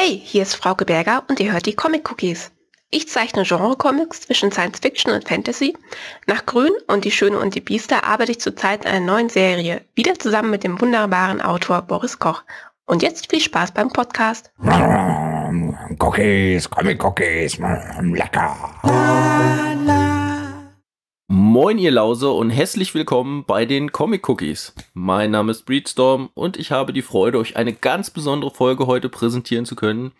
Hey, hier ist Frauke Berger und ihr hört die Comic Cookies. Ich zeichne Genre-Comics zwischen Science Fiction und Fantasy. Nach Grün und Die Schöne und die Biester arbeite ich zurzeit an einer neuen Serie, wieder zusammen mit dem wunderbaren Autor Boris Koch. Und jetzt viel Spaß beim Podcast. Cookies, Comic Cookies, lecker. La, la. Moin ihr Lause und herzlich willkommen bei den Comic Cookies. Mein Name ist Breedstorm und ich habe die Freude, euch eine ganz besondere Folge heute präsentieren zu können,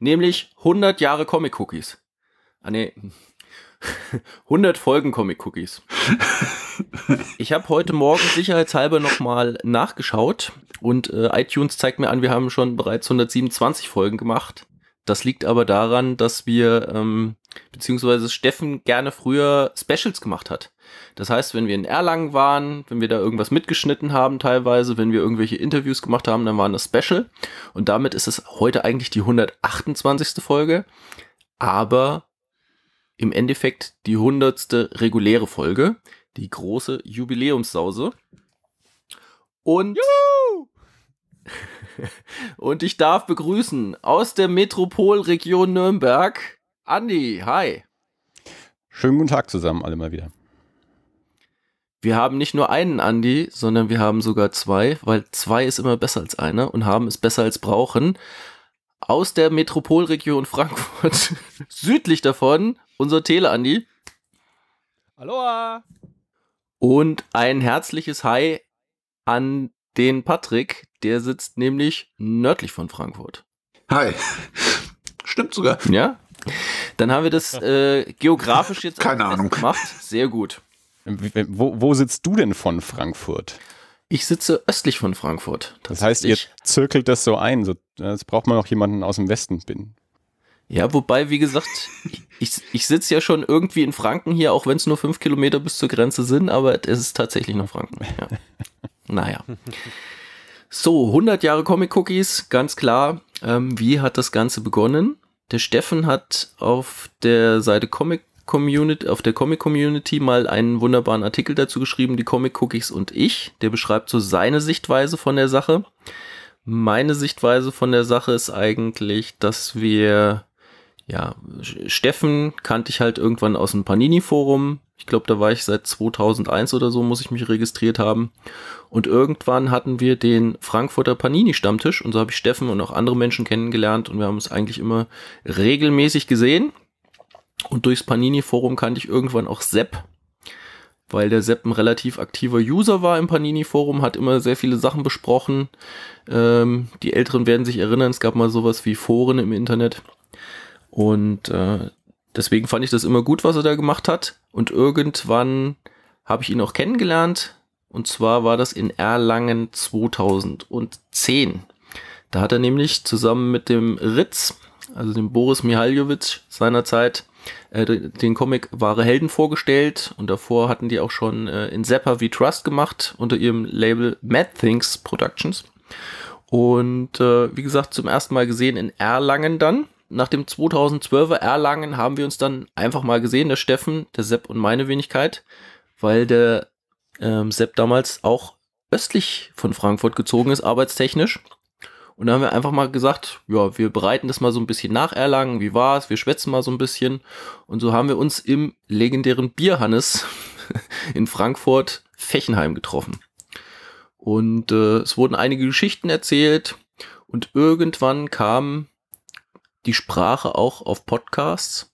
nämlich 100 Jahre Comic Cookies. 100 Folgen Comic Cookies. Ich habe heute Morgen sicherheitshalber nochmal nachgeschaut und iTunes zeigt mir an, wir haben schon bereits 127 Folgen gemacht. Das liegt aber daran, dass wir, beziehungsweise Steffen gerne früher Specials gemacht hat. Das heißt, wenn wir in Erlangen waren, wenn wir da irgendwas mitgeschnitten haben teilweise, wenn wir irgendwelche Interviews gemacht haben, dann waren das Special. Und damit ist es heute eigentlich die 128. Folge, aber im Endeffekt die 100. reguläre Folge, die große Jubiläumssause. Und, und ich darf begrüßen aus der Metropolregion Nürnberg, Andi, hi. Schönen guten Tag zusammen, alle mal wieder. Wir haben nicht nur einen Andi, sondern wir haben sogar zwei, weil zwei ist immer besser als einer und haben ist besser als brauchen. Aus der Metropolregion Frankfurt, südlich davon, unser Tele-Andi. Hallo! Und ein herzliches Hi an den Patrick, der sitzt nämlich nördlich von Frankfurt. Hi! Stimmt sogar. Ja? Dann haben wir das geografisch jetzt keine Ahnung gemacht. Sehr gut. Wo sitzt du denn von Frankfurt? Ich sitze östlich von Frankfurt. Das heißt, ihr zirkelt das so ein. So, jetzt braucht man noch jemanden aus dem Westen binden. Ja, wobei, wie gesagt, ich sitze ja schon irgendwie in Franken hier, auch wenn es nur 5 Kilometer bis zur Grenze sind, aber es ist tatsächlich noch Franken. Ja. Naja. So, 100 Jahre Comic Cookies, ganz klar. Wie hat das Ganze begonnen? Der Steffen hat auf der Seite Comic Community mal einen wunderbaren Artikel dazu geschrieben, die Comic Cookies und ich. Der beschreibt so seine Sichtweise von der Sache. Meine Sichtweise von der Sache ist eigentlich, dass wir, ja, Steffen kannte ich halt irgendwann aus dem Panini-Forum. Ich glaube, da war ich seit 2001 oder so, muss ich mich registriert haben. Und irgendwann hatten wir den Frankfurter Panini-Stammtisch und so habe ich Steffen und auch andere Menschen kennengelernt und wir haben uns eigentlich immer regelmäßig gesehen. Und durchs Panini-Forum kannte ich irgendwann auch Sepp, weil der Sepp ein relativ aktiver User war im Panini-Forum, hat immer sehr viele Sachen besprochen. Die Älteren werden sich erinnern, es gab mal sowas wie Foren im Internet. Und deswegen fand ich das immer gut, was er da gemacht hat. Und irgendwann habe ich ihn auch kennengelernt. Und zwar war das in Erlangen 2010. Da hat er nämlich zusammen mit dem Ritz, also dem Boris Mihaljowitsch seinerzeit, den Comic Wahre Helden vorgestellt und davor hatten die auch schon in Zappa wie Trust gemacht unter ihrem Label Mad Things Productions und wie gesagt zum ersten Mal gesehen in Erlangen dann. Nach dem 2012er Erlangen haben wir uns dann einfach mal gesehen, der Steffen, der Sepp und meine Wenigkeit, weil der Sepp damals auch östlich von Frankfurt gezogen ist, arbeitstechnisch. Und da haben wir einfach mal gesagt, ja, wir bereiten das mal so ein bisschen nach Erlangen, wie war's, wir schwätzen mal so ein bisschen. Und so haben wir uns im legendären Bierhannes in Frankfurt Fechenheim getroffen. Und es wurden einige Geschichten erzählt und irgendwann kam die Sprache auch auf Podcasts.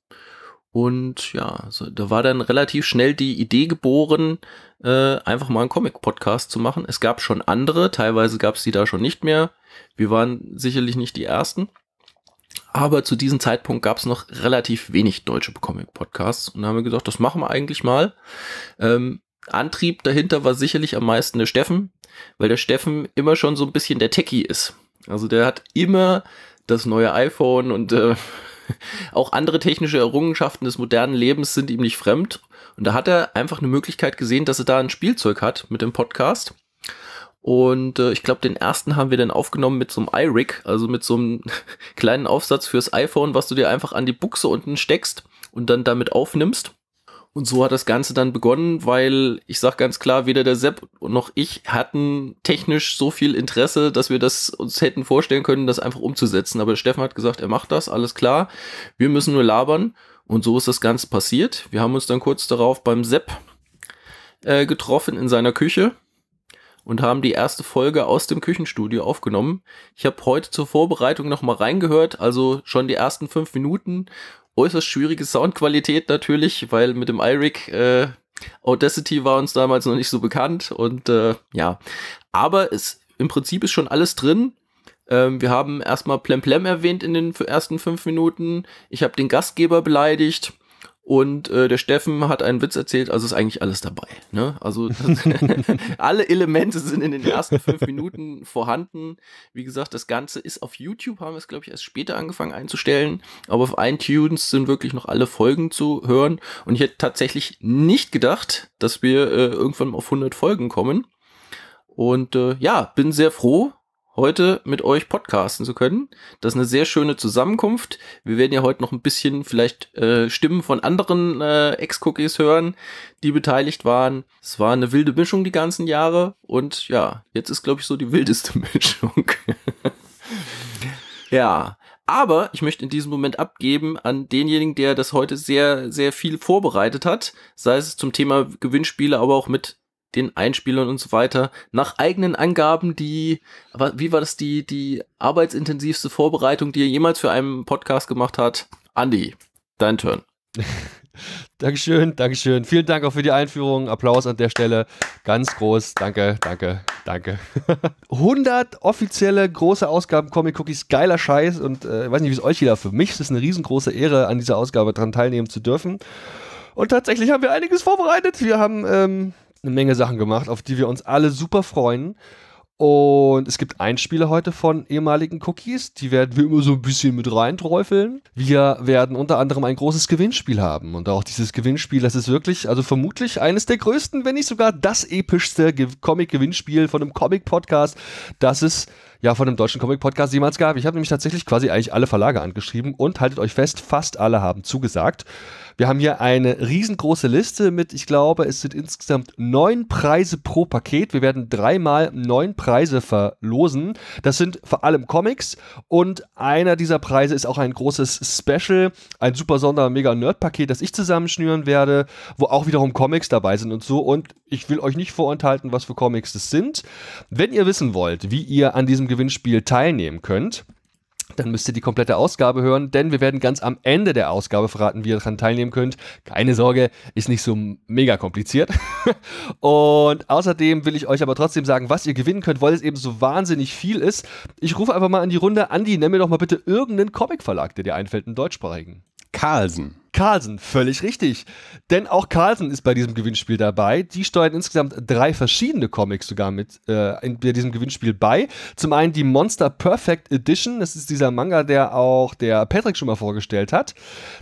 Und ja, so, da war dann relativ schnell die Idee geboren, einfach mal einen Comic-Podcast zu machen. Es gab schon andere, teilweise gab es die da schon nicht mehr. Wir waren sicherlich nicht die Ersten, aber zu diesem Zeitpunkt gab es noch relativ wenig deutsche Comic-Podcasts und da haben wir gesagt, das machen wir eigentlich mal. Antrieb dahinter war sicherlich am meisten der Steffen, weil der Steffen immer schon so ein bisschen der Techie ist. Also der hat immer das neue iPhone und auch andere technische Errungenschaften des modernen Lebens sind ihm nicht fremd. Und da hat er einfach eine Möglichkeit gesehen, dass er da ein Spielzeug hat mit dem Podcast. Und ich glaube, den ersten haben wir dann aufgenommen mit so einem iRig, also mit so einem kleinen Aufsatz fürs iPhone, was du dir einfach an die Buchse unten steckst und dann damit aufnimmst. Und so hat das Ganze dann begonnen, weil ich sag ganz klar, weder der Sepp noch ich hatten technisch so viel Interesse, dass wir das uns hätten vorstellen können, das einfach umzusetzen. Aber Steffen hat gesagt, er macht das, alles klar, wir müssen nur labern. Und so ist das Ganze passiert. Wir haben uns dann kurz darauf beim Sepp getroffen in seiner Küche und haben die erste Folge aus dem Küchenstudio aufgenommen. Ich habe heute zur Vorbereitung nochmal reingehört, also schon die ersten 5 Minuten. Äußerst schwierige Soundqualität natürlich, weil mit dem iRig Audacity war uns damals noch nicht so bekannt und ja, aber es im Prinzip ist schon alles drin. Wir haben erstmal Plemplem erwähnt in den ersten 5 Minuten. Ich habe den Gastgeber beleidigt und der Steffen hat einen Witz erzählt. Also ist eigentlich alles dabei, ne? Also das, alle Elemente sind in den ersten 5 Minuten vorhanden. Wie gesagt, das Ganze ist auf YouTube, haben wir es, glaube ich, erst später angefangen einzustellen. Aber auf iTunes sind wirklich noch alle Folgen zu hören. Und ich hätte tatsächlich nicht gedacht, dass wir irgendwann mal auf 100 Folgen kommen. Und ja, bin sehr froh, heute mit euch podcasten zu können. Das ist eine sehr schöne Zusammenkunft. Wir werden ja heute noch ein bisschen vielleicht Stimmen von anderen Ex-Cookies hören, die beteiligt waren. Es war eine wilde Mischung die ganzen Jahre und ja, jetzt ist, glaube ich, so die wildeste Mischung. Ja, aber ich möchte in diesem Moment abgeben an denjenigen, der das heute sehr, sehr viel vorbereitet hat, sei es zum Thema Gewinnspiele, aber auch mit den Einspielern und so weiter, nach eigenen Angaben die, wie war das, die arbeitsintensivste Vorbereitung, die er jemals für einen Podcast gemacht hat. Andi, dein Turn. Dankeschön, Dankeschön. Vielen Dank auch für die Einführung. Applaus an der Stelle. Ganz groß. Danke, danke, danke. 100 offizielle große Ausgaben Comic Cookies. Geiler Scheiß. Und ich weiß nicht, wie es euch jeder. Für mich ist es eine riesengroße Ehre, an dieser Ausgabe dran teilnehmen zu dürfen. Und tatsächlich haben wir einiges vorbereitet. Wir haben eine Menge Sachen gemacht, auf die wir uns alle super freuen. Und es gibt Einspiele heute von ehemaligen Cookies, die werden wir immer so ein bisschen mit reinträufeln. Wir werden unter anderem ein großes Gewinnspiel haben und auch dieses Gewinnspiel, das ist wirklich, also vermutlich eines der größten, wenn nicht sogar das epischste Comic-Gewinnspiel von einem Comic-Podcast, das es ja von einem deutschen Comic-Podcast jemals gab. Ich habe nämlich tatsächlich quasi eigentlich alle Verlage angeschrieben und haltet euch fest, fast alle haben zugesagt. Wir haben hier eine riesengroße Liste mit, ich glaube, es sind insgesamt 9 Preise pro Paket. Wir werden 3 mal 9 Preise verlosen. Das sind vor allem Comics und einer dieser Preise ist auch ein großes Special, ein super Sonder-Mega-Nerd-Paket, das ich zusammenschnüren werde, wo auch wiederum Comics dabei sind und so. Und ich will euch nicht vorenthalten, was für Comics das sind. Wenn ihr wissen wollt, wie ihr an diesem Gewinnspiel teilnehmen könnt, dann müsst ihr die komplette Ausgabe hören, denn wir werden ganz am Ende der Ausgabe verraten, wie ihr daran teilnehmen könnt. Keine Sorge, ist nicht so mega kompliziert. Und außerdem will ich euch aber trotzdem sagen, was ihr gewinnen könnt, weil es eben so wahnsinnig viel ist. Ich rufe einfach mal an die Runde. Andi, nenn mir doch mal bitte irgendeinen Comicverlag, der dir einfällt, einen deutschsprachigen. Carlsen. Carlsen, völlig richtig. Denn auch Carlsen ist bei diesem Gewinnspiel dabei. Die steuern insgesamt 3 verschiedene Comics sogar mit bei diesem Gewinnspiel bei. Zum einen die Monster Perfect Edition. Das ist dieser Manga, der auch der Patrick schon mal vorgestellt hat.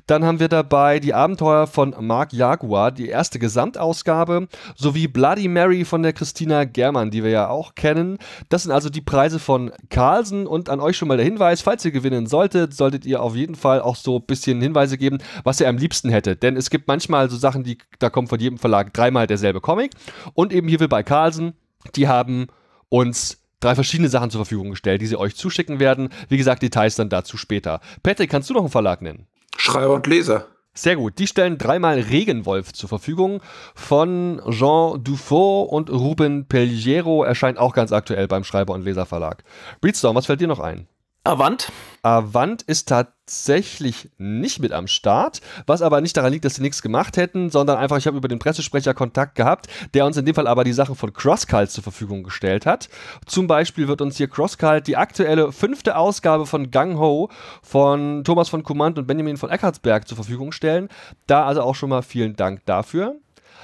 Dann haben wir dabei die Abenteuer von Mark Jaguar, die erste Gesamtausgabe, sowie Bloody Mary von der Christina Germann, die wir ja auch kennen. Das sind also die Preise von Carlsen und an euch schon mal der Hinweis, falls ihr gewinnen solltet, solltet ihr auf jeden Fall auch so ein bisschen Hinweise geben, was ihr am liebsten hätte, denn es gibt manchmal so Sachen, die da kommt von jedem Verlag 3-mal derselbe Comic und eben hier wir bei Carlsen, die haben uns 3 verschiedene Sachen zur Verfügung gestellt, die sie euch zuschicken werden. Wie gesagt, Details dann dazu später. Patrick, kannst du noch einen Verlag nennen? Schreiber und Leser. Sehr gut, die stellen 3-mal Regenwolf zur Verfügung von Jean Dufault und Ruben Pelliero, erscheint auch ganz aktuell beim Schreiber und Leser Verlag. Breedstorm, was fällt dir noch ein? Avant. Avant ist tatsächlich nicht mit am Start, was aber nicht daran liegt, dass sie nichts gemacht hätten, sondern einfach, ich habe über den Pressesprecher Kontakt gehabt, der uns in dem Fall aber die Sachen von Crosscult zur Verfügung gestellt hat. Zum Beispiel wird uns hier Crosscult die aktuelle 5. Ausgabe von Gung-Ho von Thomas von Kummand und Benjamin von Eckartsberg zur Verfügung stellen. Da also auch schon mal vielen Dank dafür.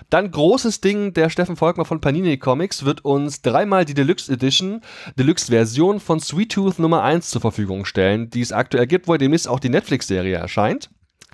Dann großes Ding, der Steffen Volkmar von Panini Comics wird uns 3-mal die Deluxe Edition, Deluxe-Version von Sweet Tooth Nummer 1 zur Verfügung stellen, die es aktuell gibt, wo demnächst auch die Netflix-Serie erscheint.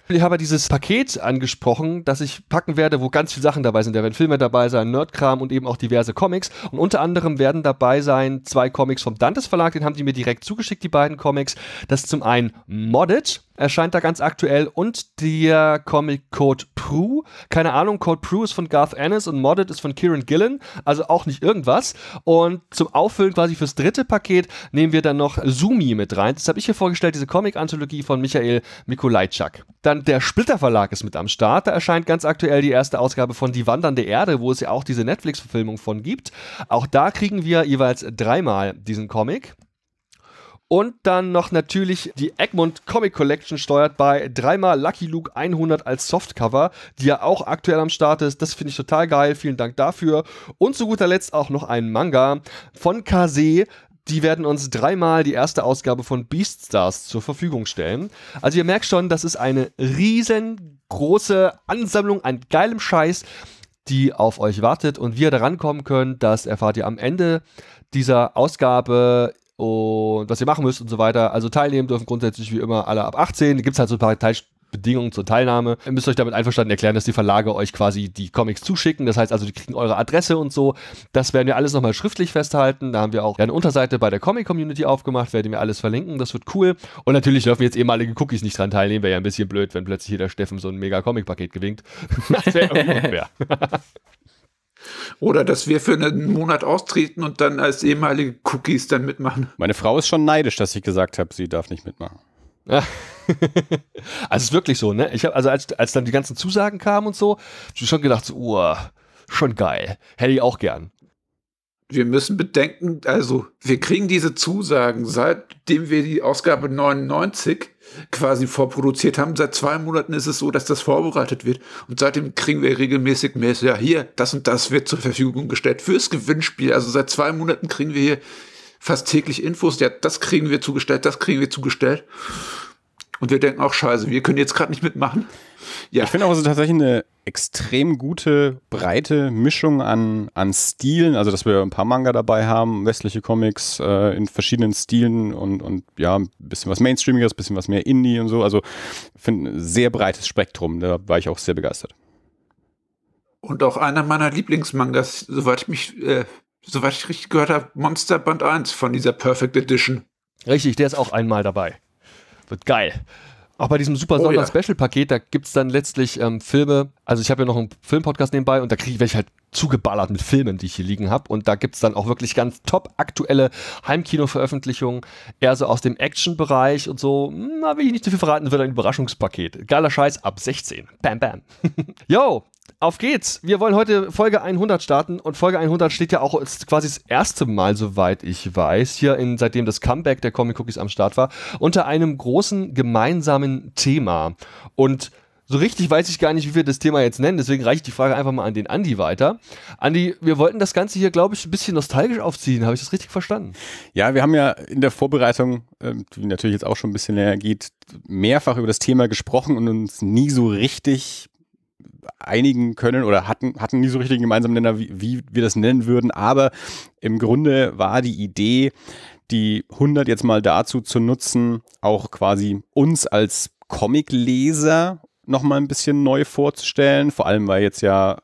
Ich habe dieses Paket angesprochen, das ich packen werde, wo ganz viele Sachen dabei sind. Da werden Filme dabei sein, Nerdkram und eben auch diverse Comics. Und unter anderem werden dabei sein 2 Comics vom Dantes Verlag, den haben die mir direkt zugeschickt, die beiden Comics. Das ist zum einen Modded, erscheint da ganz aktuell, und der Comic Code Prue. Keine Ahnung, Cold Prue ist von Garth Ennis und Modded ist von Kieran Gillen. Also auch nicht irgendwas. Und zum Auffüllen quasi fürs dritte Paket nehmen wir dann noch Sumi mit rein. Das habe ich hier vorgestellt, diese Comic-Anthologie von Michael Mikolajczak. Dann der Splitterverlag ist mit am Start. Da erscheint ganz aktuell die erste Ausgabe von Die Wandernde Erde, wo es ja auch diese Netflix-Verfilmung von gibt. Auch da kriegen wir jeweils dreimal diesen Comic. Und dann noch natürlich die Egmont Comic Collection steuert bei dreimal Lucky Luke 100 als Softcover, die ja auch aktuell am Start ist. Das finde ich total geil. Vielen Dank dafür. Und zu guter Letzt auch noch ein Manga von Kase. Die werden uns dreimal die erste Ausgabe von Beaststars zur Verfügung stellen. Also ihr merkt schon, das ist eine riesengroße Ansammlung an geilem Scheiß, die auf euch wartet. Und wie ihr da rankommen könnt, das erfahrt ihr am Ende dieser Ausgabe und was ihr machen müsst und so weiter. Also teilnehmen dürfen grundsätzlich wie immer alle ab 18. Da gibt es halt so ein paar Bedingungen zur Teilnahme. Ihr müsst euch damit einverstanden erklären, dass die Verlage euch quasi die Comics zuschicken. Das heißt also, die kriegen eure Adresse und so. Das werden wir alles nochmal schriftlich festhalten. Da haben wir auch eine Unterseite bei der Comic Community aufgemacht. Werden wir alles verlinken. Das wird cool. Und natürlich dürfen jetzt ehemalige Cookies nicht dran teilnehmen. Wäre ja ein bisschen blöd, wenn plötzlich jeder Steffen so ein mega Comic-Paket gewinnt. Das wäre unfair. Oder dass wir für einen Monat austreten und dann als ehemalige Cookies dann mitmachen. Meine Frau ist schon neidisch, dass ich gesagt habe, sie darf nicht mitmachen. Also es ist wirklich so, ne? Ich habe also als dann die ganzen Zusagen kamen und so, habe ich schon gedacht, so, schon geil, hätte ich auch gern. Wir müssen bedenken, also wir kriegen diese Zusagen, seitdem wir die Ausgabe 99 quasi vorproduziert haben. Seit 2 Monaten ist es so, dass das vorbereitet wird. Und seitdem kriegen wir regelmäßig mehr, ja hier, das und das wird zur Verfügung gestellt fürs Gewinnspiel. Also seit 2 Monaten kriegen wir hier fast täglich Infos. Ja, das kriegen wir zugestellt, das kriegen wir zugestellt. Und wir denken auch, scheiße, wir können jetzt gerade nicht mitmachen. Ja. Ich finde auch, es ist tatsächlich eine extrem gute, breite Mischung an Stilen. Also, dass wir ein paar Manga dabei haben, westliche Comics in verschiedenen Stilen und ja, ein bisschen was Mainstreamiges, ein bisschen was mehr Indie und so. Also, ich finde ein sehr breites Spektrum. Da war ich auch sehr begeistert. Und auch einer meiner Lieblingsmangas, soweit ich richtig gehört habe, Monster Band 1 von dieser Perfect Edition. Richtig, der ist auch einmal dabei. Wird geil. Auch bei diesem super Sonder-Special-Paket, da gibt es dann letztlich Filme. Also ich habe ja noch einen Filmpodcast nebenbei und da werde ich halt zugeballert mit Filmen, die ich hier liegen habe. Und da gibt es dann auch wirklich ganz top aktuelle Heimkino-Veröffentlichungen, eher so aus dem Action-Bereich und so. Na, will ich nicht zu viel verraten, wird ein Überraschungspaket. Geiler Scheiß ab 16. Bam, bam. Yo! Auf geht's! Wir wollen heute Folge 100 starten und Folge 100 steht ja auch quasi das erste Mal, soweit ich weiß, hier seitdem das Comeback der Comic Cookies am Start war, unter einem großen gemeinsamen Thema. Und so richtig weiß ich gar nicht, wie wir das Thema jetzt nennen, deswegen reiche ich die Frage einfach mal an den Andi weiter. Andi, wir wollten das Ganze hier, glaube ich, ein bisschen nostalgisch aufziehen. Habe ich das richtig verstanden? Ja, wir haben ja in der Vorbereitung, die natürlich jetzt auch schon ein bisschen länger geht, mehrfach über das Thema gesprochen und uns nie so richtig einigen können oder hatten nie so richtig einen gemeinsamen Nenner, wie wir das nennen würden, aber im Grunde war die Idee, die 100 jetzt mal dazu zu nutzen, auch quasi uns als Comicleser nochmal ein bisschen neu vorzustellen, vor allem weil jetzt ja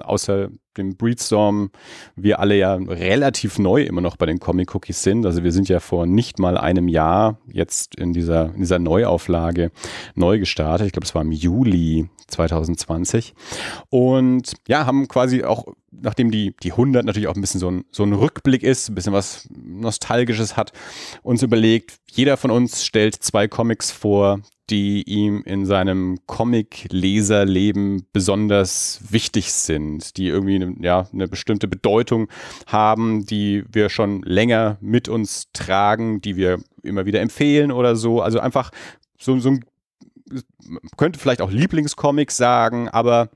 außer dem Breedstorm wir alle ja relativ neu immer noch bei den Comic Cookies sind, also wir sind ja vor nicht mal einem Jahr jetzt in dieser Neuauflage neu gestartet, ich glaube es war im Juli 2020 und ja, haben quasi auch, nachdem die 100 natürlich auch ein bisschen so ein Rückblick ist, ein bisschen was Nostalgisches hat, uns überlegt, jeder von uns stellt 2 Comics vor, die ihm in seinem Comic-Leserleben besonders wichtig sind, die irgendwie eine bestimmte Bedeutung haben, die wir schon länger mit uns tragen, die wir immer wieder empfehlen oder so. Also einfach so ein, könnte vielleicht auch Lieblingscomic sagen, aber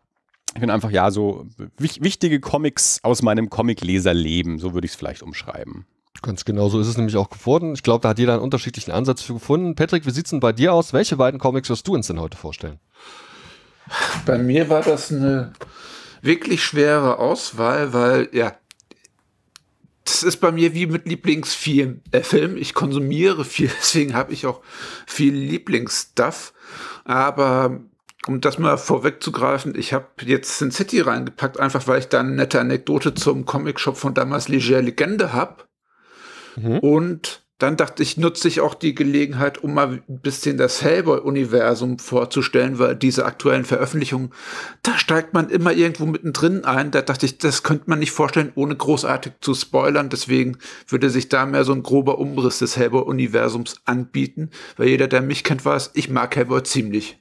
ich bin einfach, ja, so wichtige Comics aus meinem Comic-Leserleben, so würde ich es vielleicht umschreiben. Ganz genau, so ist es nämlich auch geworden. Ich glaube, da hat jeder einen unterschiedlichen Ansatz für gefunden. Patrick, wie sieht es denn bei dir aus? Welche beiden Comics wirst du uns denn heute vorstellen? Bei mir war das eine wirklich schwere Auswahl, weil, ja, das ist bei mir wie mit Lieblingsfilm. Ich konsumiere viel, deswegen habe ich auch viel Lieblingsstuff. Aber um das mal vorwegzugreifen, ich habe jetzt Sin City reingepackt, einfach weil ich da eine nette Anekdote zum Comicshop von damals Leger Legende habe. Und dann dachte ich, nutze ich auch die Gelegenheit, um mal ein bisschen das Hellboy-Universum vorzustellen, weil diese aktuellen Veröffentlichungen, da steigt man immer irgendwo mittendrin ein. Da dachte ich, das könnte man nicht vorstellen, ohne großartig zu spoilern. Deswegen würde sich da mehr so ein grober Umriss des Hellboy-Universums anbieten, weil jeder, der mich kennt, weiß, ich mag Hellboy ziemlich.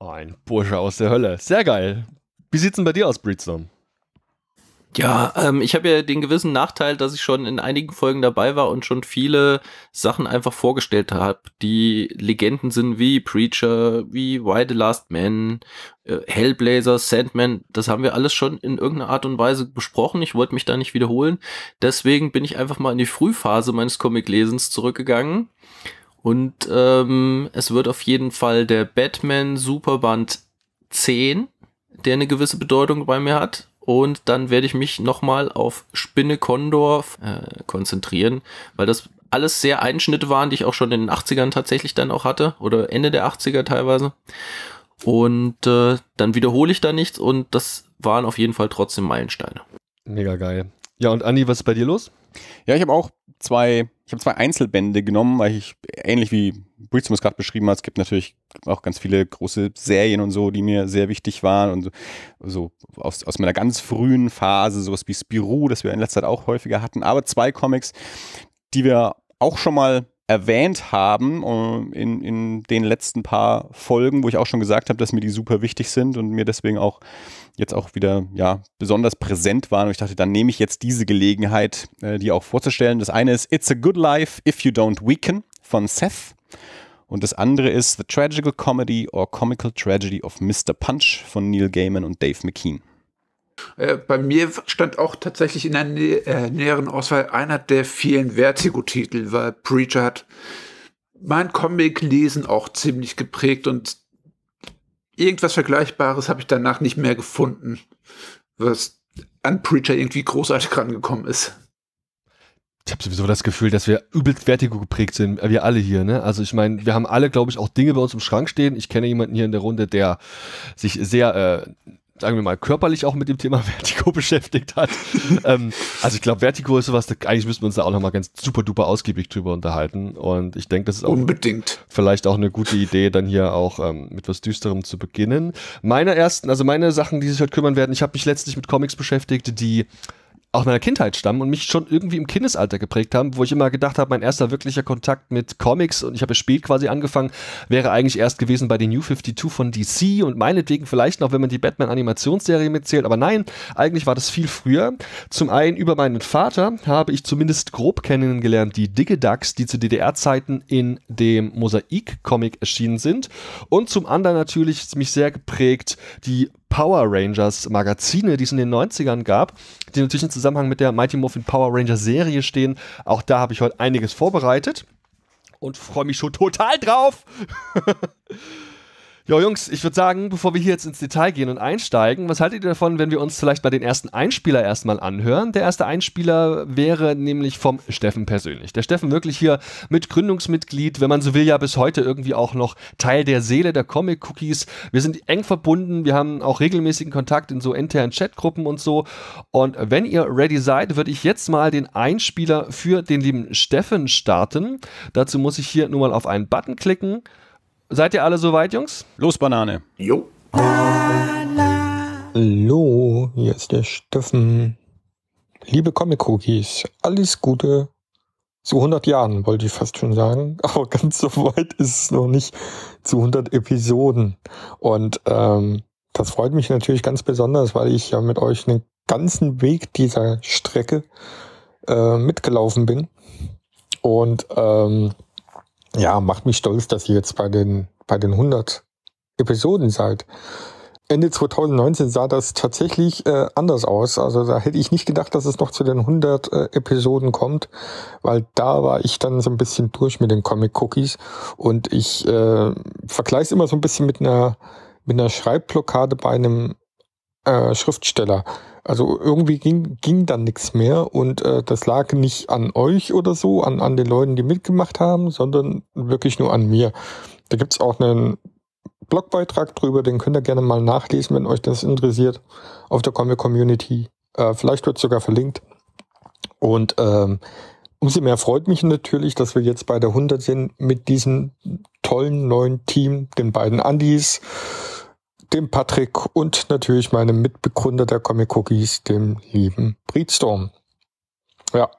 Ein Bursche aus der Hölle. Sehr geil. Wie sieht's denn bei dir aus, Breedstorm? Ja, ich habe ja den gewissen Nachteil, dass ich schon in einigen Folgen dabei war und schon viele Sachen einfach vorgestellt habe, die Legenden sind wie Preacher, wie Why the Last Man, Hellblazer, Sandman, das haben wir alles schon in irgendeiner Art und Weise besprochen. Ich wollte mich da nicht wiederholen. Deswegen bin ich einfach mal in die Frühphase meines Comic-Lesens zurückgegangen. Und es wird auf jeden Fall der Batman-Superband 10, der eine gewisse Bedeutung bei mir hat. Und dann werde ich mich nochmal auf Spinne Kondor konzentrieren, weil das alles sehr Einschnitte waren, die ich auch schon in den 80ern tatsächlich dann auch hatte oder Ende der 80er teilweise. Und dann wiederhole ich da nichts und das waren auf jeden Fall trotzdem Meilensteine. Mega geil. Ja, und Andi, was ist bei dir los? Ja, ich habe auch zwei Einzelbände genommen, weil ich, ähnlich wie Breedstorm es gerade beschrieben hat, es gibt natürlich auch ganz viele große Serien und so, die mir sehr wichtig waren und so aus meiner ganz frühen Phase, sowas wie Spirou, das wir in letzter Zeit auch häufiger hatten, aber zwei Comics, die wir auch schon mal erwähnt haben in den letzten paar Folgen, wo ich auch schon gesagt habe, dass mir die super wichtig sind und mir deswegen auch jetzt auch wieder ja besonders präsent waren. Und ich dachte, dann nehme ich jetzt diese Gelegenheit, die auch vorzustellen. Das eine ist It's a Good Life If You Don't Weaken von Seth und das andere ist The Tragical Comedy or Comical Tragedy of Mr. Punch von Neil Gaiman und Dave McKean. Bei mir stand auch tatsächlich in der näheren Auswahl einer der vielen Vertigo-Titel, weil Preacher hat mein Comic-Lesen auch ziemlich geprägt und irgendwas Vergleichbares habe ich danach nicht mehr gefunden, was an Preacher irgendwie großartig rangekommen ist. Ich habe sowieso das Gefühl, dass wir übelst Vertigo geprägt sind, wir alle hier, ne? Also ich meine, wir haben alle, glaube ich, auch Dinge bei uns im Schrank stehen. Ich kenne jemanden hier in der Runde, der sich sehr sagen wir mal, körperlich auch mit dem Thema Vertigo beschäftigt hat. Also ich glaube, Vertigo ist sowas, eigentlich müssen wir uns da auch nochmal ganz super duper ausgiebig drüber unterhalten. Und ich denke, das ist auch vielleicht auch eine gute Idee, dann hier auch mit was Düsterem zu beginnen. Meine Sachen, die sich heute kümmern werden, ich habe mich letztlich mit Comics beschäftigt, die aus meiner Kindheit stammen und mich schon irgendwie im Kindesalter geprägt haben, wo ich immer gedacht habe, mein erster wirklicher Kontakt mit Comics, und ich habe spät quasi angefangen, wäre eigentlich erst gewesen bei den New 52 von DC und meinetwegen vielleicht noch, wenn man die Batman-Animationsserie mitzählt, aber nein, eigentlich war das viel früher. Zum einen über meinen Vater habe ich zumindest grob kennengelernt die Diggedacks, die zu DDR-Zeiten in dem Mosaik-Comic erschienen sind, und zum anderen natürlich mich sehr geprägt die Power Rangers Magazine, die es in den 90ern gab, die natürlich im Zusammenhang mit der Mighty Morphin Power Ranger Serie stehen. Auch da habe ich heute einiges vorbereitet und freue mich schon total drauf. Jo Jungs, ich würde sagen, bevor wir hier jetzt ins Detail gehen und einsteigen, was haltet ihr davon, wenn wir uns vielleicht mal den ersten Einspieler erstmal anhören? Der erste Einspieler wäre nämlich vom Steffen persönlich. Der Steffen wirklich hier mit Gründungsmitglied, wenn man so will, ja bis heute irgendwie auch noch Teil der Seele der Comic Cookies. Wir sind eng verbunden, wir haben auch regelmäßigen Kontakt in so internen Chatgruppen und so. Und wenn ihr ready seid, würde ich jetzt mal den Einspieler für den lieben Steffen starten. Dazu muss ich hier nur mal auf einen Button klicken. Seid ihr alle soweit, Jungs? Los, Banane. Jo. Hallo, hier ist der Steffen. Liebe Comic-Cookies, alles Gute. Zu 100 Jahren, wollte ich fast schon sagen. Aber ganz so weit ist es noch nicht. Zu 100 Episoden. Und das freut mich natürlich ganz besonders, weil ich ja mit euch den ganzen Weg dieser Strecke mitgelaufen bin. Und ja, macht mich stolz, dass ihr jetzt bei den 100 Episoden seid. Ende 2019 sah das tatsächlich anders aus. Also da hätte ich nicht gedacht, dass es noch zu den 100 Episoden kommt, weil da war ich dann so ein bisschen durch mit den Comic-Cookies. Und ich vergleiche es immer so ein bisschen mit einer Schreibblockade bei einem Schriftsteller. Also irgendwie ging dann nichts mehr, und das lag nicht an euch oder so, an den Leuten, die mitgemacht haben, sondern wirklich nur an mir. Da gibt es auch einen Blogbeitrag drüber, den könnt ihr gerne mal nachlesen, wenn euch das interessiert, auf der Comic Community. Vielleicht wird es sogar verlinkt. Und Umso mehr freut mich natürlich, dass wir jetzt bei der 100 sind mit diesem tollen neuen Team, den beiden Andis, dem Patrick und natürlich meinem Mitbegründer der Comic Cookies, dem lieben Breedstorm. Ja,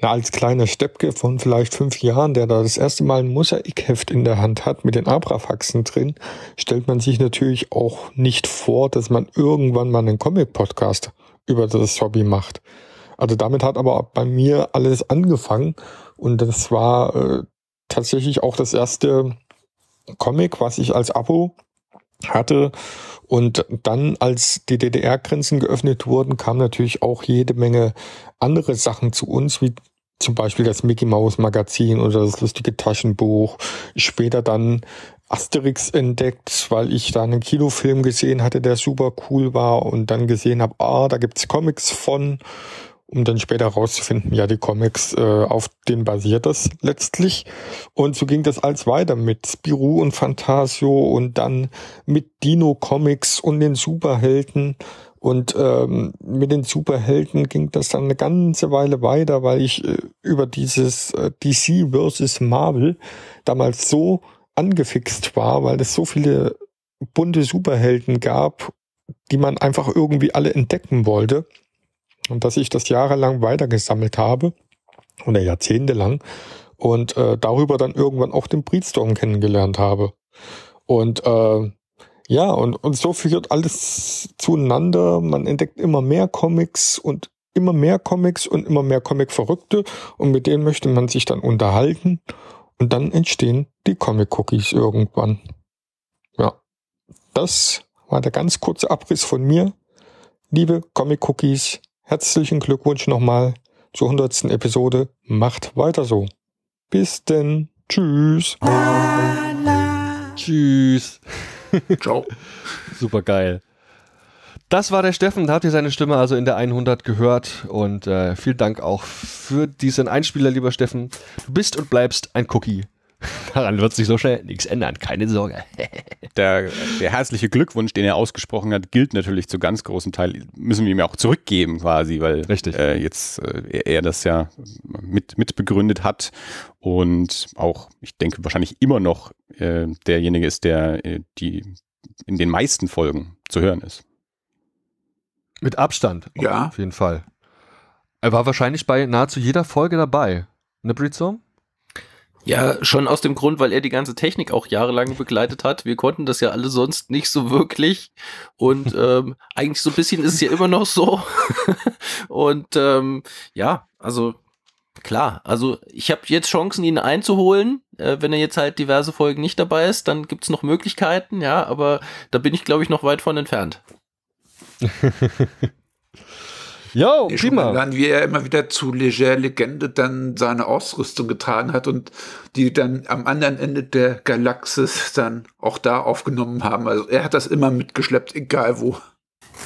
als kleiner Steppke von vielleicht 5 Jahren, der da das erste Mal ein Mosaikheft in der Hand hat mit den Abrafaxen drin, stellt man sich natürlich auch nicht vor, dass man irgendwann mal einen Comic-Podcast über das Hobby macht. Also damit hat aber bei mir alles angefangen und das war tatsächlich auch das erste Comic, was ich als Abo hatte. Und dann, als die DDR-Grenzen geöffnet wurden, kam natürlich auch jede Menge andere Sachen zu uns, wie zum Beispiel das Mickey-Maus-Magazin oder das lustige Taschenbuch. Später dann Asterix entdeckt, weil ich da einen Kinofilm gesehen hatte, der super cool war und dann gesehen habe, da gibt's Comics von, um dann später rauszufinden, ja, die Comics, auf denen basiert das letztlich. Und so ging das alles weiter mit Spirou und Fantasio und dann mit Dino-Comics und den Superhelden. Und mit den Superhelden ging das dann eine ganze Weile weiter, weil ich über dieses DC vs. Marvel damals so angefixt war, weil es so viele bunte Superhelden gab, die man einfach irgendwie alle entdecken wollte. Und dass ich das jahrelang weitergesammelt habe oder jahrzehntelang und darüber dann irgendwann auch den Breedstorm kennengelernt habe. Und ja, und so führt alles zueinander. Man entdeckt immer mehr Comics und immer mehr Comic-Verrückte und mit denen möchte man sich dann unterhalten und dann entstehen die Comic-Cookies irgendwann. Ja, das war der ganz kurze Abriss von mir. Liebe Comic-Cookies, herzlichen Glückwunsch nochmal zur 100. Episode. Macht weiter so. Bis denn. Tschüss. La, la. Tschüss. Ciao. Super geil. Das war der Steffen. Da habt ihr seine Stimme also in der 100 gehört. Und vielen Dank auch für diesen Einspieler, lieber Steffen. Du bist und bleibst ein Cookie. Daran wird sich so schnell nichts ändern, keine Sorge. Der herzliche Glückwunsch, den er ausgesprochen hat, gilt natürlich zu ganz großen Teil, müssen wir ihm ja auch zurückgeben quasi, weil jetzt er das ja mit begründet hat und auch, ich denke, wahrscheinlich immer noch derjenige ist, der die in den meisten Folgen zu hören ist. Mit Abstand, ja. Auf jeden Fall. Er war wahrscheinlich bei nahezu jeder Folge dabei, ne, Breedstorm? Ja, schon aus dem Grund, weil er die ganze Technik auch jahrelang begleitet hat. Wir konnten das ja alle sonst nicht so wirklich. Und eigentlich so ein bisschen ist es ja immer noch so. Und ja, also klar, also ich habe jetzt Chancen, ihn einzuholen. Wenn er jetzt halt diverse Folgen nicht dabei ist, dann gibt es noch Möglichkeiten. Ja, aber da bin ich, glaube ich, noch weit von entfernt. Jo, prima. Dann, wie er immer wieder zu Leger Legende dann seine Ausrüstung getragen hat und die dann am anderen Ende der Galaxis dann auch da aufgenommen haben. Also er hat das immer mitgeschleppt, egal wo.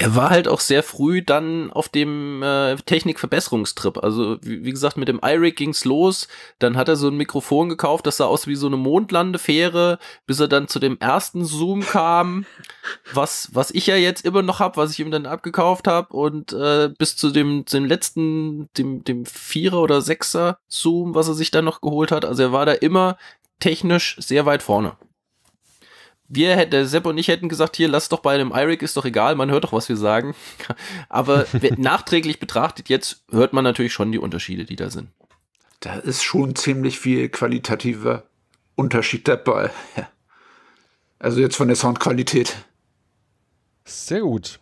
Er war halt auch sehr früh dann auf dem Technikverbesserungstrip. Also wie gesagt, mit dem iRig ging's los. Dann hat er so ein Mikrofon gekauft, das sah aus wie so eine Mondlandefähre, bis er dann zu dem ersten Zoom kam, was ich ja jetzt immer noch habe, was ich ihm dann abgekauft habe. Und bis zu dem letzten, dem 4er oder 6er Zoom, was er sich dann noch geholt hat. Also er war da immer technisch sehr weit vorne. Der Sepp und ich hätten gesagt, hier, lass doch bei einem iRig, ist doch egal, man hört doch, was wir sagen. Aber nachträglich betrachtet, jetzt hört man natürlich schon die Unterschiede, die da sind. Da ist schon ziemlich viel qualitativer Unterschied dabei. Also jetzt von der Soundqualität. Sehr gut.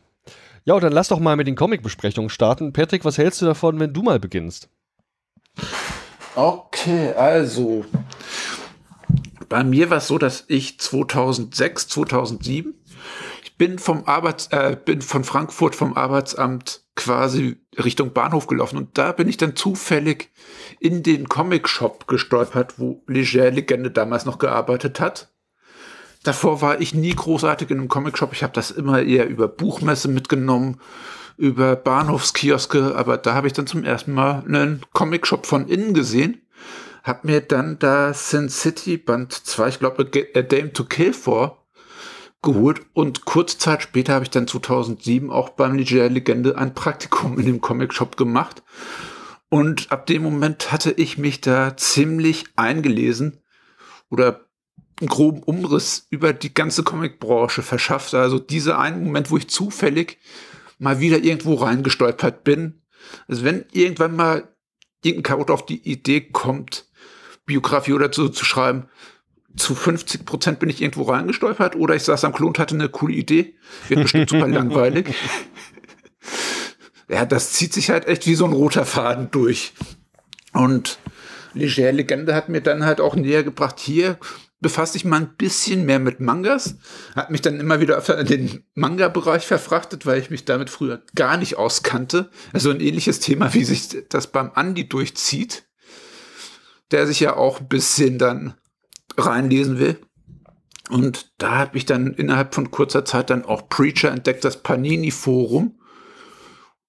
Ja, und dann lass doch mal mit den Comic-Besprechungen starten. Patrick, was hältst du davon, wenn du mal beginnst? Okay, also bei mir war es so, dass ich 2006, 2007, ich bin von Frankfurt vom Arbeitsamt quasi Richtung Bahnhof gelaufen und da bin ich dann zufällig in den Comic-Shop gestolpert, wo Leger Legende damals noch gearbeitet hat. Davor war ich nie großartig in einem Comic-Shop, ich habe das immer eher über Buchmesse mitgenommen, über Bahnhofskioske, aber da habe ich dann zum ersten Mal einen Comic-Shop von innen gesehen. Hab mir dann da Sin City Band 2, ich glaube, A Dame to Kill geholt und kurze Zeit später habe ich dann 2007 auch beim Leger Legende ein Praktikum in dem Comic Shop gemacht Und ab dem Moment hatte ich mich da ziemlich eingelesen oder einen groben Umriss über die ganze Comicbranche verschafft. Also dieser einen Moment, wo ich zufällig mal wieder irgendwo reingestolpert bin. Also wenn irgendwann mal irgendein Chaot auf die Idee kommt, Biografie oder so zu schreiben, zu 50% bin ich irgendwo reingestolpert oder ich saß am Klo und hatte eine coole Idee. Wird bestimmt super langweilig. Ja, das zieht sich halt echt wie so ein roter Faden durch. Und Leger Legende hat mir dann halt auch näher gebracht, hier befasste ich mal ein bisschen mehr mit Mangas. Hat mich dann immer wieder öfter in den Manga-Bereich verfrachtet, weil ich mich damit früher gar nicht auskannte. Also ein ähnliches Thema, wie sich das beim Andi durchzieht, der sich ja auch ein bisschen dann reinlesen will. Und da habe ich dann innerhalb von kurzer Zeit dann auch Preacher entdeckt, das Panini-Forum.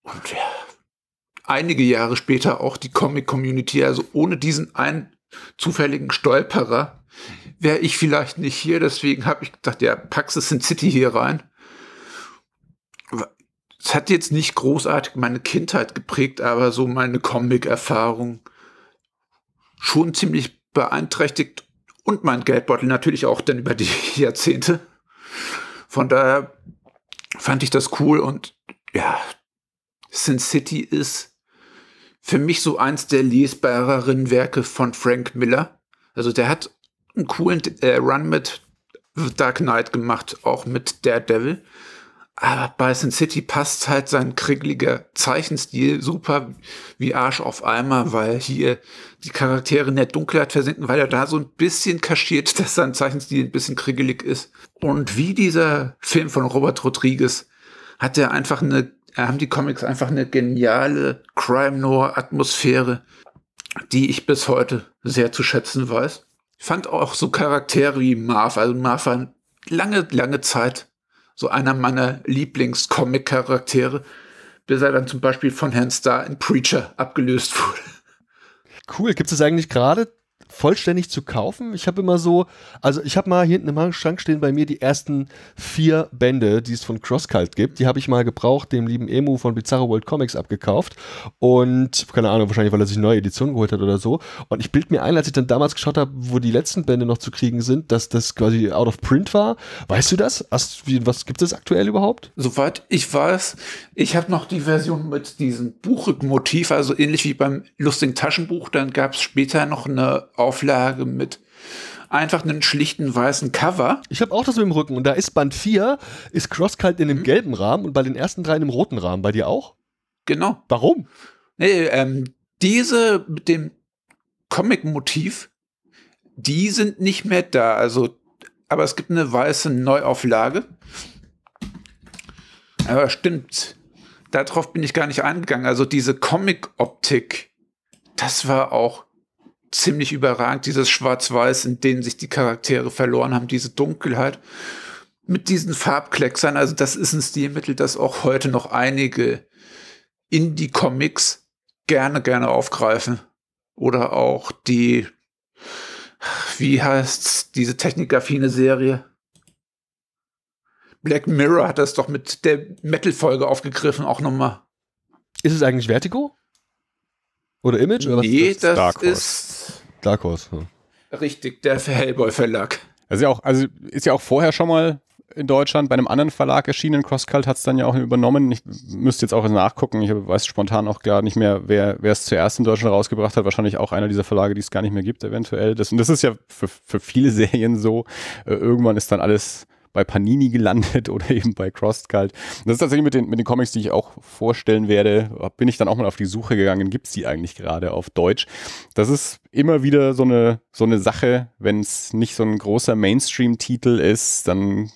Und ja, einige Jahre später auch die Comic Community. Also ohne diesen einen zufälligen Stolperer wäre ich vielleicht nicht hier. Deswegen habe ich gedacht, ja, packst du Sin City hier rein. Es hat jetzt nicht großartig meine Kindheit geprägt, aber so meine Comic-Erfahrung schon ziemlich beeinträchtigt. Und mein Geldbeutel natürlich auch dann über die Jahrzehnte. Von daher fand ich das cool. Und ja, Sin City ist für mich so eins der lesbareren Werke von Frank Miller. Also der hat einen coolen Run mit Dark Knight gemacht, auch mit Daredevil. Aber bei Sin City passt halt sein kriegeliger Zeichenstil super wie Arsch auf Eimer, weil hier die Charaktere in der Dunkelheit versinken, weil er da so ein bisschen kaschiert, dass sein Zeichenstil ein bisschen kriegelig ist. Und wie dieser Film von Robert Rodriguez hat er einfach haben die Comics einfach eine geniale Crime-Noir-Atmosphäre, die ich bis heute sehr zu schätzen weiß. Ich fand auch so Charaktere wie Marv, also Marv war lange, lange Zeit so einer meiner Lieblings-Comic-Charaktere, bis er dann zum Beispiel von Herrn Starr in Preacher abgelöst wurde. Cool, gibt es eigentlich gerade vollständig zu kaufen? Ich habe immer so, also ich habe mal hinten im Schrank stehen bei mir die ersten 4 Bände, die es von Crosscult gibt. Die habe ich mal gebraucht, dem lieben Emu von Bizarro World Comics abgekauft. Und, keine Ahnung, wahrscheinlich, weil er sich eine neue Edition geholt hat oder so. Und ich bilde mir ein, als ich dann damals geschaut habe, wo die letzten Bände noch zu kriegen sind, dass das quasi out of print war. Weißt du das? Was gibt es aktuell überhaupt? Soweit ich weiß, ich habe noch die Version mit diesem Buchrückmotiv, also ähnlich wie beim lustigen Taschenbuch. Dann gab es später noch eine Auflage mit einfach einem schlichten weißen Cover. Ich habe auch das mit dem Rücken. Und da ist Band 4, ist Crosscult in einem gelben Rahmen und bei den ersten 3 in einem roten Rahmen. Bei dir auch? Genau. Warum? Nee, diese mit dem Comic-Motiv, die sind nicht mehr da. Also, aber es gibt eine weiße Neuauflage. Aber stimmt. Darauf bin ich gar nicht eingegangen. Also diese Comic-Optik, das war auch ziemlich überragend, dieses Schwarz-Weiß, in denen sich die Charaktere verloren haben, diese Dunkelheit mit diesen Farbklecksern. Also das ist ein Stilmittel, das auch heute noch einige Indie-Comics gerne aufgreifen. Oder auch die, wie heißt's, diese technikaffine Serie? Black Mirror hat das doch mit der Metal-Folge aufgegriffen, auch nochmal. Ist es eigentlich Vertigo? Oder Image? Oder nee, was? Das Dark Horse. Ist Dark Horse. Ja. Richtig, der Hellboy Verlag. Also ist ja auch vorher schon mal in Deutschland bei einem anderen Verlag erschienen. Crosscult hat es dann ja auch übernommen. Ich müsste jetzt auch nachgucken. Ich weiß spontan auch gar nicht mehr, wer es zuerst in Deutschland rausgebracht hat. Wahrscheinlich auch einer dieser Verlage, die es gar nicht mehr gibt eventuell. Und das ist ja für viele Serien so. Irgendwann ist dann alles bei Panini gelandet oder eben bei Crosscult. Das ist tatsächlich mit den Comics, die ich auch vorstellen werde, bin ich dann auch mal auf die Suche gegangen, gibt es die eigentlich gerade auf Deutsch? Das ist immer wieder so eine Sache, wenn es nicht so ein großer Mainstream-Titel ist, dann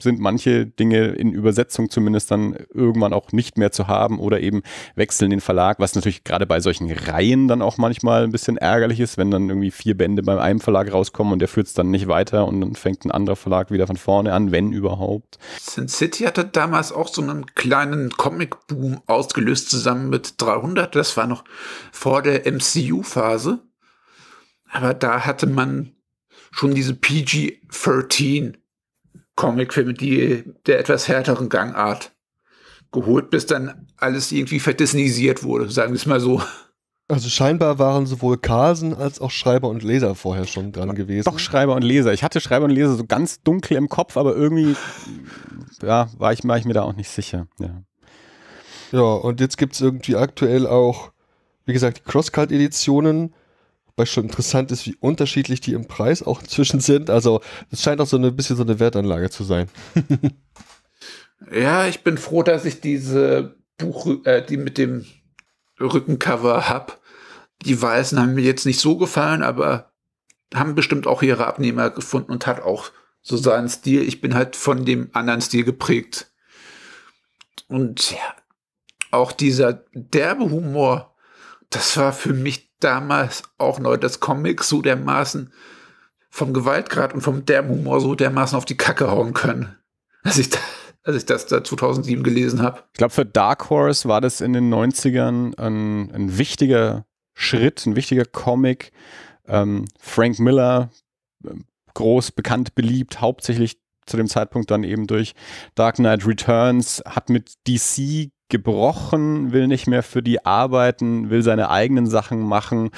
sind manche Dinge in Übersetzung zumindest dann irgendwann auch nicht mehr zu haben oder eben wechseln den Verlag, was natürlich gerade bei solchen Reihen dann auch manchmal ein bisschen ärgerlich ist, wenn dann irgendwie 4 Bände bei einem Verlag rauskommen und der führt es dann nicht weiter und dann fängt ein anderer Verlag wieder von vorne an, wenn überhaupt. Sin City hatte damals auch so einen kleinen Comic-Boom ausgelöst, zusammen mit 300, das war noch vor der MCU-Phase, aber da hatte man schon diese PG-13 Comicfilme, die der etwas härteren Gangart geholt, bis dann alles irgendwie verdisneysiert wurde, sagen wir es mal so. Also scheinbar waren sowohl Carlsen als auch Schreiber und Leser vorher schon dran gewesen. Doch, Schreiber und Leser. Ich hatte Schreiber und Leser so ganz dunkel im Kopf, aber irgendwie ja, war ich mir da auch nicht sicher. Ja, ja, und jetzt gibt es irgendwie aktuell auch, wie gesagt, die Crosscult-Editionen, wobei schon interessant ist, wie unterschiedlich die im Preis auch inzwischen sind. Also es scheint auch so ein bisschen so eine Wertanlage zu sein. Ja, ich bin froh, dass ich diese die mit dem Rückencover habe. Die weißen haben mir jetzt nicht so gefallen, aber haben bestimmt auch ihre Abnehmer gefunden und hat auch so seinen Stil. Ich bin halt von dem anderen Stil geprägt. Und ja, auch dieser derbe Humor, das war für mich damals auch neu, dass Comics so dermaßen vom Gewaltgrad und vom derben Humor so dermaßen auf die Kacke hauen können. Als ich das da 2007 gelesen habe. Ich glaube, für Dark Horse war das in den 90ern ein wichtiger Schritt, ein wichtiger Comic. Frank Miller, groß, bekannt, beliebt, hauptsächlich zu dem Zeitpunkt dann eben durch Dark Knight Returns, hat mit DC gebrochen, will nicht mehr für die arbeiten, will seine eigenen Sachen machen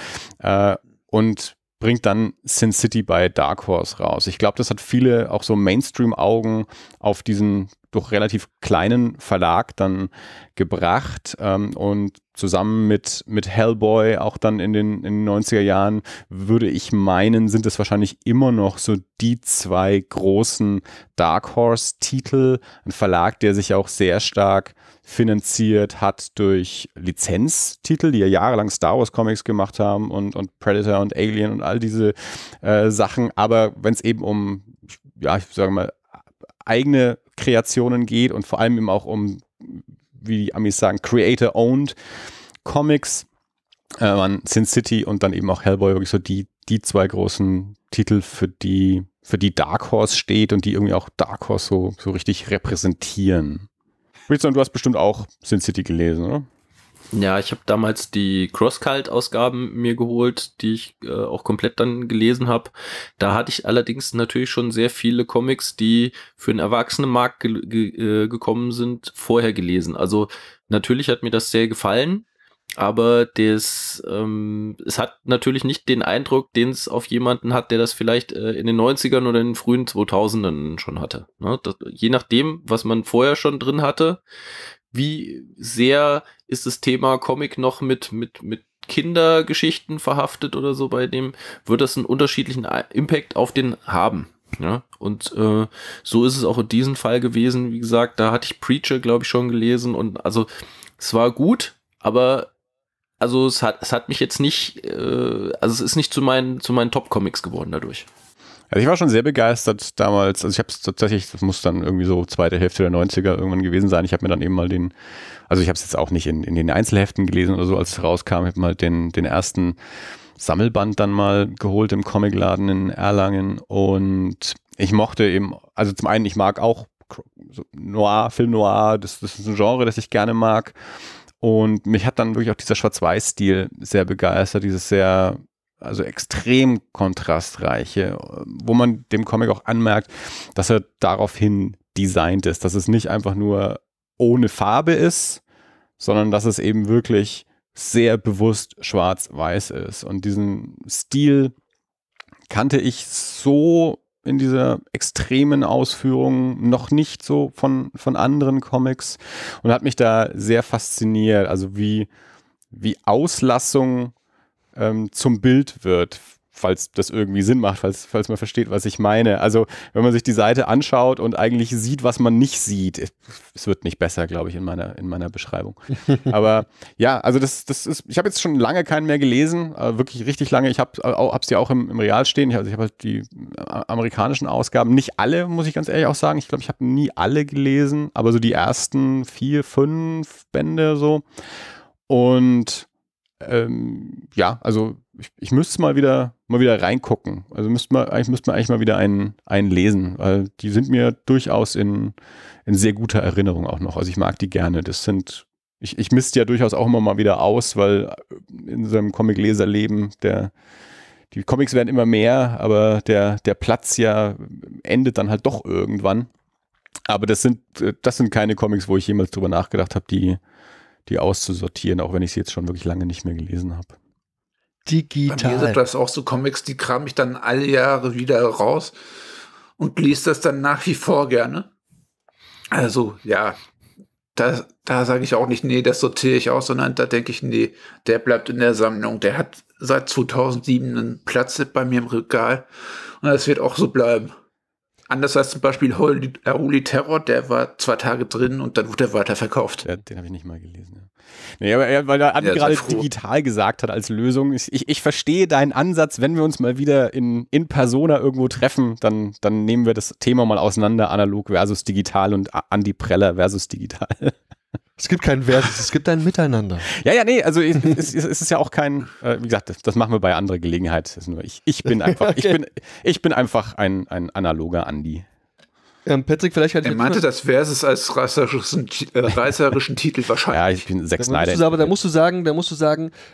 und bringt dann Sin City bei Dark Horse raus. Ich glaube, das hat viele auch so Mainstream-Augen auf diesen doch relativ kleinen Verlag dann gebracht und zusammen mit Hellboy auch dann in den 90er Jahren, würde ich meinen, sind es wahrscheinlich immer noch so die zwei großen Dark Horse-Titel. Ein Verlag, der sich auch sehr stark finanziert hat durch Lizenztitel, die ja jahrelang Star Wars Comics gemacht haben und Predator und Alien und all diese Sachen. Aber wenn es eben um, ja, ich sage mal, eigene Kreationen geht und vor allem eben auch um, wie die Amis sagen, Creator-Owned Comics, Sin City und dann eben auch Hellboy, wirklich so die zwei großen Titel, für die Dark Horse steht und die irgendwie auch Dark Horse so richtig repräsentieren. Breedstorm, du hast bestimmt auch Sin City gelesen, oder? Ja, ich habe damals die Crosscult-Ausgaben mir geholt, die ich auch komplett dann gelesen habe. Da hatte ich allerdings natürlich schon sehr viele Comics, die für den Erwachsenenmarkt gekommen sind, vorher gelesen. Also natürlich hat mir das sehr gefallen, aber es hat natürlich nicht den Eindruck, den es auf jemanden hat, der das vielleicht in den 90ern oder in den frühen 2000ern schon hatte. Ne? Das, je nachdem, was man vorher schon drin hatte, wie sehr ist das Thema Comic noch mit Kindergeschichten verhaftet oder so, bei dem wird das einen unterschiedlichen Impact auf den haben. Ja? Und so ist es auch in diesem Fall gewesen. Wie gesagt, da hatte ich Preacher, glaube ich, schon gelesen und also es war gut, aber also es hat mich jetzt nicht, also es ist nicht zu meinen Top-Comics geworden dadurch. Also ich war schon sehr begeistert damals, also ich habe es tatsächlich, das muss dann irgendwie so zweite Hälfte der 90er irgendwann gewesen sein, ich habe mir dann eben mal also ich habe es jetzt auch nicht in den Einzelheften gelesen oder so, als es rauskam, ich habe mal den ersten Sammelband dann mal geholt im Comicladen in Erlangen und ich mochte eben, also zum einen, ich mag auch Noir, Film Noir, das ist ein Genre, das ich gerne mag und mich hat dann wirklich auch dieser Schwarz-Weiß-Stil sehr begeistert, dieses sehr, also extrem kontrastreiche, wo man dem Comic auch anmerkt, dass er daraufhin designt ist, dass es nicht einfach nur ohne Farbe ist, sondern dass es eben wirklich sehr bewusst schwarz-weiß ist. Und diesen Stil kannte ich so in dieser extremen Ausführung noch nicht so von anderen Comics und hat mich da sehr fasziniert, also wie Auslassung zum Bild wird, falls das irgendwie Sinn macht, falls man versteht, was ich meine. Also wenn man sich die Seite anschaut und eigentlich sieht, was man nicht sieht, es wird nicht besser, glaube ich, in meiner Beschreibung. Aber ja, also das ist, ich habe jetzt schon lange keinen mehr gelesen, wirklich richtig lange. Ich habe es ja auch im Real stehen. Ich habe halt die amerikanischen Ausgaben, nicht alle, muss ich ganz ehrlich auch sagen. Ich glaube, ich habe nie alle gelesen, aber so die ersten 4, 5 Bände so. Und ja, also ich müsste mal wieder reingucken. Also müsste man eigentlich mal wieder einen lesen, weil die sind mir durchaus in sehr guter Erinnerung auch noch. Also ich mag die gerne. Das sind, ich misste ja durchaus auch immer mal wieder aus, weil in so einem Comic-Leserleben die Comics werden immer mehr, aber der Platz ja endet dann halt doch irgendwann. Aber das sind keine Comics, wo ich jemals drüber nachgedacht habe, die die auszusortieren, auch wenn ich sie jetzt schon wirklich lange nicht mehr gelesen habe. Digital. Bei mir sind das auch so Comics, die kram ich dann alle Jahre wieder raus und lese das dann nach wie vor gerne. Also ja, da sage ich auch nicht, nee, das sortiere ich aus, sondern da denke ich, nee, der bleibt in der Sammlung. Der hat seit 2007 einen Platz bei mir im Regal und das wird auch so bleiben. Anders als zum Beispiel Holy Terror, der war 2 Tage drin und dann wurde er weiterverkauft. Ja, den habe ich nicht mal gelesen. Ja. Nee, aber weil der Andi gerade digital gesagt hat als Lösung, ich verstehe deinen Ansatz, wenn wir uns mal wieder in Persona irgendwo treffen, dann nehmen wir das Thema mal auseinander, analog versus digital und Andi Preller versus digital. Es gibt kein Versus, es gibt ein Miteinander. Ja, nee, also es ist ja auch kein, wie gesagt, das machen wir bei anderer Gelegenheit. Das ist nur ich bin einfach, okay. ich bin einfach ein analoger Andi. Patrick, vielleicht hat er meinte das Versus als reißerischen Titel wahrscheinlich. Ja, ich bin Zack Snyder. Aber da musst du sagen,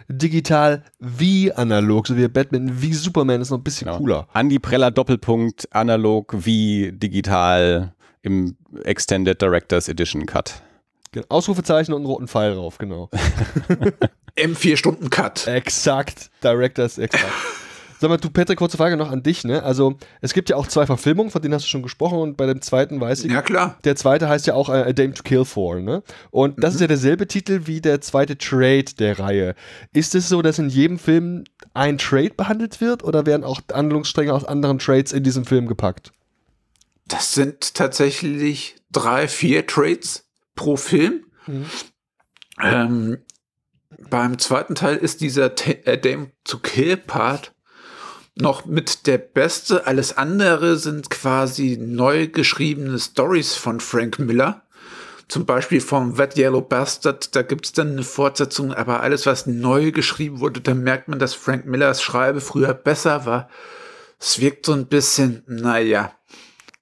digital wie analog, so wie Batman, wie Superman, ist noch ein bisschen cooler. Andi Preller Doppelpunkt, analog wie digital im Extended Directors Edition Cut. Ausrufezeichen und einen roten Pfeil drauf, genau. Im 4-Stunden-Cut. Exakt. Directors, exakt. Sag mal, du, Patrick, kurze Frage noch an dich, ne? Also, es gibt ja auch 2 Verfilmungen, von denen hast du schon gesprochen, und bei dem zweiten weiß ich. Ja, klar. Der zweite heißt ja auch A Dame to Kill For, ne? Und das ist ja derselbe Titel wie der zweite Trade der Reihe. Ist es so, dass in jedem Film ein Trade behandelt wird, oder werden auch Handlungsstränge aus anderen Trades in diesem Film gepackt? Das sind tatsächlich 3, 4 Trades pro Film. Beim zweiten Teil ist dieser Dame to Kill Part noch mit der beste. Alles andere sind quasi neu geschriebene Stories von Frank Miller. Zum Beispiel vom Wet Yellow Bastard, da gibt es dann eine Fortsetzung, aber alles, was neu geschrieben wurde, da merkt man, dass Frank Millers Schreibe früher besser war. Es wirkt so ein bisschen, naja.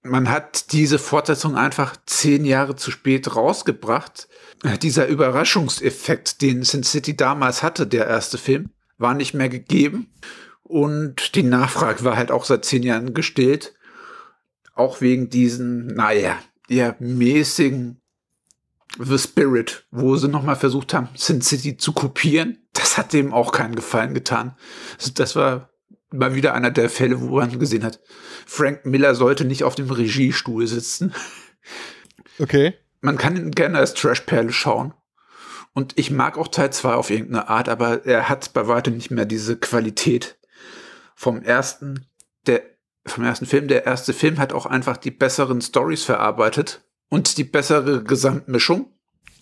Man hat diese Fortsetzung einfach 10 Jahre zu spät rausgebracht. Dieser Überraschungseffekt, den Sin City damals hatte, der erste Film, war nicht mehr gegeben. Und die Nachfrage war halt auch seit 10 Jahren gestillt. Auch wegen diesen, naja, eher mäßigen The Spirit, wo sie nochmal versucht haben, Sin City zu kopieren. Das hat dem auch keinen Gefallen getan. Das war mal wieder einer der Fälle, wo man gesehen hat, Frank Miller sollte nicht auf dem Regiestuhl sitzen. Okay. Man kann ihn gerne als Trashperle schauen. Und ich mag auch Teil 2 auf irgendeine Art, aber er hat bei weitem nicht mehr diese Qualität vom ersten Film. Der erste Film hat auch einfach die besseren Stories verarbeitet und die bessere Gesamtmischung.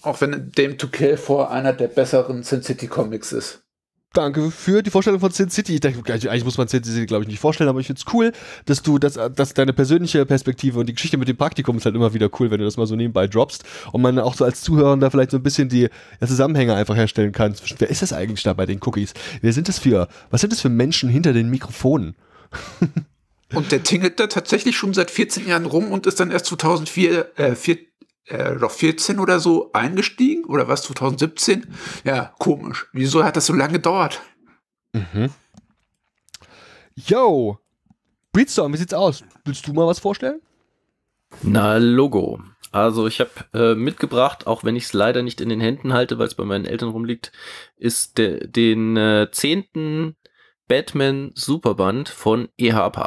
Auch wenn Dame to Kill For einer der besseren Sin City Comics ist. Danke für die Vorstellung von Sin City. Ich dachte, eigentlich muss man Sin City, glaube ich, nicht vorstellen, aber ich finde es cool, dass du dass deine persönliche Perspektive und die Geschichte mit dem Praktikum ist halt immer wieder cool, wenn du das mal so nebenbei droppst und man auch so als Zuhörer da vielleicht so ein bisschen die Zusammenhänge einfach herstellen kann zwischen, wer ist das eigentlich da bei den Cookies? Was sind das für Menschen hinter den Mikrofonen? Und der tingelt da tatsächlich schon seit 14 Jahren rum und ist dann erst 2014 oder so eingestiegen, oder was, 2017? Ja, komisch. Wieso hat das so lange gedauert? Yo, Breedstorm, wie sieht's aus? Willst du mal was vorstellen? Na, Logo. Also ich habe mitgebracht, auch wenn ich es leider nicht in den Händen halte, weil es bei meinen Eltern rumliegt, ist den 10. Batman Superband von E.H.P.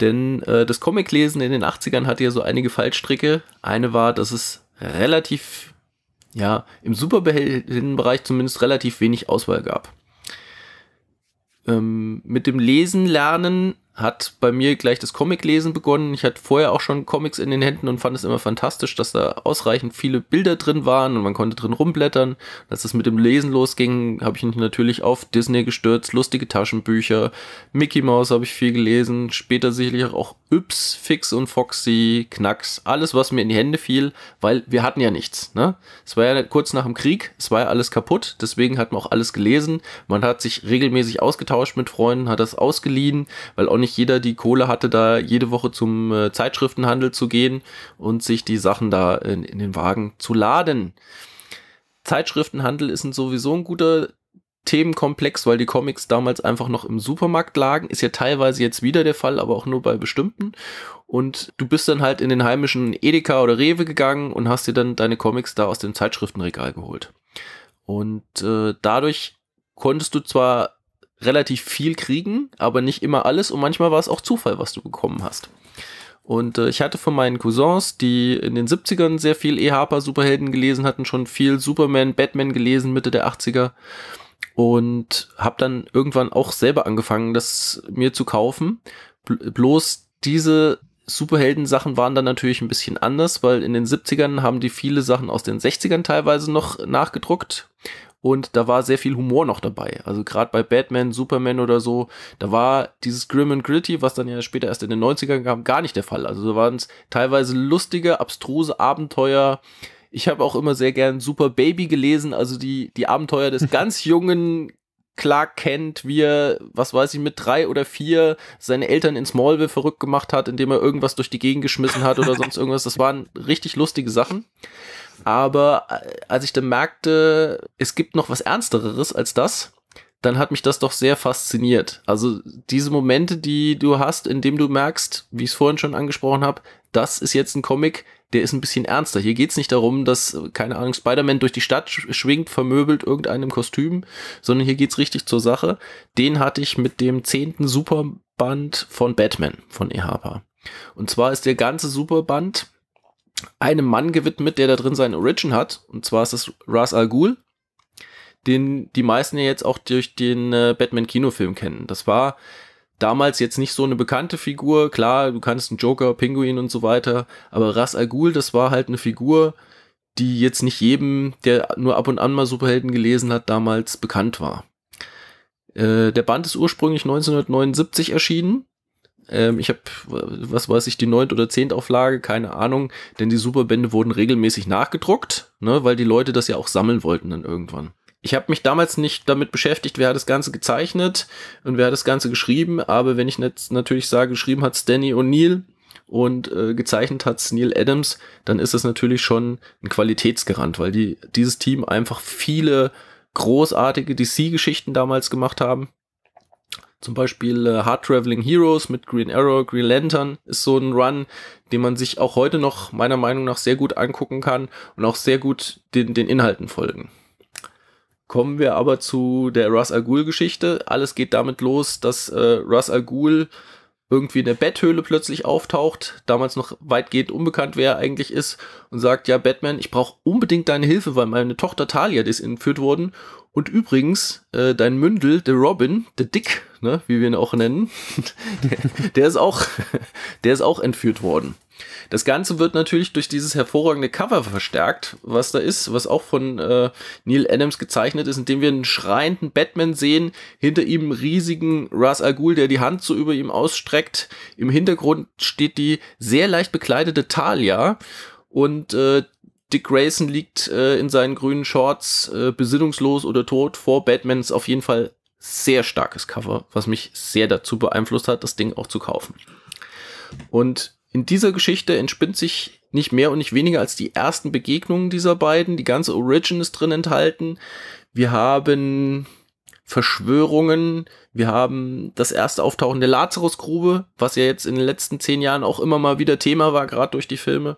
Denn das Comiclesen in den 80ern hatte ja so einige Fallstricke. Eine war, dass es relativ, ja, im Superheldenbereich zumindest relativ wenig Auswahl gab. Mit dem Lesen lernen hat bei mir gleich das Comiclesen begonnen. Ich hatte vorher auch schon Comics in den Händen und fand es immer fantastisch, dass da ausreichend viele Bilder drin waren und man konnte drin rumblättern. Als es mit dem Lesen losging, habe ich mich natürlich auf Disney gestürzt, lustige Taschenbücher, Mickey Mouse habe ich viel gelesen, später sicherlich auch Yps, Fix und Foxy, Knacks, alles, was mir in die Hände fiel, weil wir hatten ja nichts, ne? Es war ja kurz nach dem Krieg, es war ja alles kaputt, deswegen hat man auch alles gelesen. Man hat sich regelmäßig ausgetauscht mit Freunden, hat das ausgeliehen, weil auch nicht jeder die Kohle hatte, da jede Woche zum Zeitschriftenhandel zu gehen und sich die Sachen da in den Wagen zu laden. Zeitschriftenhandel ist sowieso ein guter Themenkomplex, weil die Comics damals einfach noch im Supermarkt lagen. Ist ja teilweise jetzt wieder der Fall, aber auch nur bei bestimmten. Und du bist dann halt in den heimischen Edeka oder Rewe gegangen und hast dir dann deine Comics da aus dem Zeitschriftenregal geholt. Und dadurch konntest du zwar relativ viel kriegen, aber nicht immer alles. Und manchmal war es auch Zufall, was du bekommen hast. Und ich hatte von meinen Cousins, die in den 70ern sehr viel E-Harper-Superhelden gelesen hatten, schon viel Superman, Batman gelesen, Mitte der 80er. Und habe dann irgendwann auch selber angefangen, das mir zu kaufen. Bloß diese Superhelden-Sachen waren dann natürlich ein bisschen anders, weil in den 70ern haben die viele Sachen aus den 60ern teilweise noch nachgedruckt. Und da war sehr viel Humor noch dabei. Also gerade bei Batman, Superman oder so, da war dieses Grim and Gritty, was dann ja später erst in den 90ern kam, gar nicht der Fall. Also da waren es teilweise lustige, abstruse Abenteuer. Ich habe auch immer sehr gern Super Baby gelesen, also die Abenteuer des ganz jungen Clark Kent, wie er, was weiß ich, mit 3 oder 4 seine Eltern in Smallville verrückt gemacht hat, indem er irgendwas durch die Gegend geschmissen hat oder sonst irgendwas. Das waren richtig lustige Sachen. Aber als ich dann merkte, es gibt noch was Ernsteres als das, dann hat mich das doch sehr fasziniert. Also diese Momente, die du hast, indem du merkst, wie ich es vorhin schon angesprochen habe, das ist jetzt ein Comic, der ist ein bisschen ernster. Hier geht es nicht darum, dass, keine Ahnung, Spider-Man durch die Stadt schwingt, vermöbelt irgendeinem Kostüm, sondern hier geht es richtig zur Sache. Den hatte ich mit dem 10. Superband von Batman, von E. Harper. Und zwar ist der ganze Superband einem Mann gewidmet, der da drin seinen Origin hat. Und zwar ist das Ra's al Ghul, den die meisten ja jetzt auch durch den Batman-Kinofilm kennen. Das war damals jetzt nicht so eine bekannte Figur. Klar, du kannst einen Joker, Pinguin und so weiter. Aber Ra's al Ghul, das war halt eine Figur, die jetzt nicht jedem, der nur ab und an mal Superhelden gelesen hat, damals bekannt war. Der Band ist ursprünglich 1979 erschienen. Ich habe, was weiß ich, die 9. oder 10. Auflage, keine Ahnung, denn die Superbände wurden regelmäßig nachgedruckt, ne, weil die Leute das ja auch sammeln wollten dann irgendwann. Ich habe mich damals nicht damit beschäftigt, wer hat das Ganze gezeichnet und wer hat das Ganze geschrieben, aber wenn ich jetzt natürlich sage, geschrieben hat Stanley O'Neill und gezeichnet hat Neal Adams, dann ist das natürlich schon ein Qualitätsgarant, weil dieses Team einfach viele großartige DC-Geschichten damals gemacht haben. Zum Beispiel Hard Traveling Heroes mit Green Arrow, Green Lantern ist so ein Run, den man sich auch heute noch meiner Meinung nach sehr gut angucken kann und auch sehr gut den Inhalten folgen. Kommen wir aber zu der Ra's al Ghul Geschichte. Alles geht damit los, dass Ra's al Ghul irgendwie in der Betthöhle plötzlich auftaucht, damals noch weitgehend unbekannt, wer er eigentlich ist, und sagt, ja Batman, ich brauche unbedingt deine Hilfe, weil meine Tochter Talia ist entführt worden. Und übrigens, dein Mündel, der Robin, der Dick, ne, wie wir ihn auch nennen, der ist auch entführt worden. Das Ganze wird natürlich durch dieses hervorragende Cover verstärkt, was da ist, was auch von Neal Adams gezeichnet ist, indem wir einen schreienden Batman sehen, hinter ihm einen riesigen Ra's al Ghul, der die Hand so über ihm ausstreckt. Im Hintergrund steht die sehr leicht bekleidete Talia und Dick Grayson liegt in seinen grünen Shorts besinnungslos oder tot vor Batman. Ist auf jeden Fall sehr starkes Cover, was mich sehr dazu beeinflusst hat, das Ding auch zu kaufen. Und in dieser Geschichte entspinnt sich nicht mehr und nicht weniger als die ersten Begegnungen dieser beiden. Die ganze Origin ist drin enthalten. Wir haben Verschwörungen, wir haben das erste Auftauchen der Lazarusgrube, was ja jetzt in den letzten 10 Jahren auch immer mal wieder Thema war, gerade durch die Filme.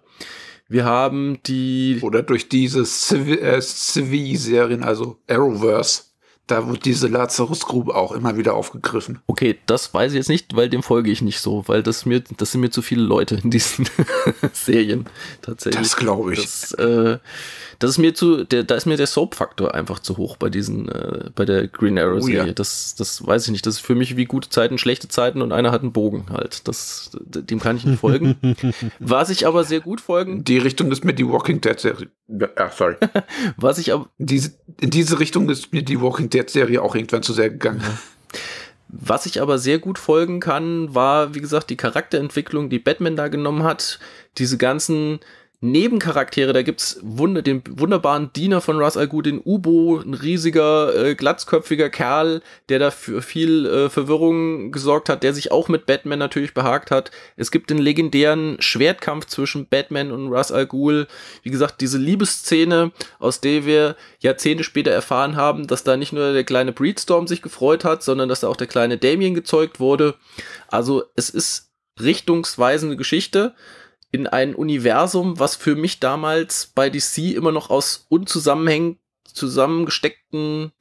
Wir haben die... Oder durch diese Civi-Serien, also Arrowverse, da wird diese Lazarusgrube auch immer wieder aufgegriffen. Okay, das weiß ich jetzt nicht, weil dem folge ich nicht so, weil das sind mir zu viele Leute in diesen Serien tatsächlich. Das glaube ich. Das ist mir da ist mir der Soap-Faktor einfach zu hoch bei bei der Green Arrow-Serie. Oh, ja. Das weiß ich nicht. Das ist für mich wie gute Zeiten, schlechte Zeiten und einer hat einen Bogen halt. Dem kann ich nicht folgen. Was ich aber sehr gut folgen. Die Richtung ist mir die Walking Dead-Serie. Ach, sorry. Was ich aber. In diese Richtung ist mir die Walking Dead-Serie auch irgendwann zu sehr gegangen. Was ich aber sehr gut folgen kann, war, wie gesagt, die Charakterentwicklung, die Batman da genommen hat. Diese ganzen Nebencharaktere, da gibt es den wunderbaren Diener von Ras Al Ghul, den Ubo, ein riesiger, glatzköpfiger Kerl, der da für viel Verwirrung gesorgt hat, der sich auch mit Batman natürlich behagt hat. Es gibt den legendären Schwertkampf zwischen Batman und Ras Al Ghul. Wie gesagt, diese Liebesszene, aus der wir Jahrzehnte später erfahren haben, dass da nicht nur der kleine Breedstorm sich gefreut hat, sondern dass da auch der kleine Damien gezeugt wurde. Also es ist richtungsweisende Geschichte in ein Universum, was für mich damals bei DC immer noch aus zusammengesteckten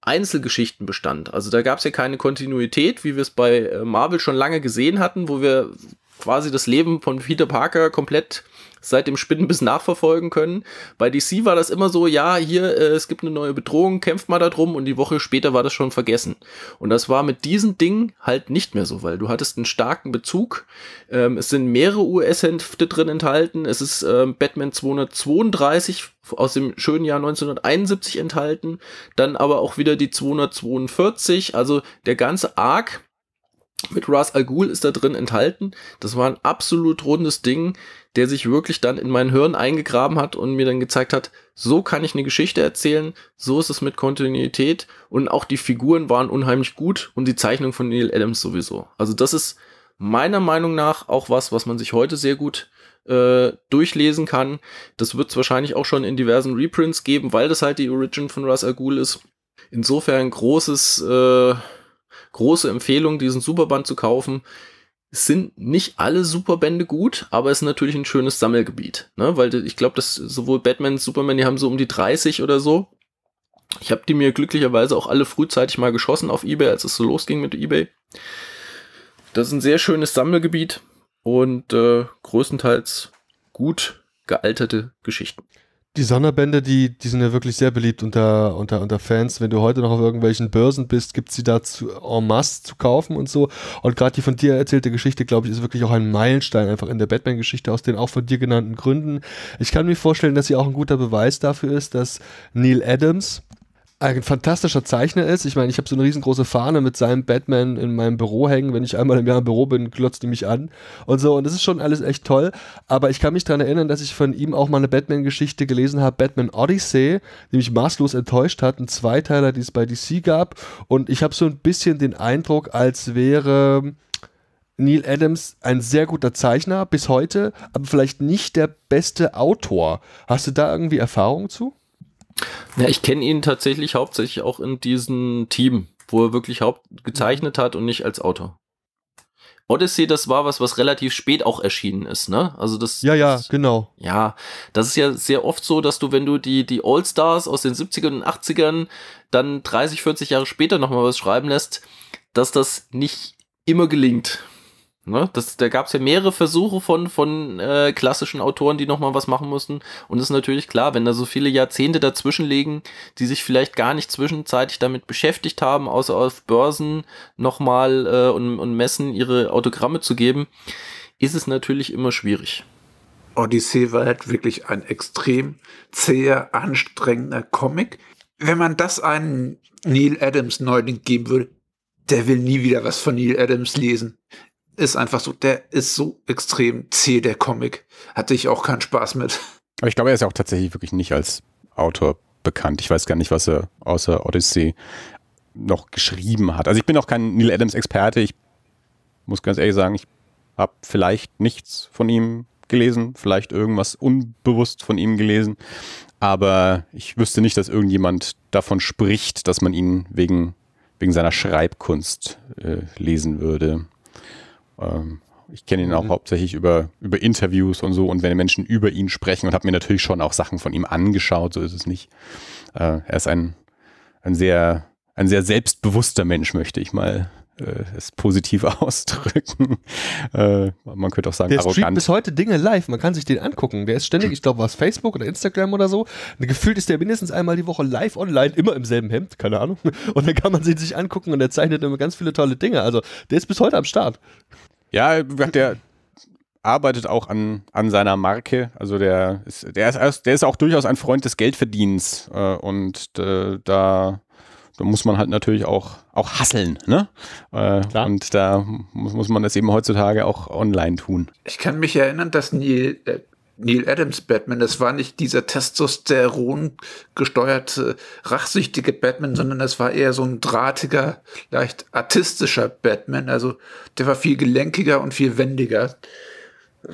Einzelgeschichten bestand. Also da gab es ja keine Kontinuität, wie wir es bei Marvel schon lange gesehen hatten, wo wir quasi das Leben von Peter Parker komplett seit dem Spinnen bis nachverfolgen können. Bei DC war das immer so, ja, hier, es gibt eine neue Bedrohung, kämpft mal da drum, und die Woche später war das schon vergessen. Und das war mit diesem Ding halt nicht mehr so, weil du hattest einen starken Bezug. Es sind mehrere US-Hefte drin enthalten. Es ist Batman 232 aus dem schönen Jahr 1971 enthalten. Dann aber auch wieder die 242, also der ganze Arc mit Ras Al Ghul ist da drin enthalten. Das war ein absolut rundes Ding, der sich wirklich dann in mein Hirn eingegraben hat und mir dann gezeigt hat, so kann ich eine Geschichte erzählen, so ist es mit Kontinuität, und auch die Figuren waren unheimlich gut und die Zeichnung von Neil Adams sowieso. Also das ist meiner Meinung nach auch was, was man sich heute sehr gut durchlesen kann. Das wird es wahrscheinlich auch schon in diversen Reprints geben, weil das halt die Origin von Ras Al Ghul ist. Insofern große Empfehlung, diesen Superband zu kaufen. Es sind nicht alle Superbände gut, aber es ist natürlich ein schönes Sammelgebiet, ne? Weil ich glaube, dass sowohl Batman als Superman, die haben so um die 30 oder so. Ich habe die mir glücklicherweise auch alle frühzeitig mal geschossen auf eBay, als es so losging mit eBay. Das ist ein sehr schönes Sammelgebiet und größtenteils gut gealterte Geschichten. Die Sonderbände, die sind ja wirklich sehr beliebt unter Fans. Wenn du heute noch auf irgendwelchen Börsen bist, gibt es sie da en masse zu kaufen und so. Und gerade die von dir erzählte Geschichte, glaube ich, ist wirklich auch ein Meilenstein einfach in der Batman-Geschichte aus den auch von dir genannten Gründen. Ich kann mir vorstellen, dass sie auch ein guter Beweis dafür ist, dass Neil Adams ein fantastischer Zeichner ist. Ich meine, ich habe so eine riesengroße Fahne mit seinem Batman in meinem Büro hängen. Wenn ich einmal im Jahr im Büro bin, glotzt die mich an und so. Und das ist schon alles echt toll. Aber ich kann mich daran erinnern, dass ich von ihm auch mal eine Batman-Geschichte gelesen habe, Batman Odyssey, die mich maßlos enttäuscht hat. Ein Zweiteiler, die es bei DC gab. Und ich habe so ein bisschen den Eindruck, als wäre Neil Adams ein sehr guter Zeichner bis heute, aber vielleicht nicht der beste Autor. Hast du da irgendwie Erfahrung zu? Ja, ich kenne ihn tatsächlich hauptsächlich auch in diesem Team, wo er wirklich gezeichnet hat und nicht als Autor. Odyssey, das war was relativ spät auch erschienen ist, ne? Also das. Ja, genau. Ja, das ist ja sehr oft so, dass du, wenn du die All-Stars aus den 70ern und 80ern dann 30, 40 Jahre später nochmal was schreiben lässt, dass das nicht immer gelingt. Ne? Da gab es ja mehrere Versuche von klassischen Autoren, die nochmal was machen mussten. Und es ist natürlich klar, wenn da so viele Jahrzehnte dazwischen liegen, die sich vielleicht gar nicht zwischenzeitlich damit beschäftigt haben, außer auf Börsen nochmal und Messen ihre Autogramme zu geben, ist es natürlich immer schwierig. Odyssey war halt wirklich ein extrem zäher, anstrengender Comic. Wenn man das einen Neil Adams Neuling geben würde, der will nie wieder was von Neil Adams lesen. Ist einfach so, der ist so extrem zäh, der Comic. Hatte ich auch keinen Spaß mit. Aber ich glaube, er ist ja auch tatsächlich wirklich nicht als Autor bekannt. Ich weiß gar nicht, was er außer Odyssey noch geschrieben hat. Also ich bin auch kein Neil Adams-Experte. Ich muss ganz ehrlich sagen, ich habe vielleicht nichts von ihm gelesen, vielleicht irgendwas unbewusst von ihm gelesen. Aber ich wüsste nicht, dass irgendjemand davon spricht, dass man ihn wegen seiner Schreibkunst lesen würde. Ich kenne ihn auch hauptsächlich über Interviews und so, und wenn Menschen über ihn sprechen, und habe mir natürlich schon auch Sachen von ihm angeschaut, so ist es nicht. Er ist ein sehr selbstbewusster Mensch, möchte ich mal es positiv ausdrücken. Man könnte auch sagen, der arrogant. Der streamt bis heute Dinge live, man kann sich den angucken. Der ist ständig, ich glaube, was Facebook oder Instagram oder so, gefühlt ist der mindestens einmal die Woche live online, immer im selben Hemd, keine Ahnung. Und dann kann man sie sich angucken und er zeichnet immer ganz viele tolle Dinge. Also der ist bis heute am Start. Ja, der arbeitet auch an seiner Marke. Also der ist auch durchaus ein Freund des Geldverdienens. Und da muss man halt natürlich auch hasseln, ne? Und da muss man das eben heutzutage auch online tun. Ich kann mich erinnern, dass Neil Neil Adams Batman. Das war nicht dieser Testosteron gesteuerte, rachsüchtige Batman, sondern das war eher so ein drahtiger, leicht artistischer Batman. Also der war viel gelenkiger und viel wendiger.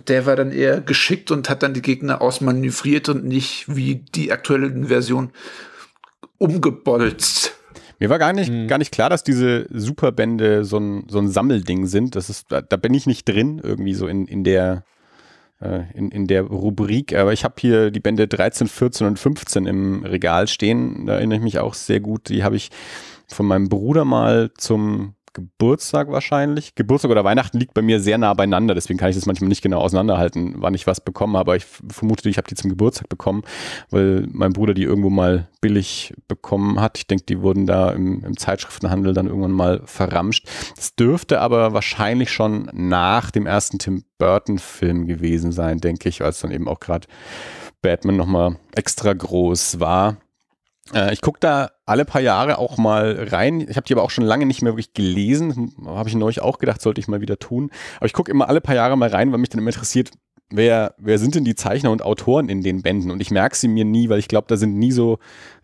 Der war dann eher geschickt und hat dann die Gegner ausmanövriert und nicht wie die aktuelle Version umgebolzt. Mir war gar nicht klar, dass diese Superbände so ein Sammelding sind. Das ist, da bin ich nicht drin, irgendwie so in der Rubrik. Aber ich habe hier die Bände 13, 14 und 15 im Regal stehen. Da erinnere ich mich auch sehr gut. Die habe ich von meinem Bruder mal zum Geburtstag wahrscheinlich. Geburtstag oder Weihnachten liegt bei mir sehr nah beieinander, deswegen kann ich das manchmal nicht genau auseinanderhalten, wann ich was bekommen habe. Aber ich vermute, ich habe die zum Geburtstag bekommen, weil mein Bruder die irgendwo mal billig bekommen hat. Ich denke, die wurden da im Zeitschriftenhandel dann irgendwann mal verramscht. Das dürfte aber wahrscheinlich schon nach dem ersten Tim Burton-Film gewesen sein, denke ich, als dann eben auch gerade Batman nochmal extra groß war. Ich gucke da alle paar Jahre auch mal rein. Ich habe die aber auch schon lange nicht mehr wirklich gelesen. Habe ich neulich auch gedacht, sollte ich mal wieder tun. Aber ich gucke immer alle paar Jahre mal rein, weil mich dann immer interessiert, wer sind denn die Zeichner und Autoren in den Bänden? Und ich merke sie mir nie, weil ich glaube, da sind nie so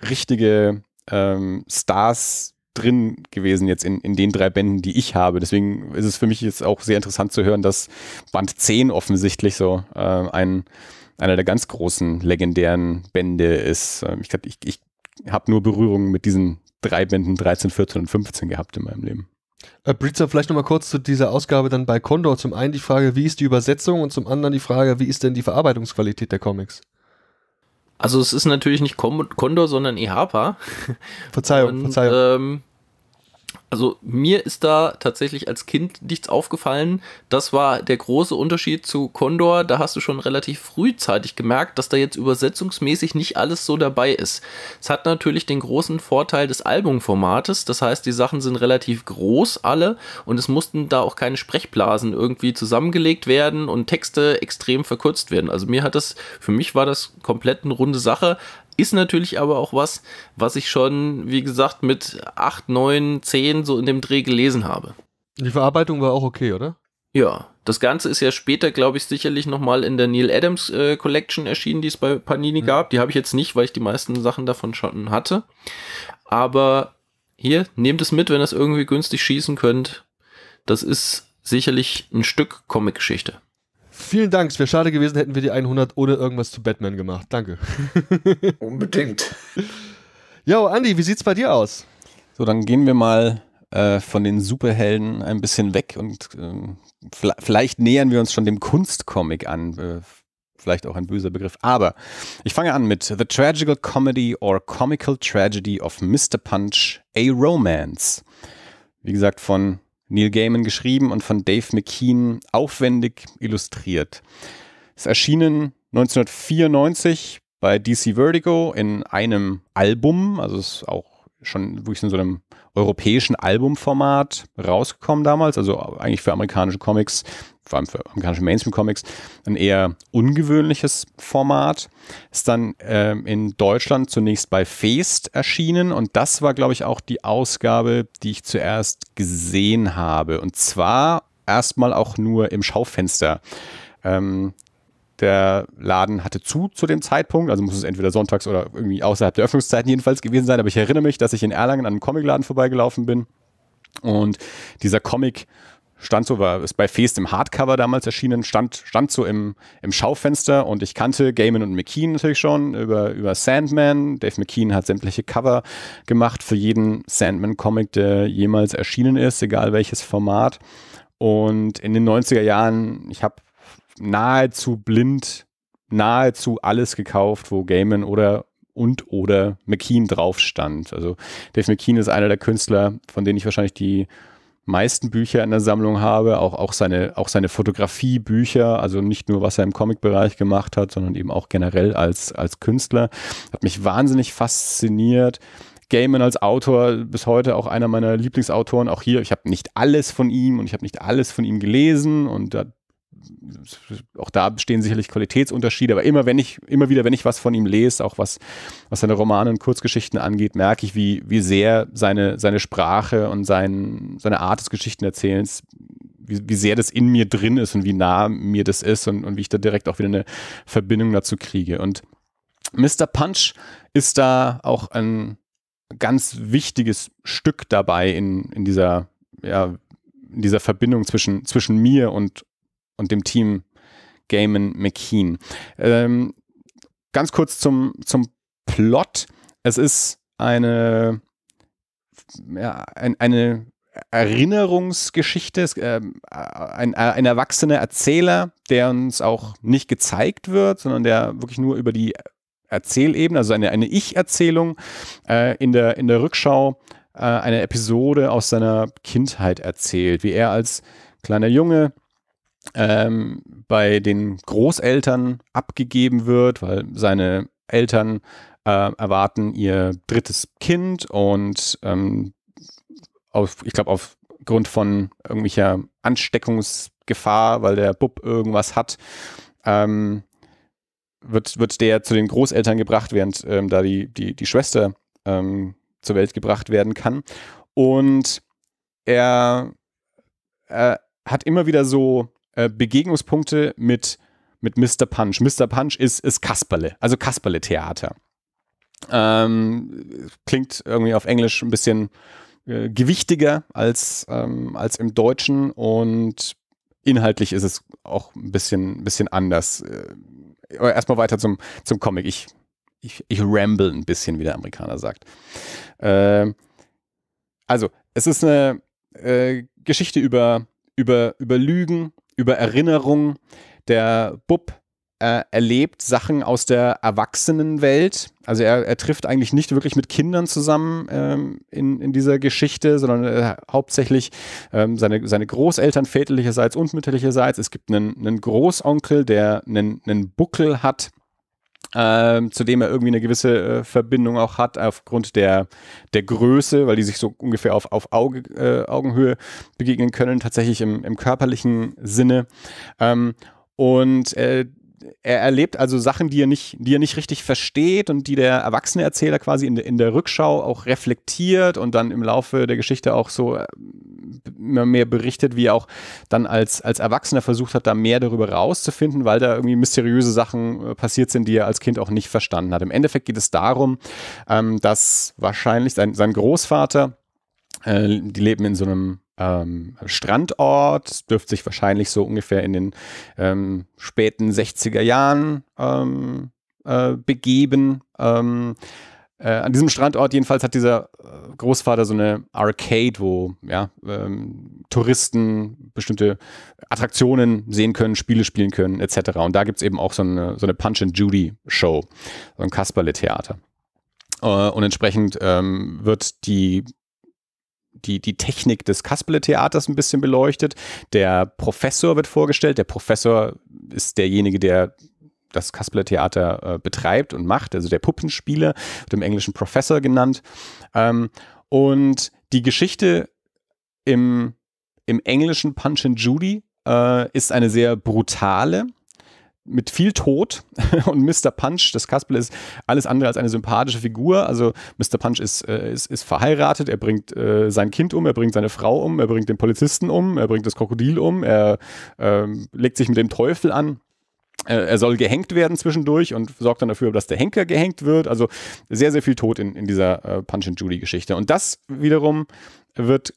richtige Stars drin gewesen jetzt in den 3 Bänden, die ich habe. Deswegen ist es für mich jetzt auch sehr interessant zu hören, dass Band 10 offensichtlich so einer der ganz großen legendären Bände ist. Ich habe nur Berührungen mit diesen 3 Bänden 13, 14 und 15 gehabt in meinem Leben. Breedstorm, vielleicht nochmal kurz zu dieser Ausgabe dann bei Condor. Zum einen die Frage, wie ist die Übersetzung, und zum anderen die Frage, wie ist denn die Verarbeitungsqualität der Comics? Also es ist natürlich nicht Condor, sondern EHPA. Verzeihung. Also mir ist da tatsächlich als Kind nichts aufgefallen. Das war der große Unterschied zu Condor. Da hast du schon relativ frühzeitig gemerkt, dass da jetzt übersetzungsmäßig nicht alles so dabei ist. Es hat natürlich den großen Vorteil des Albumformates. Das heißt, die Sachen sind relativ groß alle und es mussten da auch keine Sprechblasen irgendwie zusammengelegt werden und Texte extrem verkürzt werden. Also für mich war das komplett eine runde Sache. Ist natürlich aber auch was ich schon, wie gesagt, mit 8, 9, 10 so in dem Dreh gelesen habe. Die Verarbeitung war auch okay, oder? Ja, das Ganze ist ja später, glaube ich, sicherlich nochmal in der Neil Adams Collection erschienen, die es bei Panini gab. Die habe ich jetzt nicht, weil ich die meisten Sachen davon schon hatte. Aber hier, nehmt es mit, wenn ihr es irgendwie günstig schießen könnt. Das ist sicherlich ein Stück Comic-Geschichte. Vielen Dank, es wäre schade gewesen, hätten wir die 100 ohne irgendwas zu Batman gemacht. Danke. Unbedingt. Jo, Andi, wie sieht's bei dir aus? So, dann gehen wir mal von den Superhelden ein bisschen weg und vielleicht nähern wir uns schon dem Kunstcomic an. Vielleicht auch ein böser Begriff, aber ich fange an mit The Tragical Comedy or Comical Tragedy of Mr. Punch, a Romance. Wie gesagt, von Neil Gaiman geschrieben und von Dave McKean aufwendig illustriert. Es erschienen 1994 bei DC Vertigo in einem Album, also es ist auch schon wirklich in so einem europäischen Albumformat rausgekommen damals, also eigentlich für amerikanische Comics, vor allem für amerikanische Mainstream-Comics, ein eher ungewöhnliches Format. Ist dann in Deutschland zunächst bei Feest erschienen und das war, glaube ich, auch die Ausgabe, die ich zuerst gesehen habe. Und zwar erstmal auch nur im Schaufenster. Der Laden hatte zu dem Zeitpunkt, also muss es entweder sonntags oder irgendwie außerhalb der Öffnungszeiten jedenfalls gewesen sein, aber ich erinnere mich, dass ich in Erlangen an einem Comicladen vorbeigelaufen bin und dieser Comic stand so, ist bei Feest im Hardcover damals erschienen, stand so im Schaufenster und ich kannte Gaiman und McKean natürlich schon über Sandman. Dave McKean hat sämtliche Cover gemacht für jeden Sandman-Comic, der jemals erschienen ist, egal welches Format. Und in den 90er Jahren, ich habe nahezu blind, nahezu alles gekauft, wo Gaiman oder McKean drauf stand. Also Dave McKean ist einer der Künstler, von denen ich wahrscheinlich die meisten Bücher in der Sammlung habe, auch seine Fotografiebücher, also nicht nur, was er im Comic-Bereich gemacht hat, sondern eben auch generell als Künstler. Hat mich wahnsinnig fasziniert. Gaiman als Autor, bis heute auch einer meiner Lieblingsautoren, auch hier, ich habe nicht alles von ihm und ich habe nicht alles von ihm gelesen und auch da bestehen sicherlich Qualitätsunterschiede, aber immer wieder, wenn ich was von ihm lese, auch was seine Romane und Kurzgeschichten angeht, merke ich, wie sehr seine Sprache und seine Art des Geschichtenerzählens, wie sehr das in mir drin ist und wie nah mir das ist und wie ich da direkt auch wieder eine Verbindung dazu kriege. Und Mr. Punch ist da auch ein ganz wichtiges Stück dabei in dieser Verbindung zwischen mir und dem Team Gaiman McKean. Ganz kurz zum Plot. Es ist eine Erinnerungsgeschichte, ein erwachsener Erzähler, der uns auch nicht gezeigt wird, sondern der wirklich nur über die Erzählebene, also eine Ich-Erzählung in der Rückschau eine Episode aus seiner Kindheit erzählt, wie er als kleiner Junge bei den Großeltern abgegeben wird, weil seine Eltern erwarten ihr drittes Kind und ich glaube, aufgrund von irgendwelcher Ansteckungsgefahr, weil der Bub irgendwas hat, wird der zu den Großeltern gebracht, während da die Schwester zur Welt gebracht werden kann. Und er hat immer wieder so Begegnungspunkte mit Mr. Punch. Mr. Punch ist Kasperle, also Kasperle-Theater. Klingt irgendwie auf Englisch ein bisschen gewichtiger als im Deutschen und inhaltlich ist es auch ein bisschen anders. Aber erstmal weiter zum Comic. Ich ramble ein bisschen, wie der Amerikaner sagt. Also, es ist eine Geschichte über Lügen, über Erinnerung. Der Bub erlebt Sachen aus der Erwachsenenwelt. Also er trifft eigentlich nicht wirklich mit Kindern zusammen in dieser Geschichte, sondern hauptsächlich seine Großeltern väterlicherseits und mütterlicherseits. Es gibt einen Großonkel, der einen Buckel hat, zu dem er irgendwie eine gewisse Verbindung auch hat aufgrund der Größe, weil die sich so ungefähr auf Augenhöhe begegnen können, tatsächlich im körperlichen Sinne. Er erlebt also Sachen, die er nicht richtig versteht und die der erwachsene Erzähler quasi in der Rückschau auch reflektiert und dann im Laufe der Geschichte auch so immer mehr berichtet, wie er auch dann als Erwachsener versucht hat, da mehr darüber rauszufinden, weil da irgendwie mysteriöse Sachen passiert sind, die er als Kind auch nicht verstanden hat. Im Endeffekt geht es darum, dass wahrscheinlich sein Großvater, die leben in so einem Strandort, dürfte sich wahrscheinlich so ungefähr in den späten 60er Jahren begeben. An diesem Strandort jedenfalls hat dieser Großvater so eine Arcade, wo Touristen bestimmte Attraktionen sehen können, Spiele spielen können, etc. Und da gibt es eben auch so eine Punch-and-Judy-Show, so ein Kasperle-Theater. Und entsprechend wird die Technik des Kasperle-Theaters ein bisschen beleuchtet. Der Professor wird vorgestellt. Der Professor ist derjenige, der das Kasperle-Theater betreibt und macht. Also der Puppenspieler, wird im Englischen Professor genannt. Und die Geschichte im englischen Punch and Judy ist eine sehr brutale, mit viel Tod, und Mr. Punch, das Kasperle, ist alles andere als eine sympathische Figur. Also Mr. Punch ist verheiratet, er bringt sein Kind um, er bringt seine Frau um, er bringt den Polizisten um, er bringt das Krokodil um, er legt sich mit dem Teufel an, er soll gehängt werden zwischendurch und sorgt dann dafür, dass der Henker gehängt wird. Also sehr, sehr viel Tod in dieser Punch-and-Judy-Geschichte. Und das wiederum wird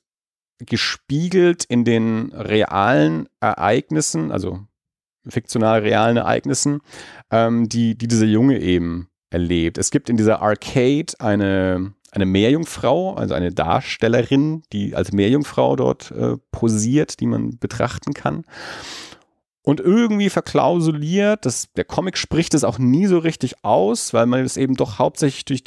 gespiegelt in den realen Ereignissen, also fiktional realen Ereignissen, die dieser Junge eben erlebt. Es gibt in dieser Arcade eine Meerjungfrau, also eine Darstellerin, die als Meerjungfrau dort posiert, die man betrachten kann. Und irgendwie verklausuliert, der Comic spricht es auch nie so richtig aus, weil man es eben doch hauptsächlich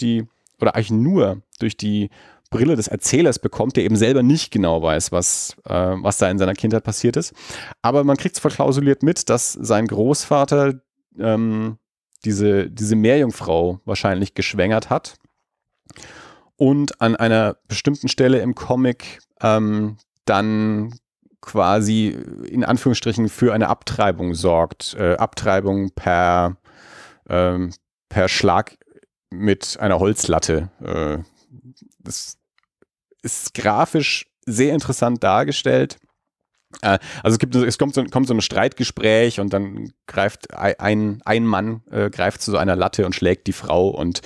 eigentlich nur durch die Brille des Erzählers bekommt, der eben selber nicht genau weiß, was da in seiner Kindheit passiert ist. Aber man kriegt es verklausuliert mit, dass sein Großvater diese Meerjungfrau wahrscheinlich geschwängert hat und an einer bestimmten Stelle im Comic dann quasi in Anführungsstrichen für eine Abtreibung sorgt. Abtreibung per Schlag mit einer Holzlatte. Das ist grafisch sehr interessant dargestellt. Also es kommt so ein Streitgespräch und dann greift ein Mann greift zu so einer Latte und schlägt die Frau und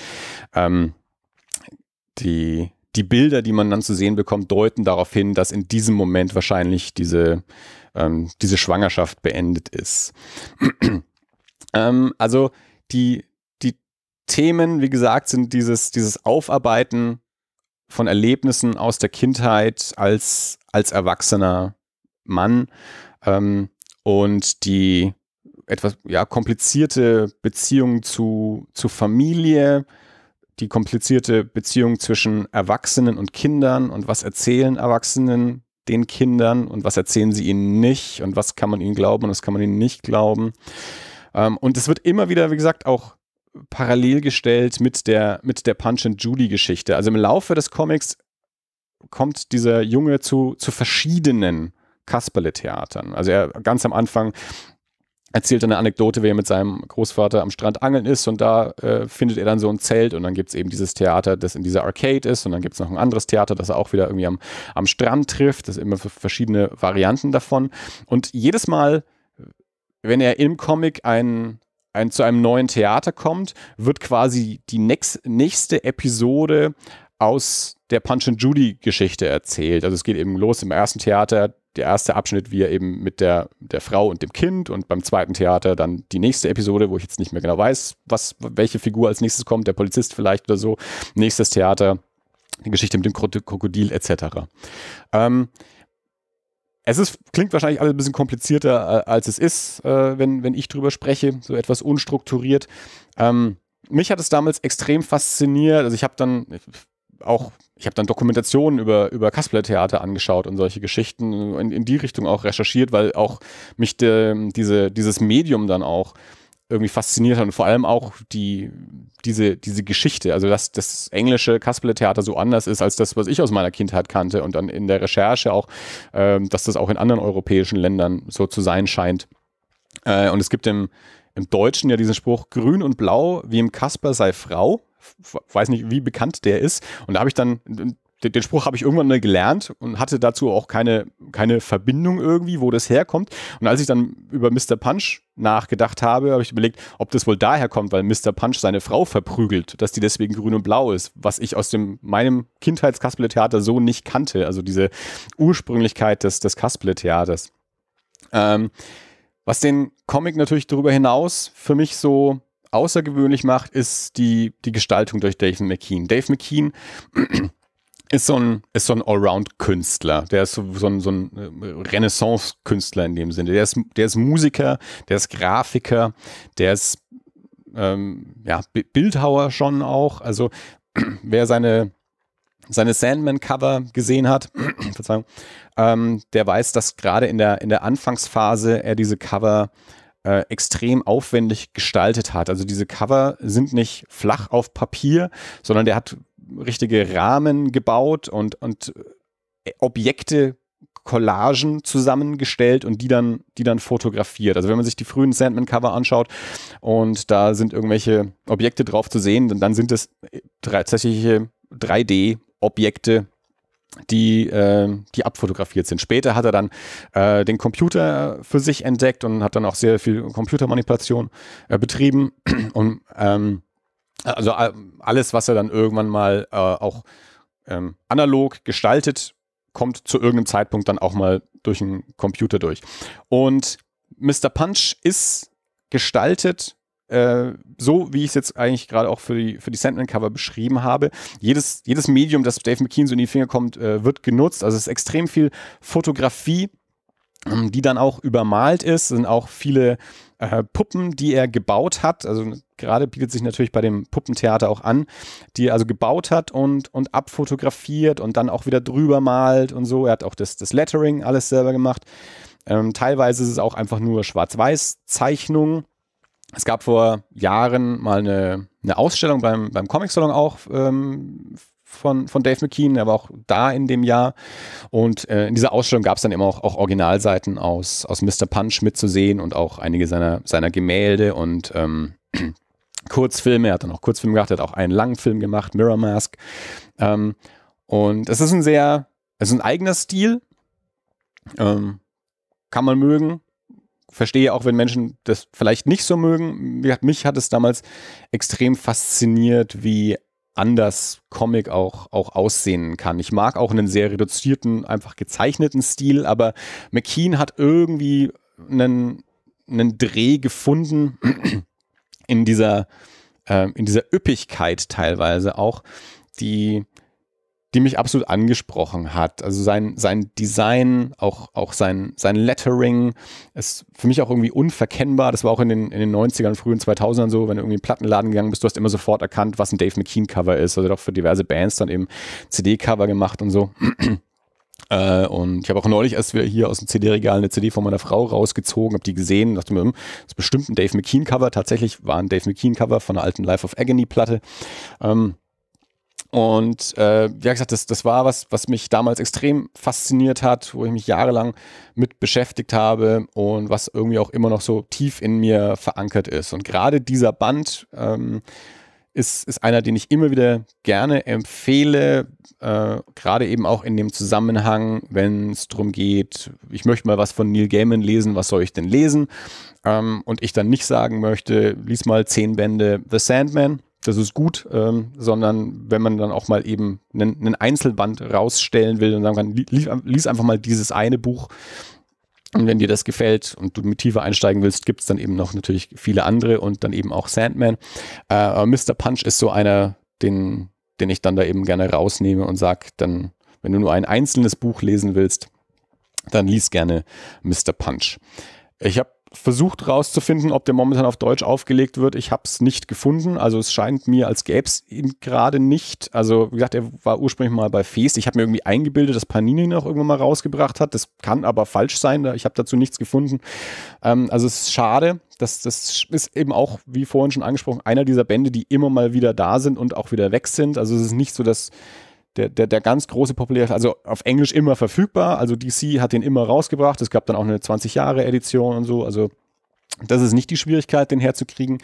die Bilder, die man dann zu sehen bekommt, deuten darauf hin, dass in diesem Moment wahrscheinlich diese Schwangerschaft beendet ist. Also die Themen, wie gesagt, sind dieses Aufarbeiten von Erlebnissen aus der Kindheit als erwachsener Mann und die etwas komplizierte Beziehung zu Familie, die komplizierte Beziehung zwischen Erwachsenen und Kindern und was erzählen Erwachsenen den Kindern und was erzählen sie ihnen nicht und was kann man ihnen glauben und was kann man ihnen nicht glauben. Und es wird immer wieder, wie gesagt, auch parallel gestellt mit der Punch-and-Judy-Geschichte. Also im Laufe des Comics kommt dieser Junge zu verschiedenen Kasperle-Theatern. Also er ganz am Anfang erzählt eine Anekdote, wie er mit seinem Großvater am Strand angeln ist und da findet er dann so ein Zelt und dann gibt es eben dieses Theater, das in dieser Arcade ist und dann gibt es noch ein anderes Theater, das er auch wieder irgendwie am Strand trifft. Das sind immer verschiedene Varianten davon. Und jedes Mal, wenn er im Comic zu einem neuen Theater kommt, wird quasi die nächste Episode aus der Punch-and-Judy-Geschichte erzählt. Also es geht eben los im ersten Theater, der erste Abschnitt, wie er eben mit der Frau und dem Kind, und beim zweiten Theater dann die nächste Episode, wo ich jetzt nicht mehr genau weiß, welche Figur als nächstes kommt, der Polizist vielleicht oder so, nächstes Theater, die Geschichte mit dem Krokodil etc. Klingt wahrscheinlich alles ein bisschen komplizierter, als es ist, wenn ich drüber spreche, so etwas unstrukturiert. Mich hat es damals extrem fasziniert, also ich habe dann Dokumentationen über Kasperle-Theater angeschaut und solche Geschichten in die Richtung auch recherchiert, weil auch mich dieses Medium dann auch irgendwie fasziniert hat und vor allem auch diese Geschichte, also dass das englische Kasperle-Theater so anders ist als das, was ich aus meiner Kindheit kannte, und dann in der Recherche auch, dass das auch in anderen europäischen Ländern so zu sein scheint. Und es gibt im Deutschen ja diesen Spruch, grün und blau wie im Kasper sei Frau. Weiß nicht, wie bekannt der ist. Und da habe ich dann, den Spruch habe ich irgendwann mal gelernt und hatte dazu auch keine Verbindung irgendwie, wo das herkommt. Und als ich dann über Mr. Punch nachgedacht habe, habe ich überlegt, ob das wohl daher kommt, weil Mr. Punch seine Frau verprügelt, dass die deswegen grün und blau ist, was ich aus meinem Kindheitskasperle-Theater so nicht kannte. Also diese Ursprünglichkeit des Kasperle-Theaters. Was den Comic natürlich darüber hinaus für mich so außergewöhnlich macht, ist die Gestaltung durch Dave McKean. Dave McKean ist so ein Allround-Künstler. Der ist so ein Renaissance-Künstler in dem Sinne. Der ist Musiker, der ist Grafiker, der ist Bildhauer schon auch. Also wer seine Sandman-Cover gesehen hat, Verzeihung, der weiß, dass gerade in der Anfangsphase er diese Cover extrem aufwendig gestaltet hat. Also diese Cover sind nicht flach auf Papier, sondern der hat richtige Rahmen gebaut und Objekte, Collagen zusammengestellt und die dann fotografiert. Also wenn man sich die frühen Sandman-Cover anschaut und da sind irgendwelche Objekte drauf zu sehen, dann sind das tatsächliche 3D-Objekte, die abfotografiert sind. Später hat er dann den Computer für sich entdeckt und hat dann auch sehr viel Computermanipulation betrieben und also alles, was er dann irgendwann mal auch analog gestaltet, kommt zu irgendeinem Zeitpunkt dann auch mal durch einen Computer durch. Und Mr. Punch ist gestaltet so, wie ich es jetzt eigentlich gerade auch für die Sandman-Cover beschrieben habe. Jedes Medium, das Dave McKean so in die Finger kommt, wird genutzt. Also es ist extrem viel Fotografie, die dann auch übermalt ist. Es sind auch viele Puppen, die er gebaut hat. Also gerade bietet sich natürlich bei dem Puppentheater auch an, die er also gebaut hat und abfotografiert und dann auch wieder drüber malt und so. Er hat auch das Lettering alles selber gemacht. Teilweise ist es auch einfach nur Schwarz-Weiß-Zeichnungen. Es gab vor Jahren mal eine Ausstellung beim Comic-Salon auch von Dave McKean. Er war auch da in dem Jahr. Und in dieser Ausstellung gab es dann immer auch Originalseiten aus Mr. Punch mitzusehen und auch einige seiner Gemälde und Kurzfilme. Er hat dann auch Kurzfilme gemacht, er hat auch einen langen Film gemacht, Mirror Mask. Und es ist ein eigener Stil. kann man mögen. Verstehe auch, wenn Menschen das vielleicht nicht so mögen. Mich hat es damals extrem fasziniert, wie anders Comic auch aussehen kann. Ich mag auch einen sehr reduzierten, einfach gezeichneten Stil, aber McKean hat irgendwie einen Dreh gefunden in dieser Üppigkeit teilweise auch, die mich absolut angesprochen hat. Also sein Design, auch sein Lettering ist für mich auch irgendwie unverkennbar. Das war auch in den 90ern, frühen 2000ern so, wenn du irgendwie in den Plattenladen gegangen bist, du hast immer sofort erkannt, was ein Dave McKean-Cover ist. Also doch für diverse Bands dann eben CD-Cover gemacht und so. Und ich habe auch neulich erst wieder hier aus dem CD-Regal eine CD von meiner Frau rausgezogen, habe die gesehen, dachte mir, das ist bestimmt ein Dave McKean-Cover. Tatsächlich war ein Dave McKean-Cover von einer alten Life of Agony-Platte. Und ja, gesagt, das war was mich damals extrem fasziniert hat, wo ich mich jahrelang mit beschäftigt habe und was irgendwie auch immer noch so tief in mir verankert ist. Und gerade dieser Band ist einer, den ich immer wieder gerne empfehle, gerade eben auch in dem Zusammenhang, wenn es darum geht, ich möchte mal was von Neil Gaiman lesen, was soll ich denn lesen? Und ich dann nicht sagen möchte, lies mal 10 Bände The Sandman. Das ist gut, sondern wenn man dann auch mal eben einen Einzelband rausstellen will und sagen kann, lies einfach mal dieses eine Buch. Und wenn dir das gefällt und du mit tiefer einsteigen willst, gibt es dann eben noch natürlich viele andere und dann eben auch Sandman. Aber Mr. Punch ist so einer, den ich dann da eben gerne rausnehme und sage, dann, wenn du nur ein einzelnes Buch lesen willst, dann lies gerne Mr. Punch. Ich habe versucht rauszufinden, ob der momentan auf Deutsch aufgelegt wird. Ich habe es nicht gefunden. Also es scheint mir, als gäbe es ihn gerade nicht. Also wie gesagt, er war ursprünglich mal bei Feest. Ich habe mir irgendwie eingebildet, dass Panini ihn auch irgendwann mal rausgebracht hat. Das kann aber falsch sein. Ich habe dazu nichts gefunden. Also es ist schade. Das ist eben auch, wie vorhin schon angesprochen, einer dieser Bände, die immer mal wieder da sind und auch wieder weg sind. Also es ist nicht so, dass der ganz große populäre, also auf Englisch immer verfügbar, also DC hat den immer rausgebracht, es gab dann auch eine 20-Jahre-Edition und so, also das ist nicht die Schwierigkeit, den herzukriegen,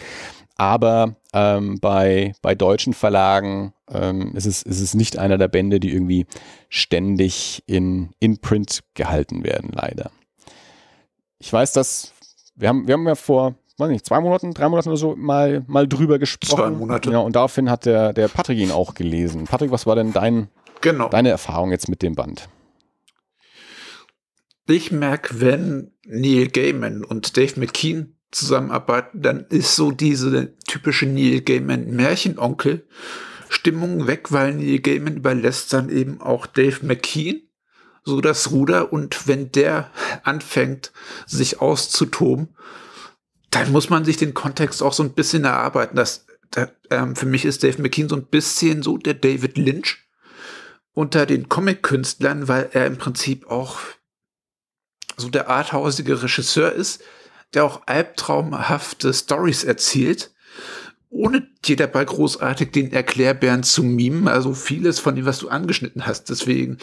aber bei deutschen Verlagen ist es nicht einer der Bände, die irgendwie ständig in Print gehalten werden, leider. Ich weiß, dass, wir haben ja vor, weiß nicht, 2 Monaten, 3 Monaten oder so mal drüber gesprochen. 2 Monate. Ja, und daraufhin hat der Patrick ihn auch gelesen. Patrick, was war denn deine Erfahrung jetzt mit dem Band? Ich merke, wenn Neil Gaiman und Dave McKean zusammenarbeiten, dann ist so diese typische Neil Gaiman Märchenonkel-Stimmung weg, weil Neil Gaiman überlässt dann eben auch Dave McKean so das Ruder und wenn der anfängt, sich auszutoben, dann muss man sich den Kontext auch so ein bisschen erarbeiten. Für mich ist Dave McKean so ein bisschen so der David Lynch unter den Comic-Künstlern, weil er im Prinzip auch so der arthausige Regisseur ist, der auch albtraumhafte Stories erzählt, ohne dir dabei großartig den Erklärbären zu mimen. Also vieles von dem, was du angeschnitten hast. Deswegen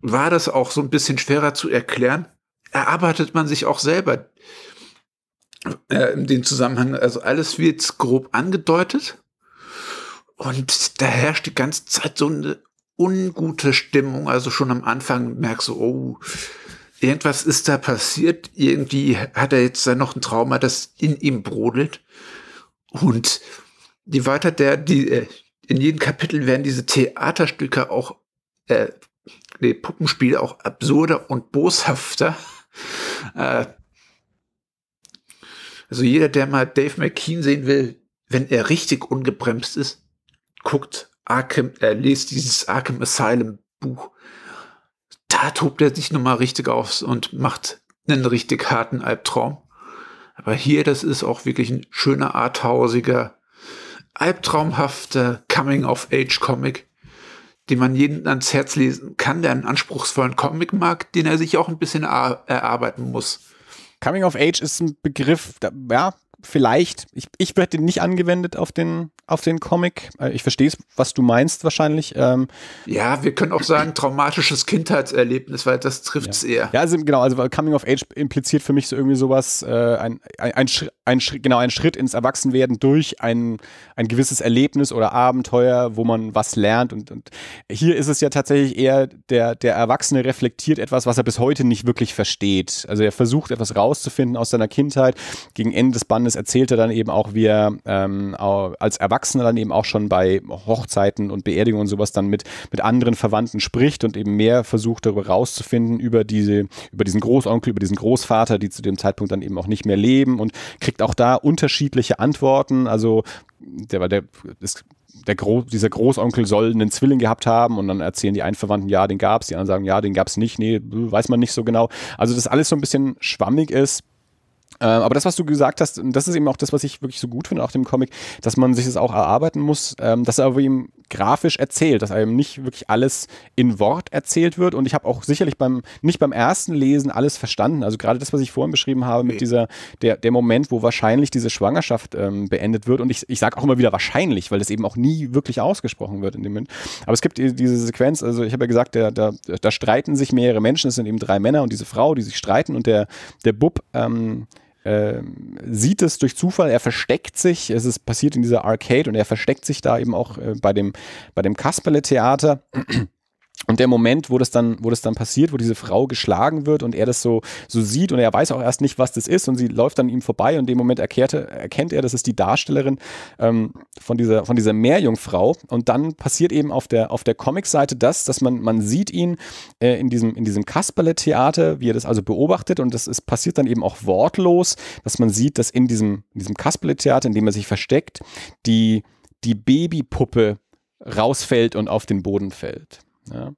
war das auch so ein bisschen schwerer zu erklären. Erarbeitet man sich auch selber in dem Zusammenhang, also alles wird grob angedeutet und da herrscht die ganze Zeit so eine ungute Stimmung, also schon am Anfang merkst du, oh, irgendwas ist da passiert, irgendwie hat er jetzt dann noch ein Trauma, das in ihm brodelt und in jedem Kapitel werden diese Theaterstücke auch, die Puppenspiele auch absurder und boshafter, also jeder, der mal Dave McKean sehen will, wenn er richtig ungebremst ist, lest dieses Arkham Asylum Buch. Da tobt er sich nochmal richtig aus und macht einen richtig harten Albtraum. Aber hier, das ist auch wirklich ein schöner, arthausiger, albtraumhafter Coming-of-Age-Comic, den man jedem ans Herz lesen kann, der einen anspruchsvollen Comic mag, den er sich auch ein bisschen erarbeiten muss. Coming of Age ist ein Begriff, ja, vielleicht, ich hätte ihn nicht angewendet auf den Comic. Ich verstehe es, was du meinst wahrscheinlich. Ja, wir können auch sagen, traumatisches Kindheitserlebnis, weil das trifft es eher. Ja, also, genau, also Coming of Age impliziert für mich so irgendwie sowas, ein Schritt ins Erwachsenwerden durch ein gewisses Erlebnis oder Abenteuer, wo man was lernt. Und hier ist es ja tatsächlich eher, der Erwachsene reflektiert etwas, was er bis heute nicht wirklich versteht. Also er versucht, etwas rauszufinden aus seiner Kindheit. Gegen Ende des Bandes erzählt er dann eben auch, wie er als Erwachsener dann eben auch schon bei Hochzeiten und Beerdigungen und sowas dann mit anderen Verwandten spricht und eben mehr versucht, darüber rauszufinden, über diesen Großonkel, über diesen Großvater, die zu dem Zeitpunkt dann eben auch nicht mehr leben, und kriegt auch da unterschiedliche Antworten. Also dieser Großonkel soll einen Zwilling gehabt haben, und dann erzählen die einen Verwandten, ja, den gab es, die anderen sagen, ja, den gab es nicht, nee, weiß man nicht so genau. Also dass alles so ein bisschen schwammig ist. Aber das, was du gesagt hast, und das ist eben auch das, was ich wirklich so gut finde, auch dem Comic, dass man sich das auch erarbeiten muss, dass er aber eben grafisch erzählt, dass einem nicht wirklich alles in Wort erzählt wird. Und ich habe auch sicherlich nicht beim ersten Lesen alles verstanden. Also gerade das, was ich vorhin beschrieben habe, mit der Moment, wo wahrscheinlich diese Schwangerschaft beendet wird. Und ich sage auch immer wieder wahrscheinlich, weil das eben auch nie wirklich ausgesprochen wird in dem Moment. Aber es gibt diese Sequenz, also ich habe ja gesagt, da streiten sich mehrere Menschen, es sind eben 3 Männer und diese Frau, die sich streiten, und der Bub sieht es durch Zufall, er versteckt sich, es ist passiert in dieser Arcade, und er versteckt sich da eben auch bei dem Kasperle-Theater. Und der Moment, wo das dann passiert, wo diese Frau geschlagen wird und er das so sieht, und er weiß auch erst nicht, was das ist, und sie läuft dann ihm vorbei, und in dem Moment erkennt er, das ist die Darstellerin von dieser Meerjungfrau. Und dann passiert eben auf der Comic-Seite dass man sieht ihn in diesem Kasperle-Theater, wie er das also beobachtet, und das passiert dann eben auch wortlos, dass man sieht, dass in diesem Kasperle-Theater, in dem er sich versteckt, die Babypuppe rausfällt und auf den Boden fällt. Ja.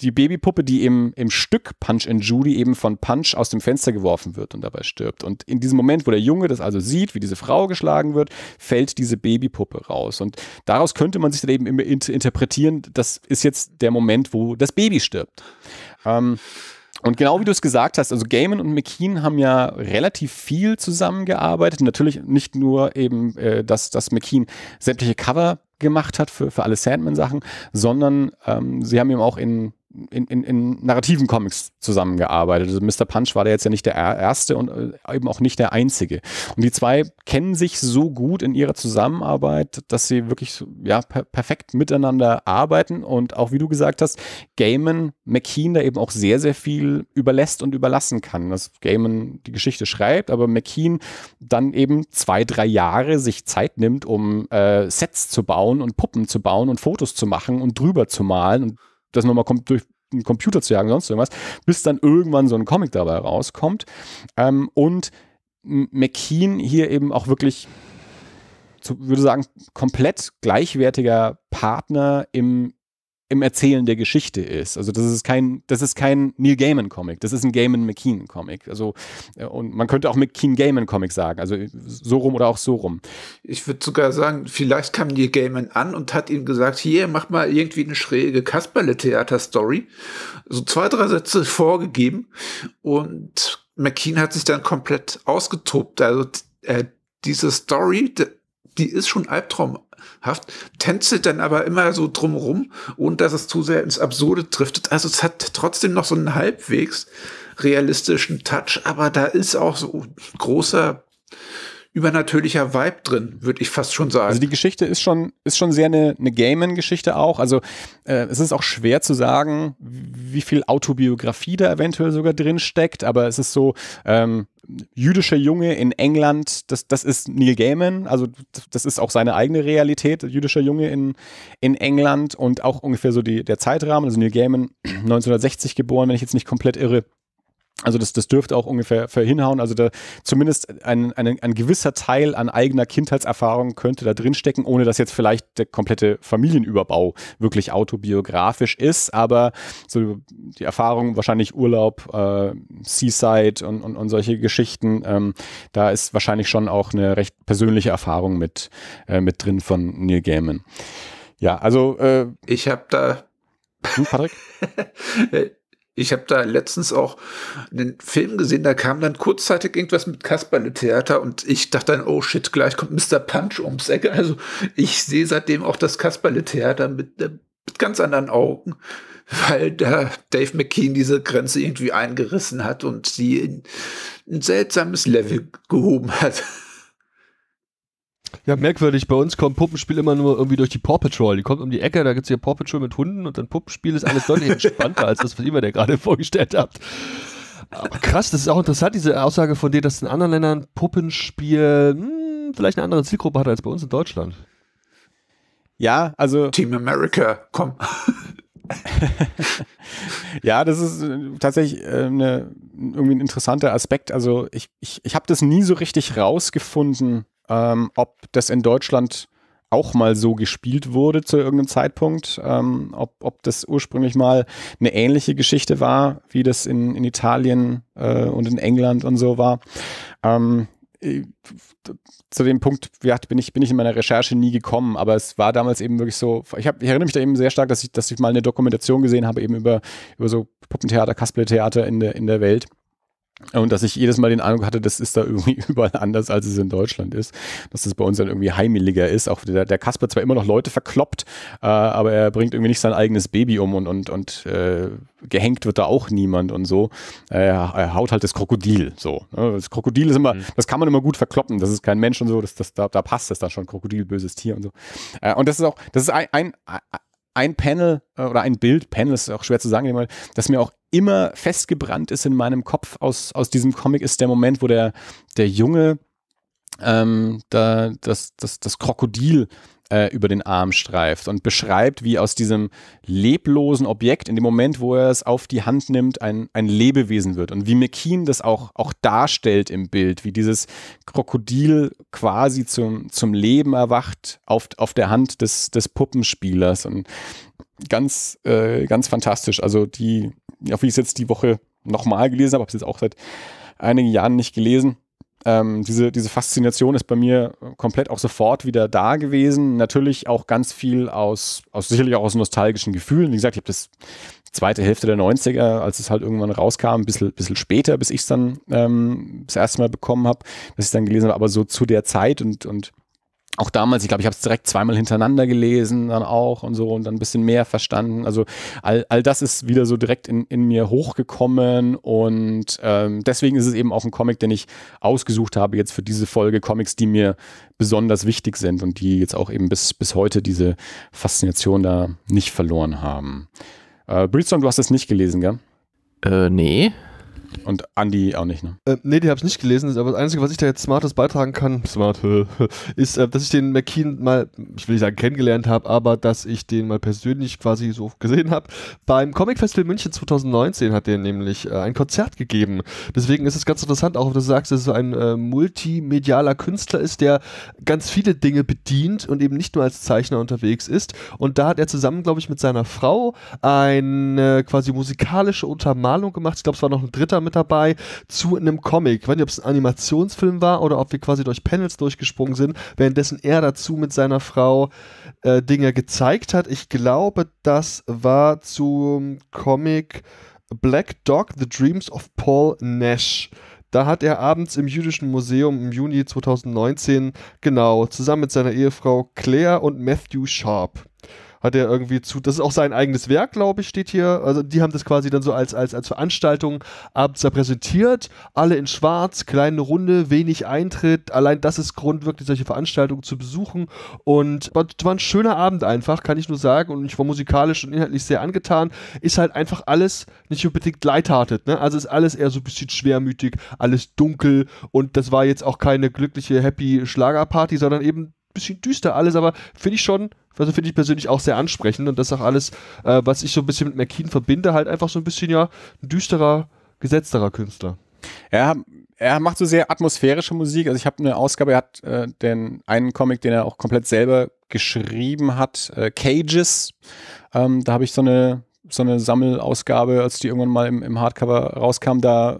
Die Babypuppe, die im Stück Punch and Judy eben von Punch aus dem Fenster geworfen wird und dabei stirbt. Und in diesem Moment, wo der Junge das also sieht, wie diese Frau geschlagen wird, fällt diese Babypuppe raus. Und daraus könnte man sich dann eben immer interpretieren, das ist jetzt der Moment, wo das Baby stirbt. Und genau wie du es gesagt hast, also Gaiman und McKean haben ja relativ viel zusammengearbeitet. Natürlich nicht nur eben, dass McKean sämtliche Cover gemacht hat für alle Sandman-Sachen, sondern sie haben eben auch in narrativen Comics zusammengearbeitet. Also Mr. Punch war da jetzt ja nicht der Erste und eben auch nicht der Einzige. Und die zwei kennen sich so gut in ihrer Zusammenarbeit, dass sie wirklich ja, perfekt miteinander arbeiten. Und auch wie du gesagt hast, Gaiman McKean da eben auch sehr, sehr viel überlässt und überlassen kann. Dass Gaiman die Geschichte schreibt, aber McKean dann eben 2, 3 Jahre sich Zeit nimmt, um Sets zu bauen und Puppen zu bauen und Fotos zu machen und drüber zu malen und das nochmal kommt durch einen Computer zu jagen, sonst irgendwas, bis dann irgendwann so ein Comic dabei rauskommt. Und McKean hier eben auch wirklich, würde sagen, komplett gleichwertiger Partner im Erzählen der Geschichte ist. Also das ist kein Neil Gaiman-Comic, das ist ein Gaiman-McKean-Comic. Also, und man könnte auch McKean-Gaiman-Comic sagen, also so rum oder auch so rum. Ich würde sogar sagen, vielleicht kam Neil Gaiman an und hat ihm gesagt, hier, mach mal irgendwie eine schräge Kasperle-Theater-Story. So 2, 3 Sätze vorgegeben, und McKean hat sich dann komplett ausgetobt. Also diese Story, die ist schon albtraumhaft, tänzelt dann aber immer so drumrum, ohne dass es zu sehr ins Absurde driftet. Also es hat trotzdem noch so einen halbwegs realistischen Touch, aber da ist auch so ein großer übernatürlicher Vibe drin, würde ich fast schon sagen. Also die Geschichte ist schon sehr eine Gaiman-Geschichte auch. Also es ist auch schwer zu sagen, wie viel Autobiografie da eventuell sogar drin steckt, aber es ist so, jüdischer Junge in England, das ist Neil Gaiman, also das ist auch seine eigene Realität, jüdischer Junge in England, und auch ungefähr so der Zeitrahmen, also Neil Gaiman 1960 geboren, wenn ich jetzt nicht komplett irre. Also das dürfte auch ungefähr hinhauen, also da zumindest ein gewisser Teil an eigener Kindheitserfahrung könnte da drin stecken, ohne dass jetzt vielleicht der komplette Familienüberbau wirklich autobiografisch ist, aber so die Erfahrung, wahrscheinlich Urlaub, Seaside und solche Geschichten, da ist wahrscheinlich schon auch eine recht persönliche Erfahrung mit drin von Neil Gaiman. Ja, also ich habe da... Patrick? Ich habe da letztens auch einen Film gesehen, da kam dann kurzzeitig irgendwas mit Kasperle-Theater und ich dachte dann, oh shit, gleich kommt Mr. Punch ums Eck. Also ich sehe seitdem auch das Kasperle-Theater mit ganz anderen Augen, weil da Dave McKean diese Grenze irgendwie eingerissen hat und sie in ein seltsames Level gehoben hat. Ja, merkwürdig, bei uns kommt Puppenspiel immer nur irgendwie durch die Paw Patrol. Die kommt um die Ecke, da gibt es hier Paw Patrol mit Hunden und dann Puppenspiel, ist alles deutlich entspannter als das, was ihr mir da gerade vorgestellt habt. Aber krass, das ist auch interessant, diese Aussage von dir, dass in anderen Ländern Puppenspiel vielleicht eine andere Zielgruppe hat als bei uns in Deutschland. Ja, also... Team America, komm. Ja, das ist tatsächlich irgendwie ein interessanter Aspekt. Also ich habe das nie so richtig rausgefunden, ob das in Deutschland auch mal so gespielt wurde zu irgendeinem Zeitpunkt, ob das ursprünglich mal eine ähnliche Geschichte war, wie das in Italien und in England und so war. Zu dem Punkt, ja, bin ich in meiner Recherche nie gekommen, aber es war damals eben wirklich so, ich erinnere mich da eben sehr stark, dass ich mal eine Dokumentation gesehen habe, eben über so Puppentheater, Kasperle-Theater in der Welt. Und dass ich jedes Mal den Eindruck hatte, das ist da irgendwie überall anders, als es in Deutschland ist. Dass das bei uns dann irgendwie heimeliger ist. Auch der Kasper zwar immer noch Leute verkloppt, aber er bringt irgendwie nicht sein eigenes Baby um und gehängt wird da auch niemand und so. Er haut halt das Krokodil so. Ne? Das Krokodil ist immer, das kann man immer gut verkloppen. Das ist kein Mensch und so, da passt das dann schon. Krokodil, böses Tier und so. Und das ist auch, das ist ein Panel oder ein Bild, Panel ist auch schwer zu sagen, das mir auch immer festgebrannt ist in meinem Kopf aus diesem Comic, ist der Moment, wo der Junge das Krokodil über den Arm streift und beschreibt, wie aus diesem leblosen Objekt in dem Moment, wo er es auf die Hand nimmt, ein Lebewesen wird. Und wie McKean das auch darstellt im Bild, wie dieses Krokodil quasi zum Leben erwacht auf der Hand des Puppenspielers. Und ganz fantastisch. Also auch wie ich es jetzt die Woche nochmal gelesen habe es jetzt auch seit einigen Jahren nicht gelesen. Diese Faszination ist bei mir komplett auch sofort wieder da gewesen. Natürlich auch ganz viel sicherlich auch aus nostalgischen Gefühlen. Wie gesagt, ich habe das zweite Hälfte der 90er, als es halt irgendwann rauskam, ein bisschen später, bis ich es dann das erste Mal bekommen habe, dass ich es dann gelesen habe, aber so zu der Zeit und auch damals, ich glaube, ich habe es direkt zweimal hintereinander gelesen, dann auch und so und dann ein bisschen mehr verstanden. Also all das ist wieder so direkt in mir hochgekommen und deswegen ist es eben auch ein Comic, den ich ausgesucht habe jetzt für diese Folge. Comics, die mir besonders wichtig sind und die jetzt auch eben bis heute diese Faszination da nicht verloren haben. Breedstorm, du hast das nicht gelesen, gell? Nee. Und Andi auch nicht, ne? Nee, die habe ich nicht gelesen, aber das Einzige, was ich da jetzt Smartes beitragen kann, ist, dass ich den McKean mal, ich will nicht sagen kennengelernt habe, aber dass ich den mal persönlich quasi so gesehen habe. Beim Comic Festival München 2019 hat der nämlich ein Konzert gegeben. Deswegen ist es ganz interessant, auch wenn du sagst, dass es so ein multimedialer Künstler ist, der ganz viele Dinge bedient und eben nicht nur als Zeichner unterwegs ist. Und da hat er zusammen, glaube ich, mit seiner Frau eine quasi musikalische Untermalung gemacht. Ich glaube, es war noch ein dritter mit dabei, zu einem Comic. Ich weiß nicht, ob es ein Animationsfilm war oder ob wir quasi durch Panels durchgesprungen sind, währenddessen er dazu mit seiner Frau Dinge gezeigt hat. Ich glaube, das war zum Comic Black Dog, The Dreams of Paul Nash. Da hat er abends im Jüdischen Museum im Juni 2019, genau, zusammen mit seiner Ehefrau Claire und Matthew Sharp hat er irgendwie zu, das ist auch sein eigenes Werk, glaube ich, steht hier, also die haben das quasi dann so als Veranstaltung abends da präsentiert, alle in schwarz, kleine Runde, wenig Eintritt, allein das ist Grund, wirklich solche Veranstaltungen zu besuchen und war ein schöner Abend einfach, kann ich nur sagen, und ich war musikalisch und inhaltlich sehr angetan, ist halt einfach alles nicht unbedingt lighthearted, ne? Also ist alles eher so ein bisschen schwermütig, alles dunkel und das war jetzt auch keine glückliche, happy Schlagerparty, sondern eben bisschen düster alles, aber finde ich schon, also finde ich persönlich auch sehr ansprechend und das ist auch alles, was ich so ein bisschen mit McKean verbinde, halt einfach so ein bisschen, ja, ein düsterer, gesetzterer Künstler. Er macht so sehr atmosphärische Musik, also ich habe eine Ausgabe, er hat den einen Comic, den er auch komplett selber geschrieben hat, Cages, da habe ich so eine Sammelausgabe, als die irgendwann mal im Hardcover rauskam, da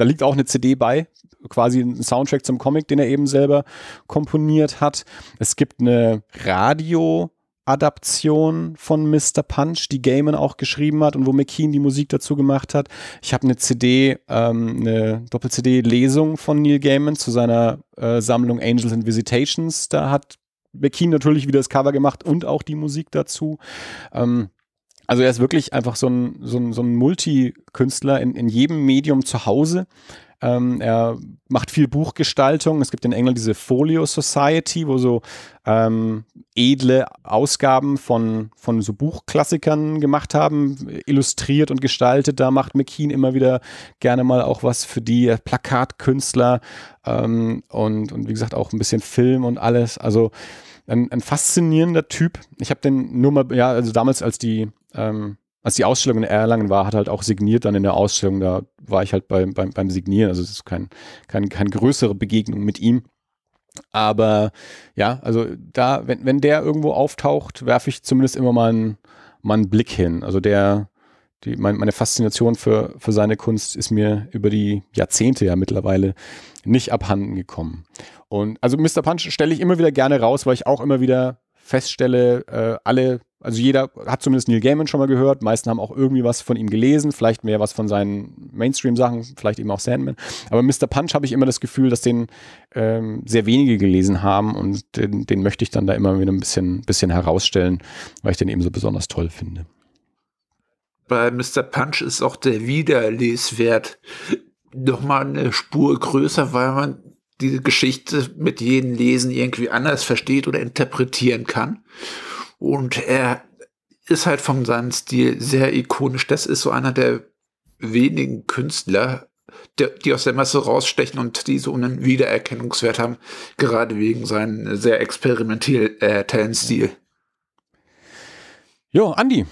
liegt auch eine CD bei, quasi ein Soundtrack zum Comic, den er eben selber komponiert hat. Es gibt eine Radio- Adaption von Mr. Punch, die Gaiman auch geschrieben hat und wo McKean die Musik dazu gemacht hat. Ich habe eine CD, eine Doppel-CD-Lesung von Neil Gaiman zu seiner Sammlung Angels and Visitations. Da hat McKean natürlich wieder das Cover gemacht und auch die Musik dazu. Also er ist wirklich einfach so ein Multikünstler in jedem Medium zu Hause. Er macht viel Buchgestaltung. Es gibt in England diese Folio Society, wo so edle Ausgaben von so Buchklassikern gemacht haben, illustriert und gestaltet. Da macht McKean immer wieder gerne mal auch was für die Plakatkünstler und wie gesagt auch ein bisschen Film und alles. Also ein faszinierender Typ. Ich habe den nur mal, ja, also damals als die Ausstellung in Erlangen war, hat halt auch signiert dann in der Ausstellung, da war ich halt beim Signieren, also es ist keine größere Begegnung mit ihm. Aber ja, also da, wenn der irgendwo auftaucht, werfe ich zumindest immer mal einen Blick hin. Also meine Faszination für seine Kunst ist mir über die Jahrzehnte ja mittlerweile nicht abhanden gekommen. Und also Mr. Punch stelle ich immer wieder gerne raus, weil ich auch immer wieder feststelle, also jeder hat zumindest Neil Gaiman schon mal gehört, meisten haben auch irgendwie was von ihm gelesen, vielleicht mehr was von seinen Mainstream-Sachen, vielleicht eben auch Sandman. Aber Mr. Punch habe ich immer das Gefühl, dass den sehr wenige gelesen haben und den möchte ich dann da immer wieder ein bisschen herausstellen, weil ich den eben so besonders toll finde. Bei Mr. Punch ist auch der Wiederleswert nochmal eine Spur größer, weil man diese Geschichte mit jedem Lesen irgendwie anders versteht oder interpretieren kann. Und er ist halt von seinem Stil sehr ikonisch. Das ist so einer der wenigen Künstler, die aus der Masse rausstechen und die so einen Wiedererkennungswert haben, gerade wegen seinem sehr experimentellen Stil. Jo, Andi.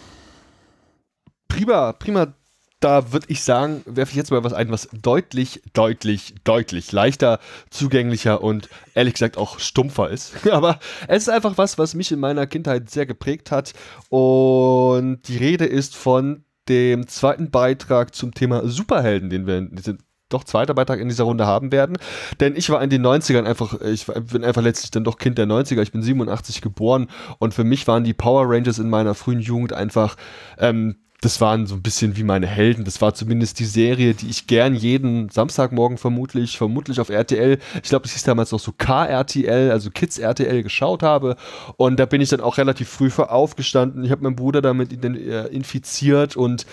Prima, prima. Da würde ich sagen, werfe ich jetzt mal was ein, was deutlich, deutlich, deutlich leichter, zugänglicher und ehrlich gesagt auch stumpfer ist. Aber es ist einfach was mich in meiner Kindheit sehr geprägt hat. Und die Rede ist von dem zweiten Beitrag zum Thema Superhelden, den wir in diesem zweiter Beitrag in dieser Runde haben werden, denn ich war in den 90ern einfach, ich bin einfach letztlich dann doch Kind der 90er, ich bin 87 geboren und für mich waren die Power Rangers in meiner frühen Jugend einfach, das waren so ein bisschen wie meine Helden. Das war zumindest die Serie, die ich gern jeden Samstagmorgen vermutlich auf RTL, ich glaube, das hieß damals noch so KRTL, also Kids RTL, geschaut habe. Und da bin ich dann auch relativ früh für aufgestanden. Ich habe meinen Bruder damit infiziert und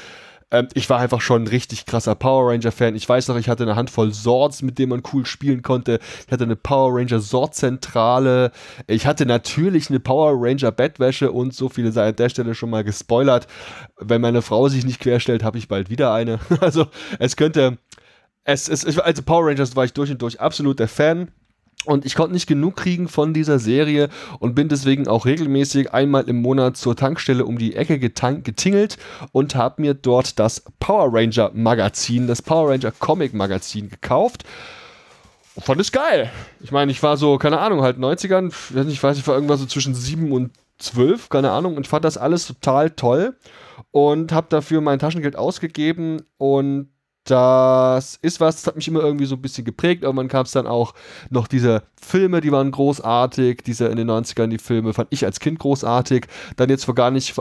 ich war einfach schon ein richtig krasser Power Ranger-Fan. Ich weiß noch, ich hatte eine Handvoll Swords, mit denen man cool spielen konnte. Ich hatte eine Power Ranger-Sword-Zentrale. Ich hatte natürlich eine Power Ranger-Bettwäsche und so viele sei an der Stelle schon mal gespoilert. Wenn meine Frau sich nicht querstellt, habe ich bald wieder eine. Also also Power Rangers war ich durch und durch absolut der Fan. Und ich konnte nicht genug kriegen von dieser Serie und bin deswegen auch regelmäßig einmal im Monat zur Tankstelle um die Ecke getingelt und habe mir dort das Power Ranger Magazin, das Power Ranger Comic Magazin gekauft. Und fand es geil. Ich meine, ich war so, keine Ahnung, halt 90ern, ich weiß nicht, ich war irgendwas so zwischen 7 und 12, keine Ahnung, und fand das alles total toll und habe dafür mein Taschengeld ausgegeben und das ist was, das hat mich immer irgendwie so ein bisschen geprägt. Irgendwann kam es dann auch noch diese Filme, die waren großartig. Diese in den 90ern, die Filme fand ich als Kind großartig. Dann jetzt vor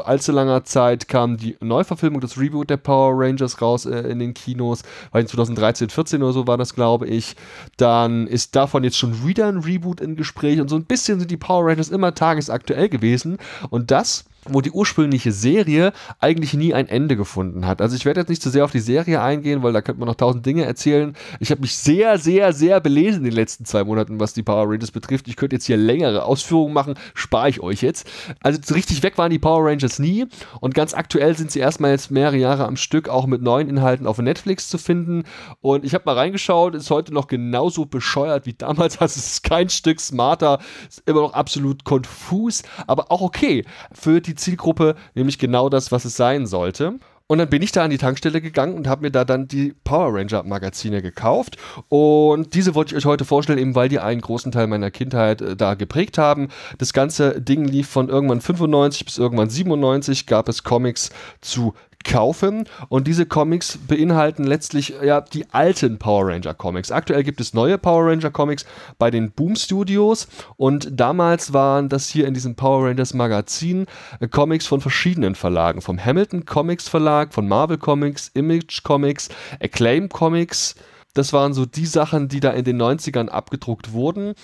allzu langer Zeit kam die Neuverfilmung, das Reboot der Power Rangers raus in den Kinos. Weil 2013, 14 oder so war das, glaube ich. Dann ist davon jetzt schon wieder ein Reboot im Gespräch. Und so ein bisschen sind die Power Rangers immer tagesaktuell gewesen. Und das, wo die ursprüngliche Serie eigentlich nie ein Ende gefunden hat. Also ich werde jetzt nicht zu sehr auf die Serie eingehen, weil da könnte man noch tausend Dinge erzählen. Ich habe mich sehr, sehr, sehr belesen in den letzten 2 Monaten, was die Power Rangers betrifft. Ich könnte jetzt hier längere Ausführungen machen, spare ich euch jetzt. Also richtig weg waren die Power Rangers nie und ganz aktuell sind sie erstmal jetzt mehrere Jahre am Stück auch mit neuen Inhalten auf Netflix zu finden und ich habe mal reingeschaut, ist heute noch genauso bescheuert wie damals, also es ist kein Stück smarter, ist immer noch absolut konfus, aber auch okay für die Zielgruppe, nämlich genau das, was es sein sollte. Und dann bin ich da an die Tankstelle gegangen und habe mir da dann die Power Ranger Magazine gekauft und diese wollte ich euch heute vorstellen, eben weil die einen großen Teil meiner Kindheit da geprägt haben. Das ganze Ding lief von irgendwann 95 bis irgendwann 97, gab es Comics zu kaufen, und diese Comics beinhalten letztlich ja die alten Power Ranger Comics. Aktuell gibt es neue Power Ranger Comics bei den Boom Studios, und damals waren das hier in diesem Power Rangers Magazin Comics von verschiedenen Verlagen, vom Hamilton Comics Verlag, von Marvel Comics, Image Comics, Acclaim Comics. Das waren so die Sachen, die da in den 90ern abgedruckt wurden,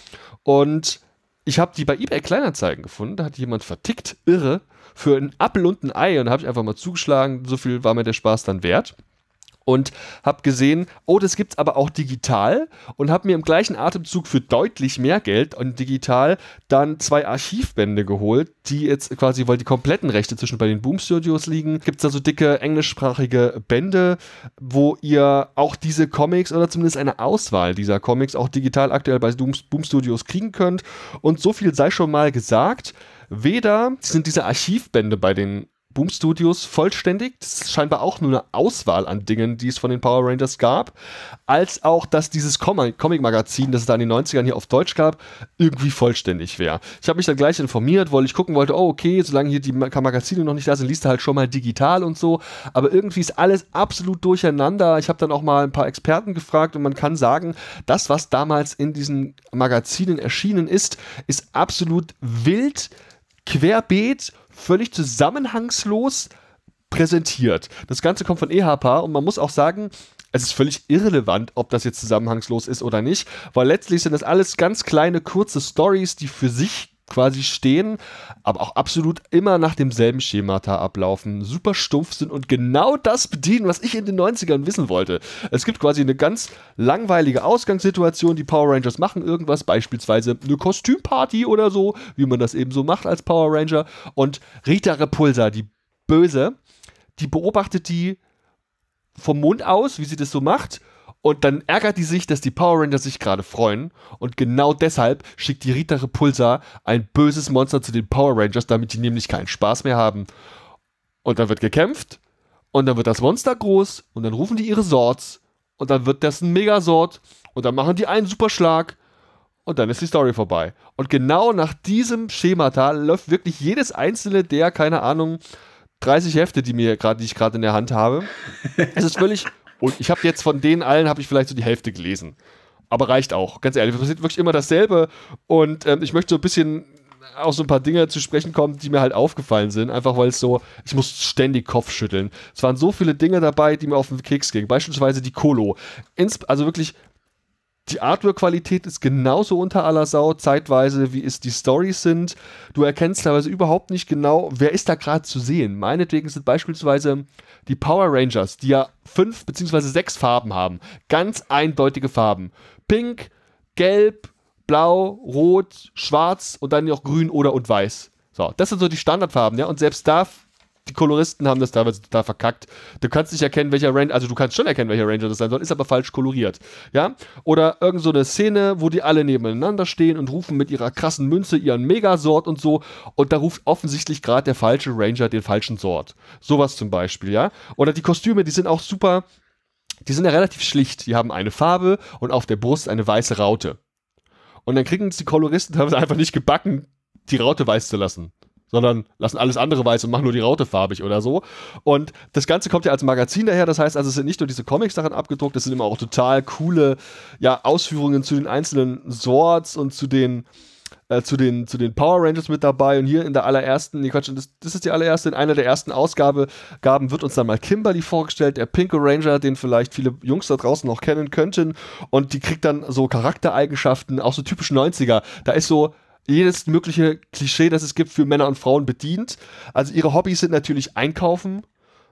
und ich habe die bei eBay Kleinanzeigen gefunden, da hat jemand vertickt, irre, für einen Appel und ein Ei, und da habe ich einfach mal zugeschlagen, so viel war mir der Spaß dann wert. Und habe gesehen, oh, das gibt es aber auch digital, und habe mir im gleichen Atemzug für deutlich mehr Geld und digital dann 2 Archivbände geholt, die jetzt quasi, weil die kompletten Rechte zwischen bei den Boom Studios liegen, gibt es da so dicke englischsprachige Bände, wo ihr auch diese Comics oder zumindest eine Auswahl dieser Comics auch digital aktuell bei Boom Studios kriegen könnt. Und so viel sei schon mal gesagt, weder sind diese Archivbände bei den Boom Studios vollständig, das ist scheinbar auch nur eine Auswahl an Dingen, die es von den Power Rangers gab, als auch, dass dieses Comic-Magazin, das es da in den 90ern hier auf Deutsch gab, irgendwie vollständig wäre. Ich habe mich dann gleich informiert, weil ich gucken wollte, oh okay, solange hier die Magazine noch nicht da sind, liest du halt schon mal digital und so, aber irgendwie ist alles absolut durcheinander. Ich habe dann auch mal ein paar Experten gefragt, und man kann sagen, das, was damals in diesen Magazinen erschienen ist absolut wild, querbeet, völlig zusammenhangslos präsentiert. Das Ganze kommt von EHPA, und man muss auch sagen, es ist völlig irrelevant, ob das jetzt zusammenhangslos ist oder nicht, weil letztlich sind das alles ganz kleine, kurze Storys, die für sich quasi stehen, aber auch absolut immer nach demselben Schemata ablaufen, super stumpf sind und genau das bedienen, was ich in den 90ern wissen wollte. Es gibt quasi eine ganz langweilige Ausgangssituation, die Power Rangers machen irgendwas, beispielsweise eine Kostümparty oder so, wie man das eben so macht als Power Ranger, und Rita Repulsa, die Böse, die beobachtet die vom Mond aus, wie sie das so macht. Und dann ärgert die sich, dass die Power Rangers sich gerade freuen. Und genau deshalb schickt die Rita Repulsa ein böses Monster zu den Power Rangers, damit die nämlich keinen Spaß mehr haben. Und dann wird gekämpft. Und dann wird das Monster groß. Und dann rufen die ihre Swords. Und dann wird das ein Megasort. Und dann machen die einen Superschlag. Und dann ist die Story vorbei. Und genau nach diesem Schemata läuft wirklich jedes einzelne der, keine Ahnung, 30 Hefte, die ich gerade in der Hand habe. Es ist völlig... Und ich habe jetzt von denen allen, habe ich vielleicht so die Hälfte gelesen. Aber reicht auch, ganz ehrlich. Es passiert wirklich immer dasselbe. Und ich möchte so ein bisschen auf so ein paar Dinge zu sprechen kommen, die mir halt aufgefallen sind. Einfach weil es so, ich muss ständig Kopfschütteln. Es waren so viele Dinge dabei, die mir auf den Keks gingen. Beispielsweise die Kolo. Also wirklich, die Artwork-Qualität ist genauso unter aller Sau, zeitweise, wie es die Storys sind. Du erkennst teilweise überhaupt nicht genau, wer ist da gerade zu sehen. Meinetwegen sind beispielsweise die Power Rangers, die ja 5 bzw. 6 Farben haben. Ganz eindeutige Farben. Pink, Gelb, Blau, Rot, Schwarz und dann noch Grün, Oder und Weiß. So, das sind so die Standardfarben, ja. Und selbst da, die Koloristen haben das teilweise total verkackt. Du kannst nicht erkennen, welcher Ranger, also du kannst schon erkennen, welcher Ranger das sein soll, ist aber falsch koloriert, ja? Oder irgend so eine Szene, wo die alle nebeneinander stehen und rufen mit ihrer krassen Münze ihren Megasort und so, und da ruft offensichtlich gerade der falsche Ranger den falschen Sort. Sowas zum Beispiel, ja? Oder die Kostüme, die sind auch super, die sind ja relativ schlicht. Die haben eine Farbe und auf der Brust eine weiße Raute. Und dann kriegen es die Koloristen teilweise einfach nicht gebacken, die Raute weiß zu lassen, sondern lassen alles andere weiß und machen nur die Raute farbig oder so. Und das Ganze kommt ja als Magazin daher, das heißt also, es sind nicht nur diese Comic-Sachen abgedruckt, es sind immer auch total coole, ja, Ausführungen zu den einzelnen Swords und zu den Power Rangers mit dabei. Und hier in der allerersten, nee, Quatsch, das ist die allererste, in einer der ersten Ausgaben wird uns dann mal Kimberly vorgestellt, der pinke Ranger, den vielleicht viele Jungs da draußen noch kennen könnten. Und die kriegt dann so Charaktereigenschaften, auch so typisch 90er. Da ist so jedes mögliche Klischee, das es gibt, für Männer und Frauen bedient. Also ihre Hobbys sind natürlich Einkaufen,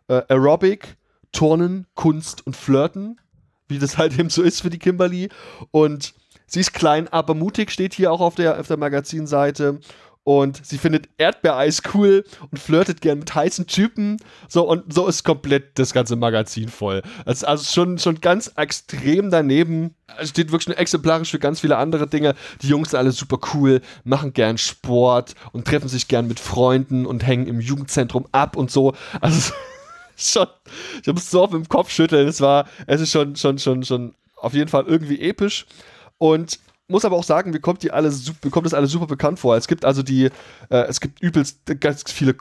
Aerobic, Turnen, Kunst und Flirten, wie das halt eben so ist für die Kimberly. Und sie ist klein, aber mutig, steht hier auch auf der Magazinseite. Und sie findet Erdbeereis cool und flirtet gern mit heißen Typen. So, und so ist komplett das ganze Magazin voll. Das ist also schon ganz extrem daneben. Es steht wirklich nur exemplarisch für ganz viele andere Dinge. Die Jungs sind alle super cool, machen gern Sport und treffen sich gern mit Freunden und hängen im Jugendzentrum ab und so. Also schon, ich muss so oft im Kopf schütteln. Es ist schon auf jeden Fall irgendwie episch. Und muss aber auch sagen, mir kommt das alles super bekannt vor. Es gibt also die, es gibt übelst ganz viele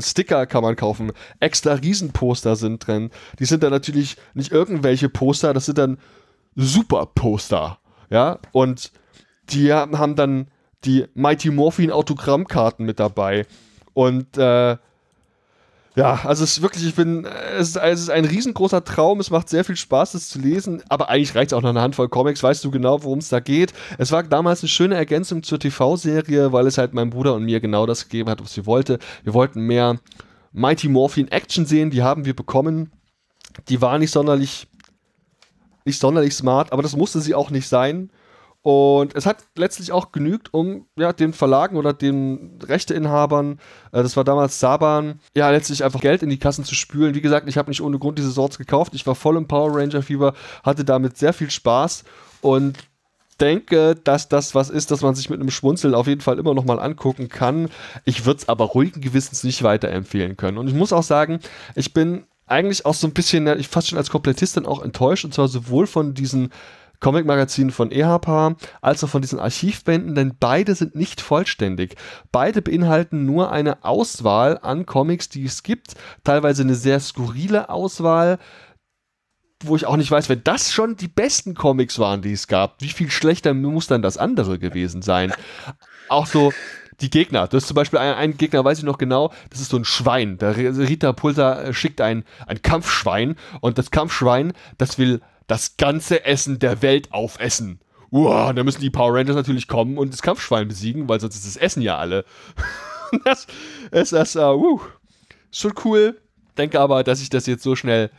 Sticker kann man kaufen. Extra Riesenposter sind drin. Die sind dann natürlich nicht irgendwelche Poster, das sind dann Superposter. Ja, und die haben dann die Mighty Morphin Autogrammkarten mit dabei. Und, ja, also es ist wirklich, es ist ein riesengroßer Traum, es macht sehr viel Spaß, das zu lesen, aber eigentlich reicht es auch noch eine Handvoll Comics, weißt du genau, worum es da geht. Es war damals eine schöne Ergänzung zur TV-Serie, weil es halt meinem Bruder und mir genau das gegeben hat, was wir wollten. Wir wollten mehr Mighty Morphin Action sehen, die haben wir bekommen. Die war nicht sonderlich smart, aber das musste sie auch nicht sein. Und es hat letztlich auch genügt, um ja, den Verlagen oder den Rechteinhabern, das war damals Saban, ja, letztlich einfach Geld in die Kassen zu spülen. Wie gesagt, ich habe nicht ohne Grund diese Sorts gekauft. Ich war voll im Power Ranger-Fieber, hatte damit sehr viel Spaß und denke, dass das was ist, das man sich mit einem Schmunzeln auf jeden Fall immer noch mal angucken kann. Ich würde es aber ruhigen Gewissens nicht weiterempfehlen können. Und ich muss auch sagen, ich bin eigentlich auch so ein bisschen, ich fast schon als Komplettist dann auch enttäuscht, und zwar sowohl von diesen Comic-Magazinen von EHPA, als auch von diesen Archivbänden, denn beide sind nicht vollständig. Beide beinhalten nur eine Auswahl an Comics, die es gibt, teilweise eine sehr skurrile Auswahl, wo ich auch nicht weiß, wenn das schon die besten Comics waren, die es gab, wie viel schlechter muss dann das andere gewesen sein? Auch so die Gegner, das ist zum Beispiel ein Gegner, weiß ich noch genau, das ist so ein Schwein. Der Rita Pulter schickt ein Kampfschwein, und das Kampfschwein, das will das ganze Essen der Welt aufessen. Uah, da müssen die Power Rangers natürlich kommen und das Kampfschwein besiegen, weil sonst ist das Essen ja alle. Das ist schon cool. Denke aber, dass ich das jetzt so schnell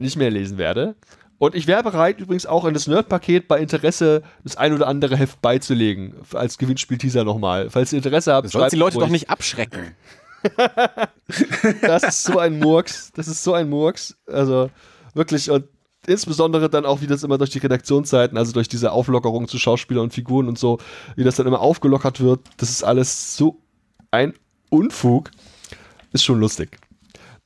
nicht mehr lesen werde. Und ich wäre bereit, übrigens auch in das Nerd-Paket bei Interesse das ein oder andere Heft beizulegen. Als Gewinnspiel-Teaser nochmal. Falls ihr Interesse habt, schreibt die Leute doch nicht abschrecken. Das ist so ein Murks. Das ist so ein Murks. Also wirklich, und insbesondere dann auch, wie das immer durch die Redaktionszeiten, also durch diese Auflockerung zu Schauspielern und Figuren und so, wie das dann immer aufgelockert wird, das ist alles so ein Unfug. Ist schon lustig.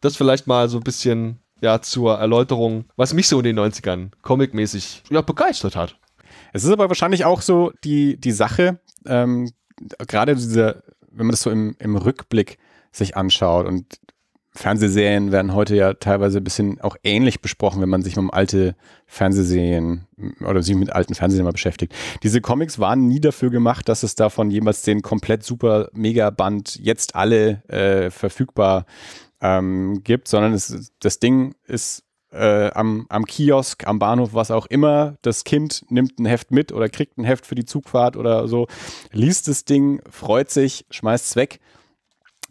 Das vielleicht mal so ein bisschen, ja, zur Erläuterung, was mich so in den 90ern comicmäßig, ja, begeistert hat. Es ist aber wahrscheinlich auch so die Sache, gerade diese, wenn man das so im Rückblick sich anschaut, und Fernsehserien werden heute ja teilweise ein bisschen auch ähnlich besprochen, wenn man sich um alte Fernsehserien oder sich mit alten Fernsehserien mal beschäftigt. Diese Comics waren nie dafür gemacht, dass es davon jemals den komplett super Megaband jetzt alle verfügbar gibt, sondern das Ding ist am Kiosk, am Bahnhof, was auch immer. Das Kind nimmt ein Heft mit oder kriegt ein Heft für die Zugfahrt oder so, liest das Ding, freut sich, schmeißt es weg,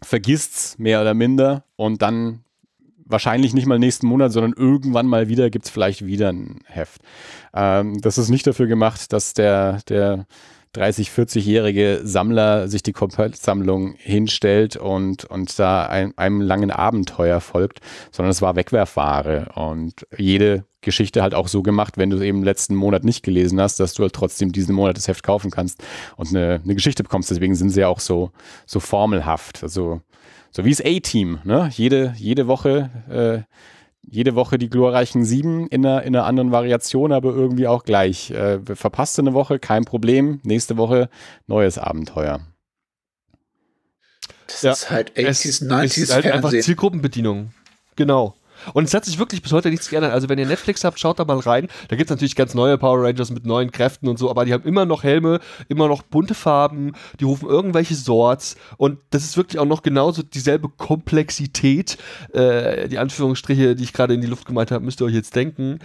vergisst's mehr oder minder, und dann wahrscheinlich nicht mal nächsten Monat, sondern irgendwann mal wieder gibt es vielleicht wieder ein Heft. Das ist nicht dafür gemacht, dass der 30-, 40-jährige Sammler sich die Komplettsammlung hinstellt und da einem langen Abenteuer folgt, sondern es war Wegwerfware, und jede Geschichte halt auch so gemacht, wenn du es eben letzten Monat nicht gelesen hast, dass du halt trotzdem diesen Monat das Heft kaufen kannst und eine Geschichte bekommst. Deswegen sind sie ja auch so formelhaft. Also, so wie das A-Team, ne? Jede Woche die glorreichen 7 in einer anderen Variation, aber irgendwie auch gleich. Verpasste eine Woche, kein Problem. Nächste Woche neues Abenteuer. Das ist halt 80s, 90s Fernsehen. Ist halt einfach Zielgruppenbedienung. Genau. Und es hat sich wirklich bis heute nichts geändert. Also wenn ihr Netflix habt, schaut da mal rein. Da gibt es natürlich ganz neue Power Rangers mit neuen Kräften und so, aber die haben immer noch Helme, immer noch bunte Farben, die rufen irgendwelche Sorts, und das ist wirklich auch noch genauso dieselbe Komplexität, die Anführungsstriche, die ich gerade in die Luft gemeint habe, müsst ihr euch jetzt denken,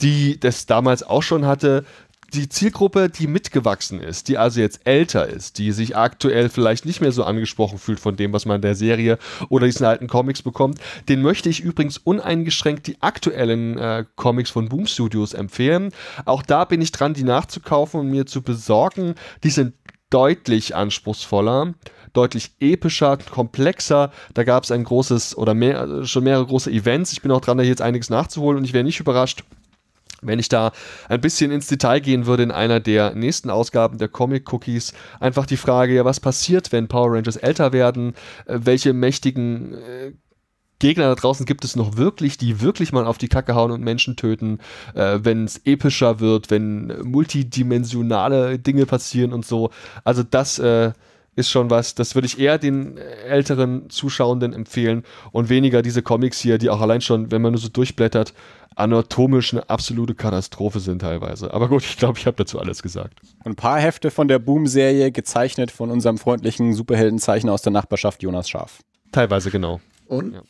die das damals auch schon hatte. Die Zielgruppe, die mitgewachsen ist, die also jetzt älter ist, die sich aktuell vielleicht nicht mehr so angesprochen fühlt von dem, was man in der Serie oder diesen alten Comics bekommt, den möchte ich übrigens uneingeschränkt die aktuellen Comics von Boom Studios empfehlen. Auch da bin ich dran, die nachzukaufen und mir zu besorgen. Die sind deutlich anspruchsvoller, deutlich epischer, komplexer. Da gab es ein großes oder schon mehrere große Events. Ich bin auch dran, da jetzt einiges nachzuholen, und ich wäre nicht überrascht, wenn ich da ein bisschen ins Detail gehen würde in einer der nächsten Ausgaben der Comic Cookies. Einfach die Frage, ja, was passiert, wenn Power Rangers älter werden? Welche mächtigen Gegner da draußen gibt es noch wirklich, die wirklich mal auf die Kacke hauen und Menschen töten, wenn es epischer wird, wenn multidimensionale Dinge passieren und so. Also das ist schon was, das würde ich eher den älteren Zuschauenden empfehlen und weniger diese Comics hier, die auch allein schon, wenn man nur so durchblättert, anatomisch eine absolute Katastrophe sind teilweise. Aber gut, ich glaube, ich habe dazu alles gesagt. Ein paar Hefte von der Boom-Serie, gezeichnet von unserem freundlichen Superheldenzeichner aus der Nachbarschaft, Jonas Scharf. Teilweise, genau. Und ja.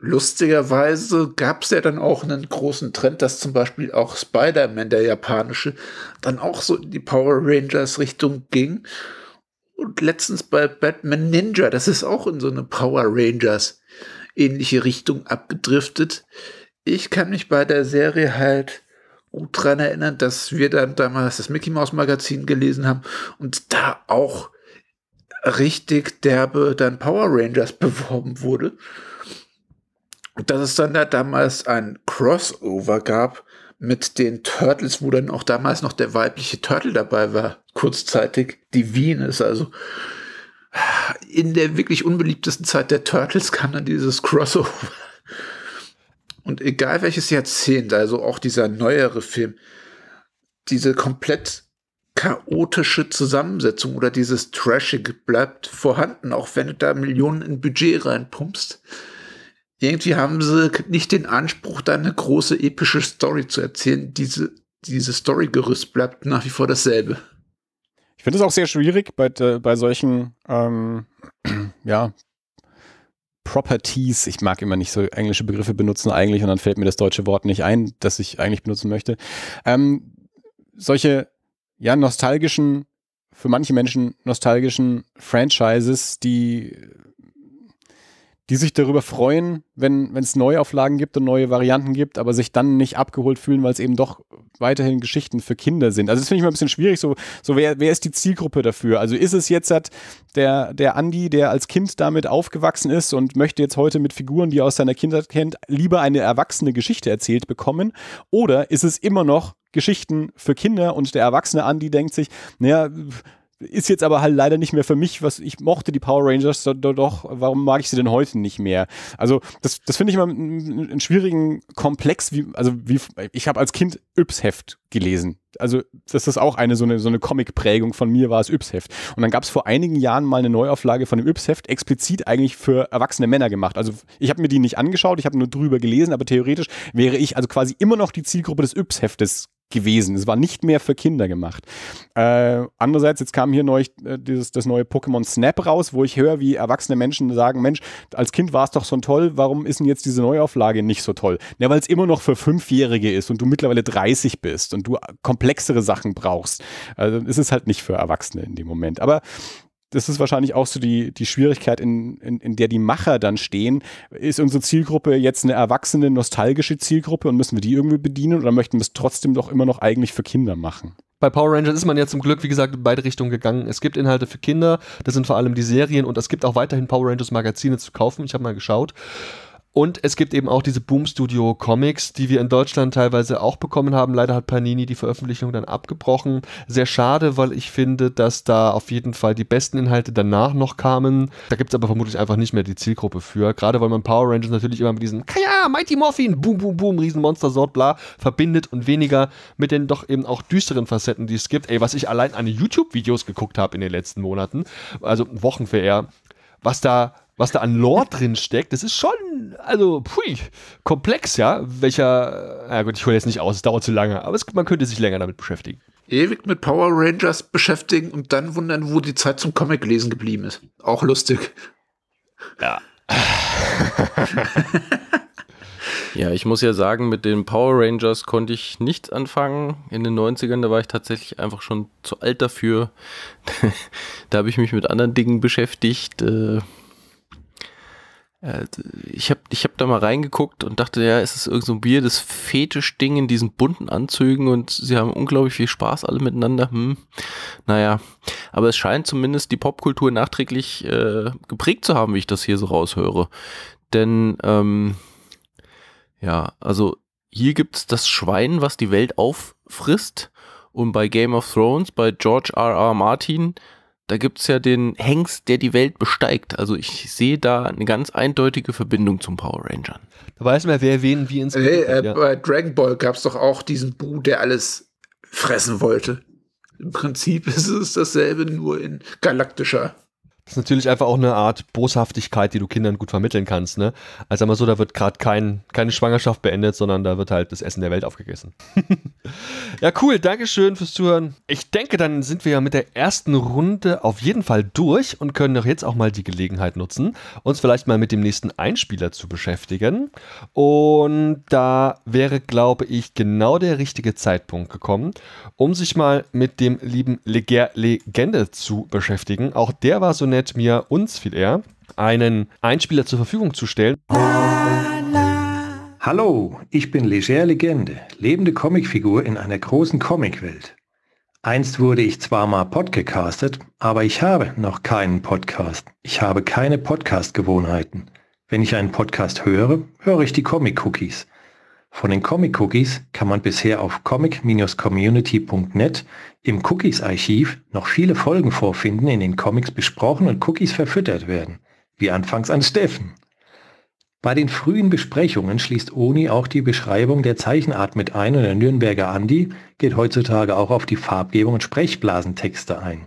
Lustigerweise gab es ja dann auch einen großen Trend, dass zum Beispiel auch Spider-Man, der japanische, dann auch so in die Power Rangers-Richtung ging. Und letztens bei Batman Ninja, das ist auch in so eine Power Rangers-ähnliche Richtung abgedriftet. Ich kann mich bei der Serie halt gut dran erinnern, dass wir dann damals das Mickey-Maus-Magazin gelesen haben und da auch richtig derbe dann Power Rangers beworben wurde. Und dass es dann da damals ein Crossover gab mit den Turtles, wo dann auch damals noch der weibliche Turtle dabei war, kurzzeitig, die Venus. Also in der wirklich unbeliebtesten Zeit der Turtles kam dann dieses Crossover. Und egal welches Jahrzehnt, also auch dieser neuere Film, diese komplett chaotische Zusammensetzung oder dieses Trashige bleibt vorhanden, auch wenn du da Millionen in Budget reinpumpst. Irgendwie haben sie nicht den Anspruch, da eine große epische Story zu erzählen. Diese Storygerüst bleibt nach wie vor dasselbe. Ich finde es auch sehr schwierig bei solchen ja, Properties. Ich mag immer nicht so englische Begriffe benutzen eigentlich und dann fällt mir das deutsche Wort nicht ein, das ich eigentlich benutzen möchte. Solche ja, nostalgischen, für manche Menschen nostalgischen Franchises, die sich darüber freuen, wenn es Neuauflagen gibt und neue Varianten gibt, aber sich dann nicht abgeholt fühlen, weil es eben doch weiterhin Geschichten für Kinder sind. Also das finde ich mal ein bisschen schwierig, so wer ist die Zielgruppe dafür? Also ist es jetzt halt der Andi, der als Kind damit aufgewachsen ist und möchte jetzt heute mit Figuren, die er aus seiner Kindheit kennt, lieber eine erwachsene Geschichte erzählt bekommen? Oder ist es immer noch Geschichten für Kinder und der erwachsene Andi denkt sich, naja, ist jetzt aber halt leider nicht mehr für mich, was ich mochte, die Power Rangers doch, warum mag ich sie denn heute nicht mehr? Also das finde ich immer einen schwierigen Komplex, wie ich habe als Kind Yps-Heft gelesen. Also das ist auch so eine Comic-Prägung von mir, war es Yps-Heft. Und dann gab es vor einigen Jahren mal eine Neuauflage von dem Yps-Heft, explizit eigentlich für erwachsene Männer gemacht. Also ich habe mir die nicht angeschaut, ich habe nur drüber gelesen, aber theoretisch wäre ich also quasi immer noch die Zielgruppe des Yps-Heftes gewesen. Es war nicht mehr für Kinder gemacht. Andererseits, jetzt kam hier neu das neue Pokémon Snap raus, wo ich höre, wie erwachsene Menschen sagen, Mensch, als Kind war es doch so toll, warum ist denn jetzt diese Neuauflage nicht so toll? Na, weil es immer noch für 5-Jährige ist und du mittlerweile 30 bist und du komplexere Sachen brauchst. Also es ist halt nicht für Erwachsene in dem Moment. Aber das ist wahrscheinlich auch so die Schwierigkeit, in der die Macher dann stehen. Ist unsere Zielgruppe jetzt eine erwachsene, nostalgische Zielgruppe und müssen wir die irgendwie bedienen oder möchten wir es trotzdem doch immer noch eigentlich für Kinder machen? Bei Power Rangers ist man ja zum Glück, wie gesagt, in beide Richtungen gegangen. Es gibt Inhalte für Kinder, das sind vor allem die Serien und es gibt auch weiterhin Power Rangers Magazine zu kaufen. Ich habe mal geschaut. Und es gibt eben auch diese Boom-Studio-Comics, die wir in Deutschland teilweise auch bekommen haben. Leider hat Panini die Veröffentlichung dann abgebrochen. Sehr schade, weil ich finde, dass da auf jeden Fall die besten Inhalte danach noch kamen. Da gibt es aber vermutlich einfach nicht mehr die Zielgruppe für. Gerade weil man Power Rangers natürlich immer mit diesen Kaya, Mighty Morphin, Boom, Boom, Boom, Riesenmonster-Sort, bla, verbindet und weniger mit den doch eben auch düsteren Facetten, die es gibt. Ey, was ich allein an YouTube-Videos geguckt habe in den letzten Monaten, also Wochen für eher, was da an Lore drin steckt, das ist schon, also, pui, komplex, ja. Na gut, ich hole jetzt nicht aus, es dauert zu lange, aber man könnte sich länger damit beschäftigen. Ewig mit Power Rangers beschäftigen und dann wundern, wo die Zeit zum Comic-Lesen geblieben ist. Auch lustig. Ja. Ja, ich muss ja sagen, mit den Power Rangers konnte ich nichts anfangen. In den 90ern, da war ich tatsächlich einfach schon zu alt dafür. Da habe ich mich mit anderen Dingen beschäftigt. Ich hab da mal reingeguckt und dachte, ja, es ist irgend so ein Bier, das Fetisch-Ding in diesen bunten Anzügen und sie haben unglaublich viel Spaß alle miteinander. Naja, aber es scheint zumindest die Popkultur nachträglich geprägt zu haben, wie ich das hier so raushöre. Denn, ja, also hier gibt's das Schwein, was die Welt auffrisst und bei Game of Thrones, bei George R.R. Martin Da gibt es ja den Hengst, der die Welt besteigt. Also ich sehe da eine ganz eindeutige Verbindung zum Power Rangern. Da weiß man, wer wen wie inspiriert. Hey, ja. Bei Dragon Ball gab es doch auch diesen Bu, der alles fressen wollte. Im Prinzip ist es dasselbe, nur in galaktischer. Das ist natürlich einfach auch eine Art Boshaftigkeit, die du Kindern gut vermitteln kannst, ne? Also mal so, da wird gerade keine Schwangerschaft beendet, sondern da wird halt das Essen der Welt aufgegessen. Ja, cool, dankeschön fürs Zuhören. Ich denke, dann sind wir ja mit der ersten Runde auf jeden Fall durch und können doch jetzt auch mal die Gelegenheit nutzen, uns vielleicht mal mit dem nächsten Einspieler zu beschäftigen. Und da wäre, glaube ich, genau der richtige Zeitpunkt gekommen, um sich mal mit dem lieben Leger Legende zu beschäftigen. Auch der war so nett, mir uns viel eher, einen Einspieler zur Verfügung zu stellen. Hallo, ich bin Leger Legende, lebende Comicfigur in einer großen Comicwelt. Einst wurde ich zwar mal podcastet, aber ich habe noch keinen Podcast. Ich habe keine Podcast-Gewohnheiten. Wenn ich einen Podcast höre, höre ich die Comic Cookies. Von den Comic Cookies kann man bisher auf comic-community.net im Cookies-Archiv noch viele Folgen vorfinden, in denen Comics besprochen und Cookies verfüttert werden, wie anfangs an Steffen. Bei den frühen Besprechungen schließt Oni auch die Beschreibung der Zeichenart mit ein und der Nürnberger Andi geht heutzutage auch auf die Farbgebung und Sprechblasentexte ein.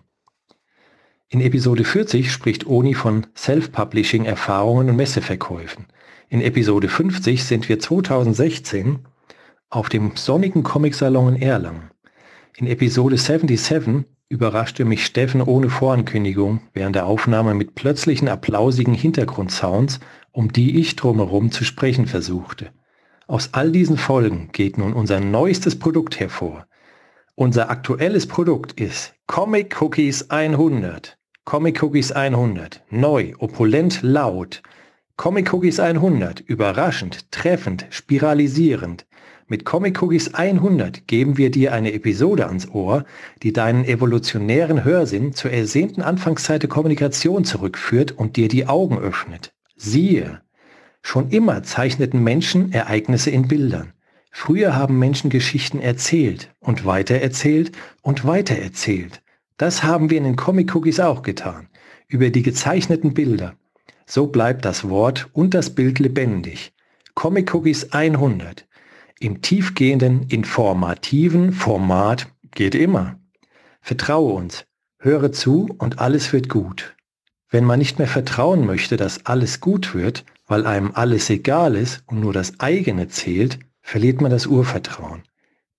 In Episode 40 spricht Oni von Self-Publishing-Erfahrungen und Messeverkäufen. In Episode 50 sind wir 2016 auf dem sonnigen Comic-Salon in Erlangen. In Episode 77 überraschte mich Steffen ohne Vorankündigung während der Aufnahme mit plötzlichen applausigen Hintergrundsounds, um die ich drumherum zu sprechen versuchte. Aus all diesen Folgen geht nun unser neuestes Produkt hervor. Unser aktuelles Produkt ist Comic Cookies 100. Comic Cookies 100. Neu, opulent, laut. Comic Cookies 100, überraschend, treffend, spiralisierend. Mit Comic Cookies 100 geben wir dir eine Episode ans Ohr, die deinen evolutionären Hörsinn zur ersehnten Anfangszeit der Kommunikation zurückführt und dir die Augen öffnet. Siehe! Schon immer zeichneten Menschen Ereignisse in Bildern. Früher haben Menschen Geschichten erzählt und weitererzählt und weitererzählt. Das haben wir in den Comic Cookies auch getan, über die gezeichneten Bilder. So bleibt das Wort und das Bild lebendig. Comic Cookies 100. Im tiefgehenden, informativen Format geht immer. Vertraue uns, höre zu und alles wird gut. Wenn man nicht mehr vertrauen möchte, dass alles gut wird, weil einem alles egal ist und nur das eigene zählt, verliert man das Urvertrauen.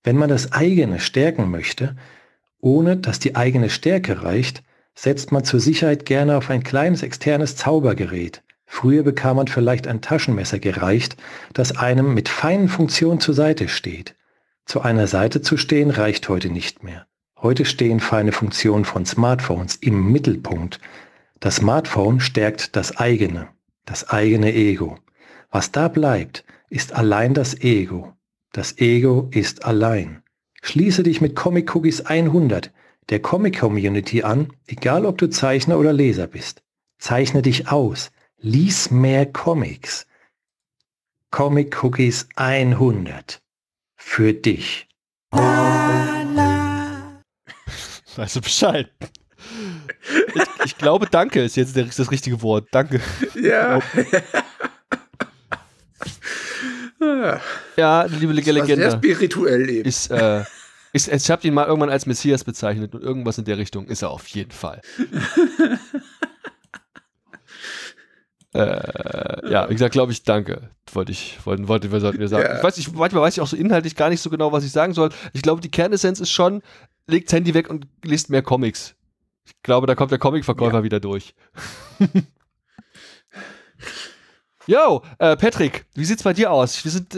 Wenn man das eigene stärken möchte, ohne dass die eigene Stärke reicht, setzt man zur Sicherheit gerne auf ein kleines externes Zaubergerät. Früher bekam man vielleicht ein Taschenmesser gereicht, das einem mit feinen Funktionen zur Seite steht. Zu einer Seite zu stehen reicht heute nicht mehr. Heute stehen feine Funktionen von Smartphones im Mittelpunkt. Das Smartphone stärkt das eigene Ego. Was da bleibt, ist allein das Ego. Das Ego ist allein. Schließe dich mit Comic Cookies 100 der Comic Community an, egal ob du Zeichner oder Leser bist. Zeichne dich aus. Lies mehr Comics. Comic Cookies 100. Für dich. Weißt du Bescheid? Ich glaube, danke ist jetzt das richtige Wort. Danke. Ja. Ja, liebe Leger Legende. Das war sehr spirituell eben. Ich habe ihn mal irgendwann als Messias bezeichnet und irgendwas in der Richtung ist er auf jeden Fall. Ja, wie gesagt, glaube ich, danke. Wollten wir sagen. Ja. Ich weiß, manchmal weiß ich auch so inhaltlich gar nicht so genau, was ich sagen soll. Ich glaube, die Kernessenz ist schon, legt das Handy weg und liest mehr Comics. Ich glaube, da kommt der Comicverkäufer wieder durch. Yo, Patrick, wie sieht's bei dir aus? Wir sind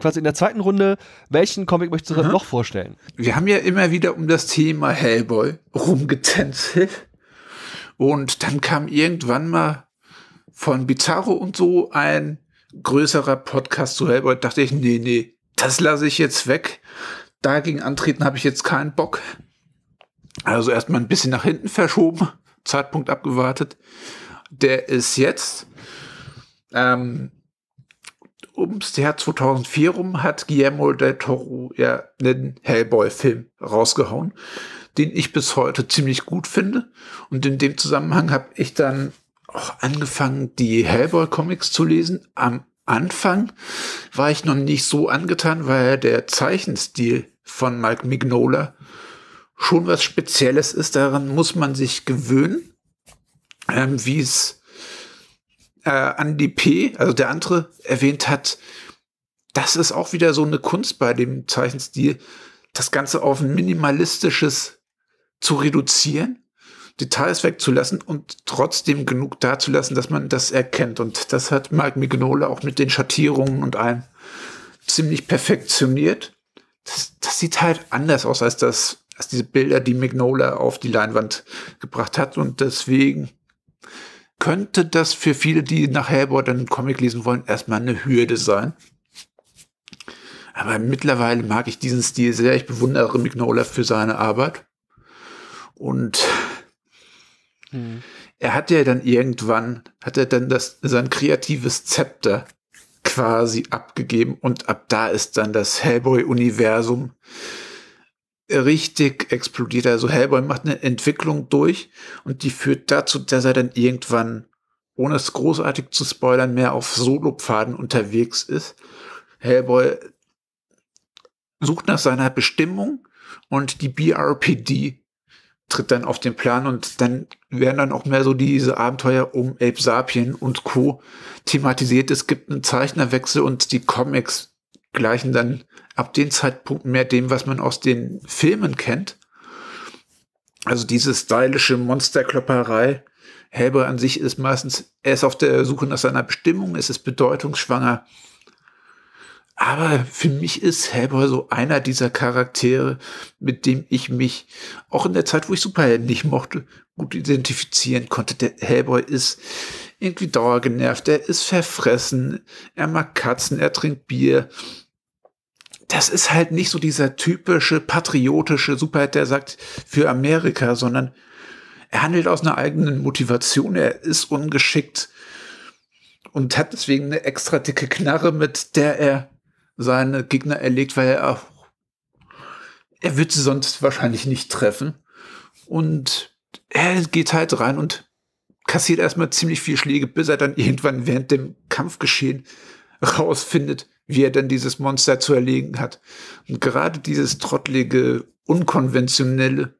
quasi in der zweiten Runde, welchen Comic möchtest du noch vorstellen? Wir haben ja immer wieder um das Thema Hellboy rumgetänzelt und dann kam irgendwann mal von Bizarro und so ein größerer Podcast zu Hellboy. Dachte ich, nee, das lasse ich jetzt weg. Dagegen antreten habe ich jetzt keinen Bock. Also erstmal ein bisschen nach hinten verschoben, Zeitpunkt abgewartet. Der ist jetzt ums Jahr 2004 rum hat Guillermo del Toro ja einen Hellboy-Film rausgehauen, den ich bis heute ziemlich gut finde. Und in dem Zusammenhang habe ich dann auch angefangen, die Hellboy-Comics zu lesen. Am Anfang war ich noch nicht so angetan, weil der Zeichenstil von Mike Mignola schon was Spezielles ist. Daran muss man sich gewöhnen, wie es Andi P., also der andere, erwähnt hat. Das ist auch wieder so eine Kunst bei dem Zeichenstil, das Ganze auf ein minimalistisches zu reduzieren, Details wegzulassen und trotzdem genug dazulassen, dass man das erkennt. Und das hat Mike Mignola auch mit den Schattierungen und allem ziemlich perfektioniert. Das sieht halt anders aus als diese Bilder, die Mignola auf die Leinwand gebracht hat. Und deswegen könnte das für viele, die nach Hellboy dann einen Comic lesen wollen, erstmal eine Hürde sein. Aber mittlerweile mag ich diesen Stil sehr. Ich bewundere Mignola für seine Arbeit. Und er hat ja dann irgendwann, sein kreatives Zepter quasi abgegeben. Und ab da ist dann das Hellboy-Universum richtig explodiert. Also Hellboy macht eine Entwicklung durch und die führt dazu, dass er dann irgendwann, ohne es großartig zu spoilern, mehr auf Solopfaden unterwegs ist. Hellboy sucht nach seiner Bestimmung und die BRPD tritt dann auf den Plan und dann werden dann auch mehr so diese Abenteuer um Ape Sapien und Co. thematisiert. Es gibt einen Zeichnerwechsel und die Comics gleichen dann ab dem Zeitpunkt mehr dem, was man aus den Filmen kennt. Also diese stylische Monsterklopperei. Hellboy an sich ist meistens, er ist auf der Suche nach seiner Bestimmung, es ist bedeutungsschwanger. Aber für mich ist Hellboy so einer dieser Charaktere, mit dem ich mich auch in der Zeit, wo ich Superhelden nicht mochte, gut identifizieren konnte. Der Hellboy ist irgendwie dauergenervt, er ist verfressen, er mag Katzen, er trinkt Bier. Das ist halt nicht so dieser typische patriotische Superheld, der sagt für Amerika, sondern er handelt aus einer eigenen Motivation, er ist ungeschickt und hat deswegen eine extra dicke Knarre, mit der er seine Gegner erlegt, weil er wird sie sonst wahrscheinlich nicht treffen. Und er geht halt rein und kassiert erstmal ziemlich viele Schläge, bis er dann irgendwann während dem Kampfgeschehen rausfindet, wie er denn dieses Monster zu erlegen hat. Und gerade dieses trottelige, unkonventionelle,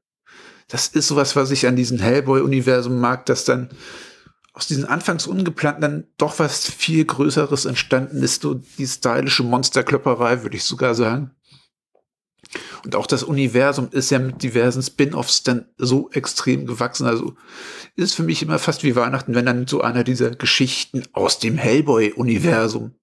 das ist sowas, was ich an diesem Hellboy-Universum mag, dass dann aus diesen anfangs ungeplanten dann doch was viel Größeres entstanden ist, so die stylische Monsterklopperei, würde ich sogar sagen. Und auch das Universum ist ja mit diversen Spin-Offs dann so extrem gewachsen. Also ist für mich immer fast wie Weihnachten, wenn dann so einer dieser Geschichten aus dem Hellboy-Universum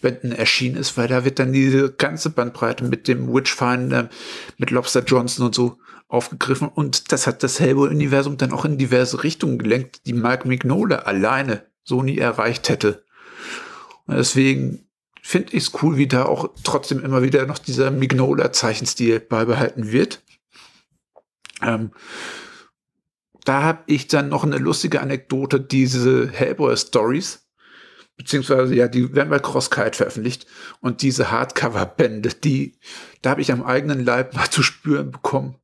Bänden erschienen ist, weil da wird dann diese ganze Bandbreite mit dem Witchfinder, mit Lobster Johnson und so aufgegriffen und das hat das Hellboy-Universum dann auch in diverse Richtungen gelenkt, die Mike Mignola alleine so nie erreicht hätte. Und deswegen finde ich es cool, wie da auch trotzdem immer wieder noch dieser Mignola-Zeichenstil beibehalten wird. Da habe ich dann noch eine lustige Anekdote, diese Hellboy-Stories, beziehungsweise, ja, die werden bei Crosscult veröffentlicht. Und diese Hardcover-Bände, da habe ich am eigenen Leib mal zu spüren bekommen,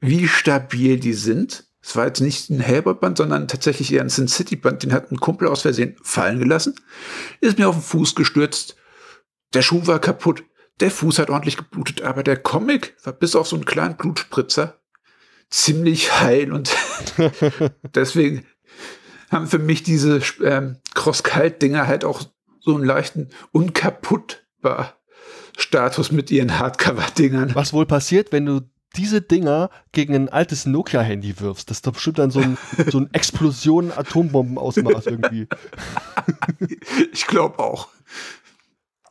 wie stabil die sind. Es war jetzt nicht ein Hellboy-Band, sondern tatsächlich eher ein Sin City-Band. Den hat ein Kumpel aus Versehen fallen gelassen, ist mir auf den Fuß gestürzt. Der Schuh war kaputt, der Fuß hat ordentlich geblutet, aber der Comic war bis auf so einen kleinen Blutspritzer ziemlich heil. Und deswegen haben für mich diese Cross-Cult-Dinger halt auch so einen leichten unkaputtbar Status mit ihren Hardcover-Dingern. Was wohl passiert, wenn du diese Dinger gegen ein altes Nokia-Handy wirfst? Das ist doch bestimmt dann so ein Explosion-Atombomben-Ausmaß irgendwie. Ich glaube auch.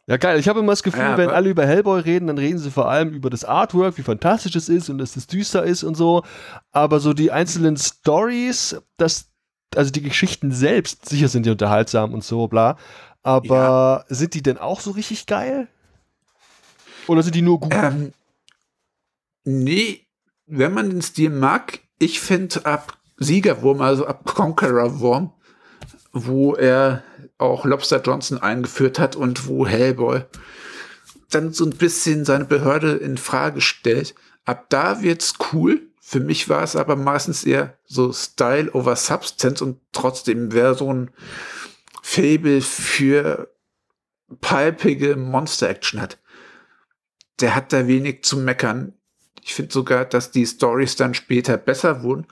Ja, geil. Ich habe immer das Gefühl, ja, wenn alle über Hellboy reden, dann reden sie vor allem über das Artwork, wie fantastisch es ist und dass es düster ist und so. Aber so die einzelnen Stories, also die Geschichten selbst, sicher sind die unterhaltsam und so, bla. Aber ja, sind die denn auch so richtig geil? Oder sind die nur gut? Nee, wenn man den Stil mag, ich finde ab Siegerwurm, also ab Conqueror Wurm, wo er auch Lobster Johnson eingeführt hat und wo Hellboy dann so ein bisschen seine Behörde in Frage stellt. Ab da wird's cool. Für mich war es aber meistens eher so Style over Substance und trotzdem wäre so ein Faible für palpige Monster-Action hat. Der hat da wenig zu meckern. Ich finde sogar, dass die Storys dann später besser wurden.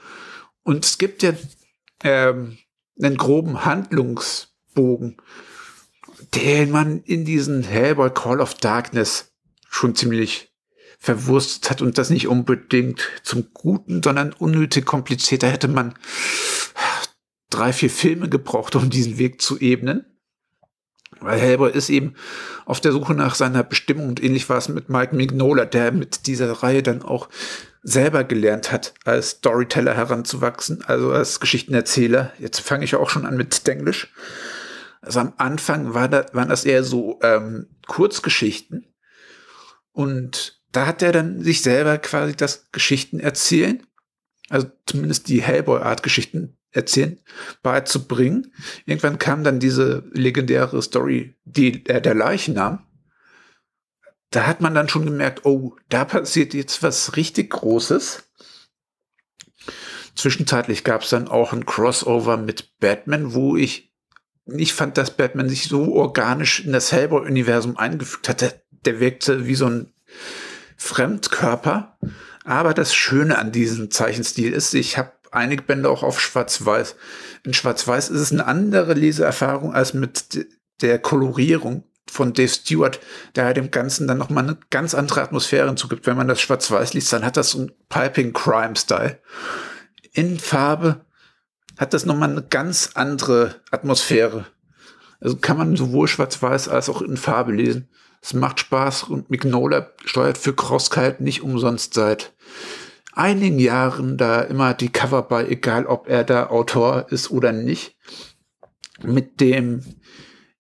Und es gibt ja einen groben Handlungsbogen, den man in diesen Hellboy Call of Darkness schon ziemlich verwurstet hat und das nicht unbedingt zum Guten, sondern unnötig komplizierter. Hätte man 3, 4 Filme gebraucht, um diesen Weg zu ebnen. Weil Hellboy ist eben auf der Suche nach seiner Bestimmung und ähnlich war es mit Mike Mignola, der mit dieser Reihe dann auch selber gelernt hat, als Storyteller heranzuwachsen, also als Geschichtenerzähler. Jetzt fange ich auch schon an mit Denglisch. Also am Anfang waren das eher so Kurzgeschichten und da hat er dann sich selber quasi das Geschichten erzählen, also zumindest die Hellboy-Art Geschichten erzählen, beizubringen. Irgendwann kam dann diese legendäre Story, der Leichnam. Da hat man dann schon gemerkt, oh, da passiert jetzt was richtig Großes. Zwischenzeitlich gab es dann auch ein Crossover mit Batman, wo ich nicht fand, dass Batman sich so organisch in das Hellboy-Universum eingefügt hatte. Der wirkte wie so ein Fremdkörper. Aber das Schöne an diesem Zeichenstil ist, ich habe einige Bände auch auf Schwarz-Weiß. In Schwarz-Weiß ist es eine andere Leseerfahrung als mit der Kolorierung von Dave Stewart, der dem Ganzen dann nochmal eine ganz andere Atmosphäre hinzugibt. Wenn man das Schwarz-Weiß liest, dann hat das so einen Piping-Crime-Style. In Farbe hat das nochmal eine ganz andere Atmosphäre. Also kann man sowohl Schwarz-Weiß als auch in Farbe lesen. Es macht Spaß und Mignola steuert für Crosscult nicht umsonst seit einigen Jahren da immer die Cover bei, egal ob er da Autor ist oder nicht. Mit dem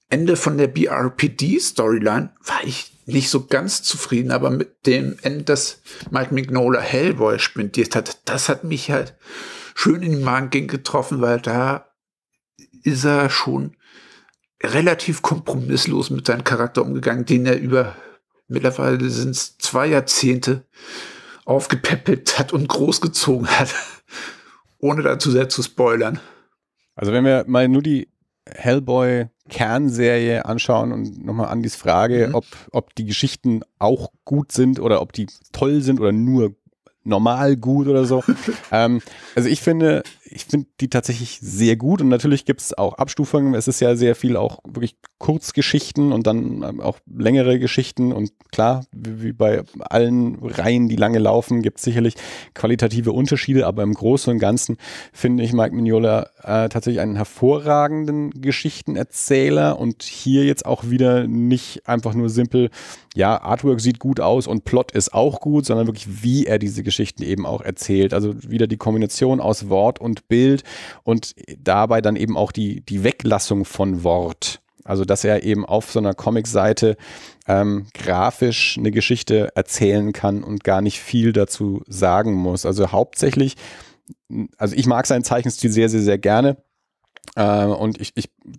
Ende von der BRPD-Storyline war ich nicht so ganz zufrieden, aber mit dem Ende, das Mike Mignola Hellboy spendiert hat, das hat mich halt schön in die Magen getroffen, weil da ist er schon relativ kompromisslos mit seinem Charakter umgegangen, den er über, mittlerweile sind es 2 Jahrzehnte, aufgepäppelt hat und großgezogen hat, ohne dazu sehr zu spoilern. Also wenn wir mal nur die Hellboy-Kernserie anschauen und nochmal Andis Frage, ob die Geschichten auch gut sind oder ob die toll sind oder nur normal gut oder so. Also ich finde die tatsächlich sehr gut und natürlich gibt es auch Abstufungen. Es ist ja sehr viel auch wirklich Kurzgeschichten und dann auch längere Geschichten und klar, wie bei allen Reihen, die lange laufen, gibt es sicherlich qualitative Unterschiede, aber im Großen und Ganzen finde ich Mike Mignola tatsächlich einen hervorragenden Geschichtenerzähler und hier jetzt auch wieder nicht einfach nur simpel, ja, Artwork sieht gut aus und Plot ist auch gut, sondern wirklich, wie er diese Geschichten eben auch erzählt. Also wieder die Kombination aus Wort und Bild und dabei dann eben auch die Weglassung von Wort. Also dass er eben auf so einer Comicseite grafisch eine Geschichte erzählen kann und gar nicht viel dazu sagen muss. Also hauptsächlich, also ich mag seinen Zeichenstil sehr, sehr, sehr gerne. Und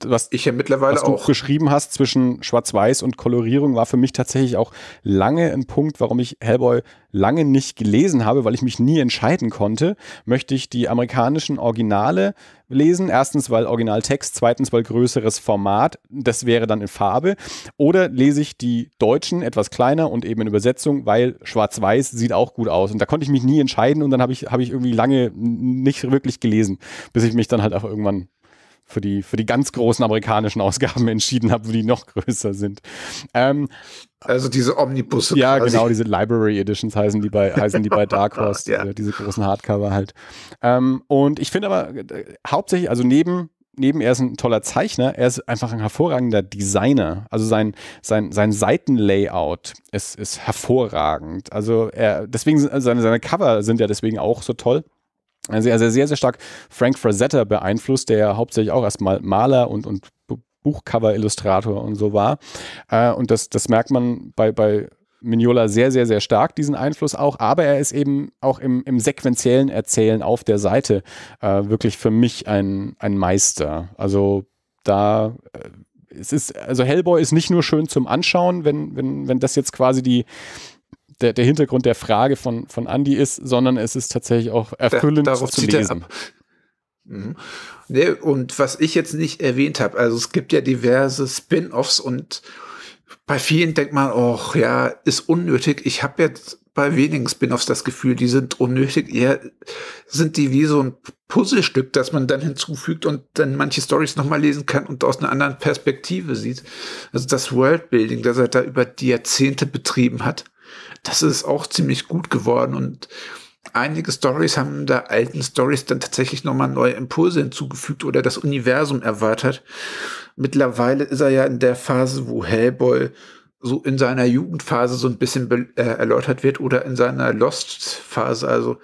was du auch geschrieben hast zwischen Schwarz-Weiß und Kolorierung war für mich tatsächlich auch lange ein Punkt, warum ich Hellboy lange nicht gelesen habe, weil ich mich nie entscheiden konnte. Möchte ich die amerikanischen Originale lesen? Erstens, weil Originaltext, zweitens, weil größeres Format, das wäre dann in Farbe. Oder lese ich die deutschen etwas kleiner und eben in Übersetzung, weil Schwarz-Weiß sieht auch gut aus. Und da konnte ich mich nie entscheiden und dann habe ich irgendwie lange nicht wirklich gelesen, bis ich mich dann halt auch irgendwann für die ganz großen amerikanischen Ausgaben entschieden habe, wo die noch größer sind. Also diese Omnibusse. Ja, quasi. Genau, diese Library Editions heißen die bei Dark Horse, ja. diese großen Hardcover halt. Und ich finde aber hauptsächlich, also neben er ist ein toller Zeichner, er ist einfach ein hervorragender Designer. Also sein Seitenlayout ist hervorragend. Also seine Cover sind ja deswegen auch so toll. Also er ist sehr, sehr stark Frank Frazetta beeinflusst, der ja hauptsächlich auch erstmal Maler und Buchcover-Illustrator und so war. Und das merkt man bei Mignola sehr, sehr, sehr stark, diesen Einfluss auch. Aber er ist eben auch im sequentiellen Erzählen auf der Seite wirklich für mich ein Meister. Also da es ist, also Hellboy ist nicht nur schön zum Anschauen, wenn das jetzt quasi die der Hintergrund der Frage von Andi ist, sondern es ist tatsächlich auch erfüllend zu lesen. Mhm. Nee, und was ich jetzt nicht erwähnt habe, also es gibt ja diverse Spin-Offs und bei vielen denkt man, oh ja, ist unnötig. Ich habe jetzt bei wenigen Spin-Offs das Gefühl, die sind unnötig. Eher sind die wie so ein Puzzlestück, das man dann hinzufügt und dann manche Storys nochmal lesen kann und aus einer anderen Perspektive sieht. Also das Worldbuilding, das er da über die Jahrzehnte betrieben hat, das ist auch ziemlich gut geworden und einige Stories haben da alten Stories dann tatsächlich nochmal neue Impulse hinzugefügt oder das Universum erweitert. Mittlerweile ist er ja in der Phase, wo Hellboy so in seiner Jugendphase so ein bisschen erläutert wird oder in seiner Lost-Phase, also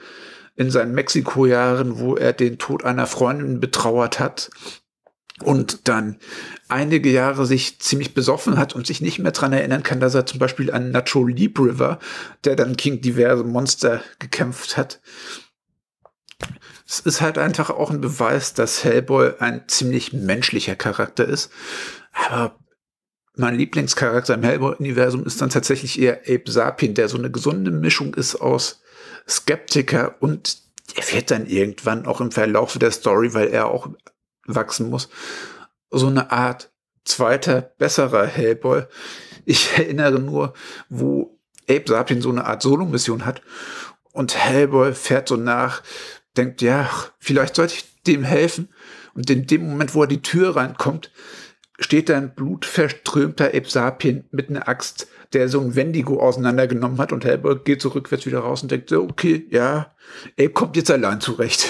in seinen Mexiko-Jahren, wo er den Tod einer Freundin betrauert hat und dann einige Jahre sich ziemlich besoffen hat und sich nicht mehr daran erinnern kann, dass er zum Beispiel an Nacho Libre war, der dann gegen diverse Monster gekämpft hat. Es ist halt einfach auch ein Beweis, dass Hellboy ein ziemlich menschlicher Charakter ist, aber mein Lieblingscharakter im Hellboy-Universum ist dann tatsächlich eher Ape Sapien, der so eine gesunde Mischung ist aus Skeptiker und er wird dann irgendwann auch im Verlauf der Story, weil er auch wachsen muss, so eine Art zweiter, besserer Hellboy. Ich erinnere nur, wo Ape Sapien so eine Art Solo-Mission hat und Hellboy fährt so nach, denkt, ja, vielleicht sollte ich dem helfen und in dem Moment, wo er die Tür reinkommt, steht da ein blutverströmter Ape Sapien mit einer Axt, der so ein Wendigo auseinandergenommen hat und Hellboy geht so rückwärts wieder raus und denkt so, okay, ja, Ape kommt jetzt allein zurecht.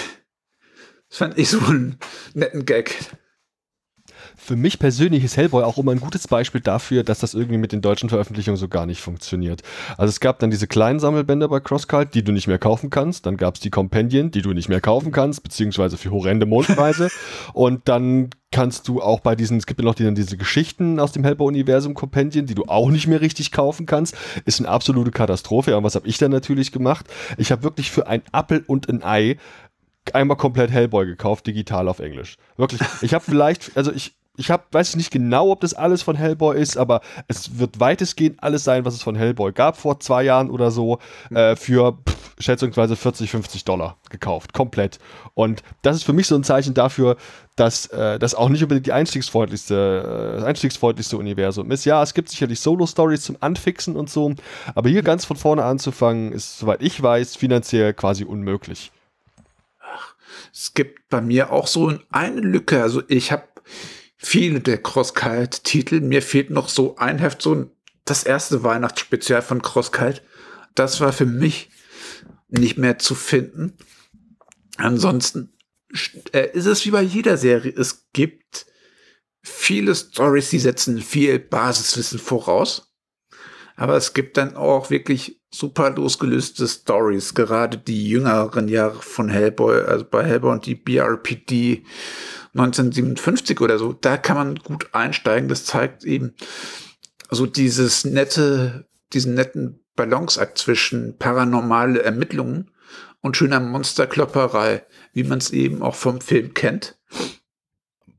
Das fand ich so einen netten Gag. Für mich persönlich ist Hellboy auch immer ein gutes Beispiel dafür, dass das irgendwie mit den deutschen Veröffentlichungen so gar nicht funktioniert. Also es gab dann diese kleinen Sammelbänder bei Crosscult, die du nicht mehr kaufen kannst. Dann gab es die Kompendien, die du nicht mehr kaufen kannst, beziehungsweise für horrende Mondpreise. Und dann kannst du auch bei diesen, es gibt ja noch diese Geschichten aus dem Hellboy-Universum, Kompendien, die du auch nicht mehr richtig kaufen kannst. Ist eine absolute Katastrophe. Aber was habe ich dann natürlich gemacht? Ich habe wirklich für ein Appel und ein Ei einmal komplett Hellboy gekauft, digital auf Englisch. Wirklich. Ich habe vielleicht, also weiß nicht genau, ob das alles von Hellboy ist, aber es wird weitestgehend alles sein, was es von Hellboy gab, vor 2 Jahren oder so, für schätzungsweise $40, $50 gekauft. Komplett. Und das ist für mich so ein Zeichen dafür, dass das auch nicht unbedingt die einstiegsfreundlichste Universum ist. Ja, es gibt sicherlich Solo-Stories zum Anfixen und so, aber hier ganz von vorne anzufangen, ist, soweit ich weiß, finanziell quasi unmöglich. Es gibt bei mir auch so eine Lücke. Also ich habe viele der Crosscult-Titel. Mir fehlt noch so ein Heft, so das erste Weihnachtsspezial von Crosscult. Das war für mich nicht mehr zu finden. Ansonsten ist es wie bei jeder Serie. Es gibt viele Stories, die setzen viel Basiswissen voraus. Aber es gibt dann auch wirklich super losgelöste Stories. Gerade die jüngeren Jahre von Hellboy, also bei Hellboy und die BRPD 1957 oder so, da kann man gut einsteigen. Das zeigt eben so diesen netten Balanceakt zwischen paranormale Ermittlungen und schöner Monsterklopperei, wie man es eben auch vom Film kennt.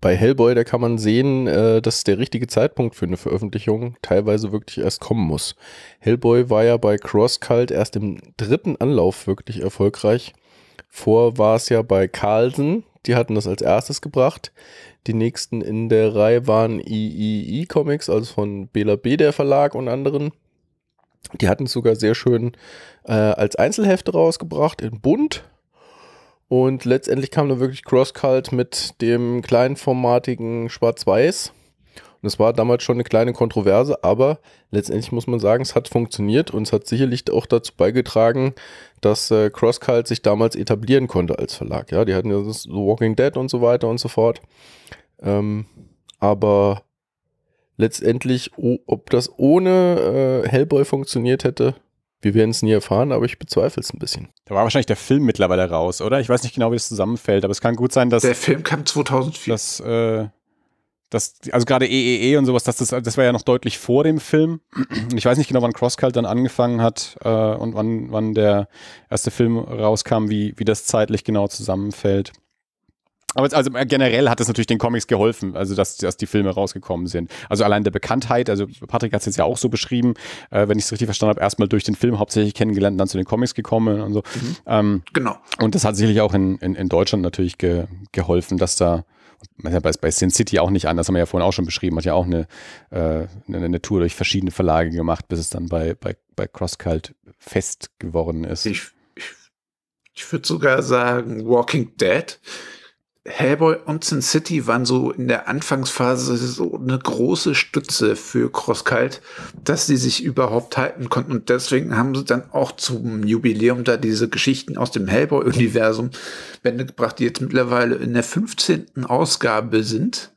Bei Hellboy, da kann man sehen, dass der richtige Zeitpunkt für eine Veröffentlichung teilweise wirklich erst kommen muss. Hellboy war ja bei Crosscult erst im 3. Anlauf wirklich erfolgreich. Vor war es ja bei Carlsen. Die hatten das als erstes gebracht. Die nächsten in der Reihe waren iRig Comics, also von Bela B., der Verlag und anderen. Die hatten es sogar sehr schön als Einzelhefte rausgebracht, in Bund. Und letztendlich kam dann wirklich Crosscult mit dem kleinformatigen Schwarz-Weiß. Und es war damals schon eine kleine Kontroverse, aber letztendlich muss man sagen, es hat funktioniert und es hat sicherlich auch dazu beigetragen, dass Crosscult sich damals etablieren konnte als Verlag. Ja, die hatten ja das Walking Dead und so weiter und so fort. Aber letztendlich, ob das ohne Hellboy funktioniert hätte, wir werden es nie erfahren, aber ich bezweifle es ein bisschen. Da war wahrscheinlich der Film mittlerweile raus, oder? Ich weiß nicht genau, wie das zusammenfällt, aber es kann gut sein, dass... Der Film kam 2004. Also gerade EEE und sowas, das war ja noch deutlich vor dem Film. Und ich weiß nicht genau, wann Crosscult dann angefangen hat und wann der erste Film rauskam, wie das zeitlich genau zusammenfällt. Aber jetzt, also generell hat es natürlich den Comics geholfen, also dass die Filme rausgekommen sind. Also allein der Bekanntheit, also Patrick hat es jetzt ja auch so beschrieben, wenn ich es richtig verstanden habe, erstmal durch den Film hauptsächlich kennengelernt, dann zu den Comics gekommen und so. Mhm. Genau. Und das hat sicherlich auch in Deutschland natürlich geholfen, dass da, bei Sin City auch nicht anders, haben wir ja vorhin auch schon beschrieben, hat ja auch eine Tour durch verschiedene Verlage gemacht, bis es dann bei Crosscult fest geworden ist. Ich würde sogar sagen, Walking Dead, Hellboy und Sin City waren so in der Anfangsphase so eine große Stütze für Crosscult, dass sie sich überhaupt halten konnten. Und deswegen haben sie dann auch zum Jubiläum da diese Geschichten aus dem Hellboy-Universum Bände gebracht, die jetzt mittlerweile in der 15. Ausgabe sind.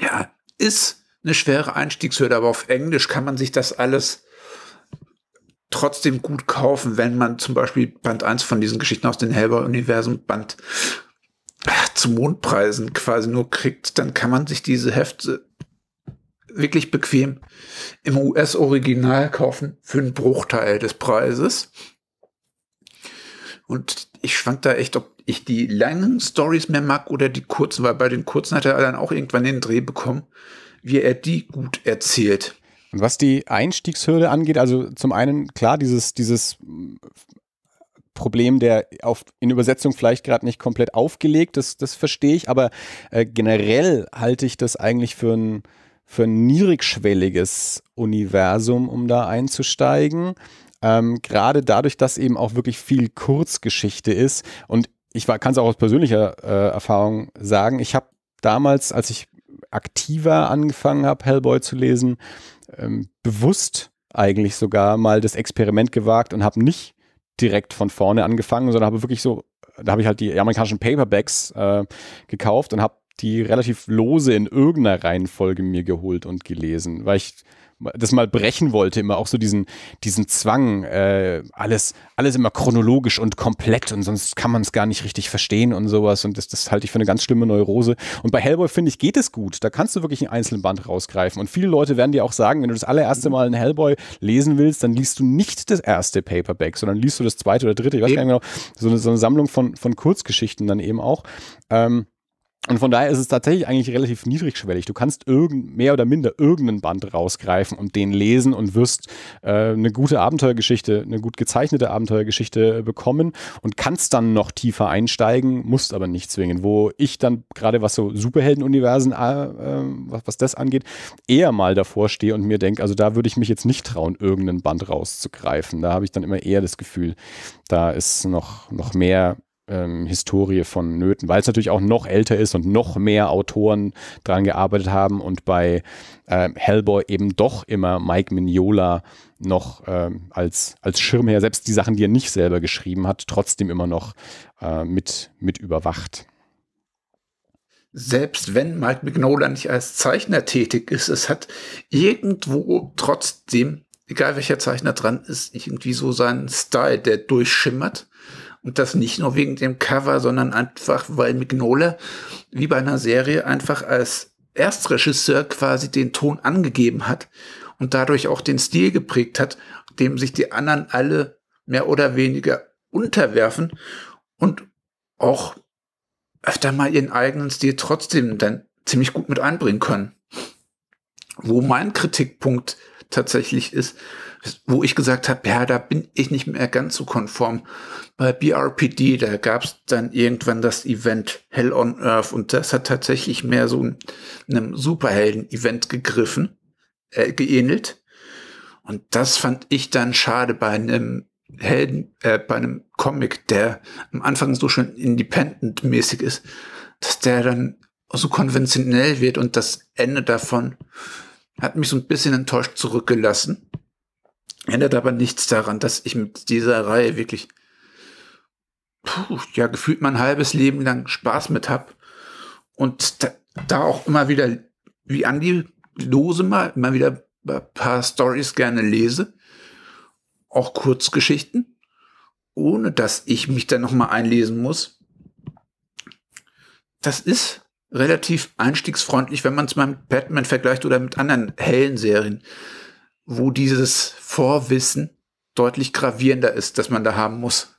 Ja, ist eine schwere Einstiegshürde, aber auf Englisch kann man sich das alles trotzdem gut kaufen, wenn man zum Beispiel Band 1 von diesen Geschichten aus dem Hellboy-Universum Band zu Mondpreisen quasi nur kriegt, dann kann man sich diese Hefte wirklich bequem im US-Original kaufen für einen Bruchteil des Preises. Und ich schwank da echt, ob ich die langen Stories mehr mag oder die kurzen, weil bei den kurzen hat er dann auch irgendwann den Dreh bekommen, wie er die gut erzählt. Und was die Einstiegshürde angeht, also zum einen, klar, dieses Problem, der in Übersetzung vielleicht gerade nicht komplett aufgelegt, das verstehe ich, aber generell halte ich das eigentlich für ein niedrigschwelliges Universum, um da einzusteigen. Gerade dadurch, dass eben auch wirklich viel Kurzgeschichte ist. Und ich kann es auch aus persönlicher Erfahrung sagen, ich habe damals, als ich aktiver angefangen habe, Hellboy zu lesen, bewusst eigentlich sogar mal das Experiment gewagt und habe nicht direkt von vorne angefangen, sondern habe wirklich so, da habe ich halt die amerikanischen Paperbacks gekauft und habe die relativ lose in irgendeiner Reihenfolge mir geholt und gelesen, weil ich das mal brechen wollte, immer auch so diesen Zwang, alles immer chronologisch und komplett und sonst kann man es gar nicht richtig verstehen und sowas, und das halte ich für eine ganz schlimme Neurose. Und bei Hellboy, finde ich, geht es gut. Da kannst du wirklich einen einzelnen Band rausgreifen, und viele Leute werden dir auch sagen, wenn du das allererste Mal einen Hellboy lesen willst, dann liest du nicht das erste Paperback, sondern liest du das zweite oder dritte, ich weiß gar nicht genau, so eine Sammlung von Kurzgeschichten dann eben auch. Und von daher ist es tatsächlich eigentlich relativ niedrigschwellig. Du kannst mehr oder minder irgendeinen Band rausgreifen und den lesen und wirst eine gute Abenteuergeschichte, eine gut gezeichnete Abenteuergeschichte bekommen und kannst dann noch tiefer einsteigen, musst aber nicht zwingend. Wo ich dann gerade, was so Superheldenuniversen, was das angeht, eher mal davor stehe und mir denke, also da würde ich mich jetzt nicht trauen, irgendeinen Band rauszugreifen. Da habe ich dann immer eher das Gefühl, da ist noch mehr Historie von Nöten, weil es natürlich auch noch älter ist und noch mehr Autoren dran gearbeitet haben und bei Hellboy eben doch immer Mike Mignola noch als Schirmherr, selbst die Sachen, die er nicht selber geschrieben hat, trotzdem immer noch mit überwacht. Selbst wenn Mike Mignola nicht als Zeichner tätig ist, es hat irgendwo trotzdem, egal welcher Zeichner dran ist, irgendwie so seinen Style, der durchschimmert. Und das nicht nur wegen dem Cover, sondern einfach, weil Mignola wie bei einer Serie einfach als Erstregisseur quasi den Ton angegeben hat und dadurch auch den Stil geprägt hat, dem sich die anderen alle mehr oder weniger unterwerfen und auch öfter mal ihren eigenen Stil trotzdem dann ziemlich gut mit einbringen können. Wo mein Kritikpunkt tatsächlich ist, wo ich gesagt habe, ja, da bin ich nicht mehr ganz so konform. Bei BRPD, da gab es dann irgendwann das Event Hell on Earth, und das hat tatsächlich mehr so einem Superhelden-Event geähnelt. Und das fand ich dann schade bei einem bei einem Comic, der am Anfang so schön independent-mäßig ist, dass der dann so konventionell wird, und das Ende davon hat mich so ein bisschen enttäuscht zurückgelassen. Ändert aber nichts daran, dass ich mit dieser Reihe wirklich gefühlt mein halbes Leben lang Spaß mit habe. Und da auch immer wieder, wie Andi, immer wieder ein paar Storys gerne lese. Auch Kurzgeschichten. Ohne dass ich mich dann nochmal einlesen muss. Das ist relativ einstiegsfreundlich, wenn man es mal mit Batman vergleicht oder mit anderen hellen Serien, wo dieses Vorwissen deutlich gravierender ist, das man da haben muss.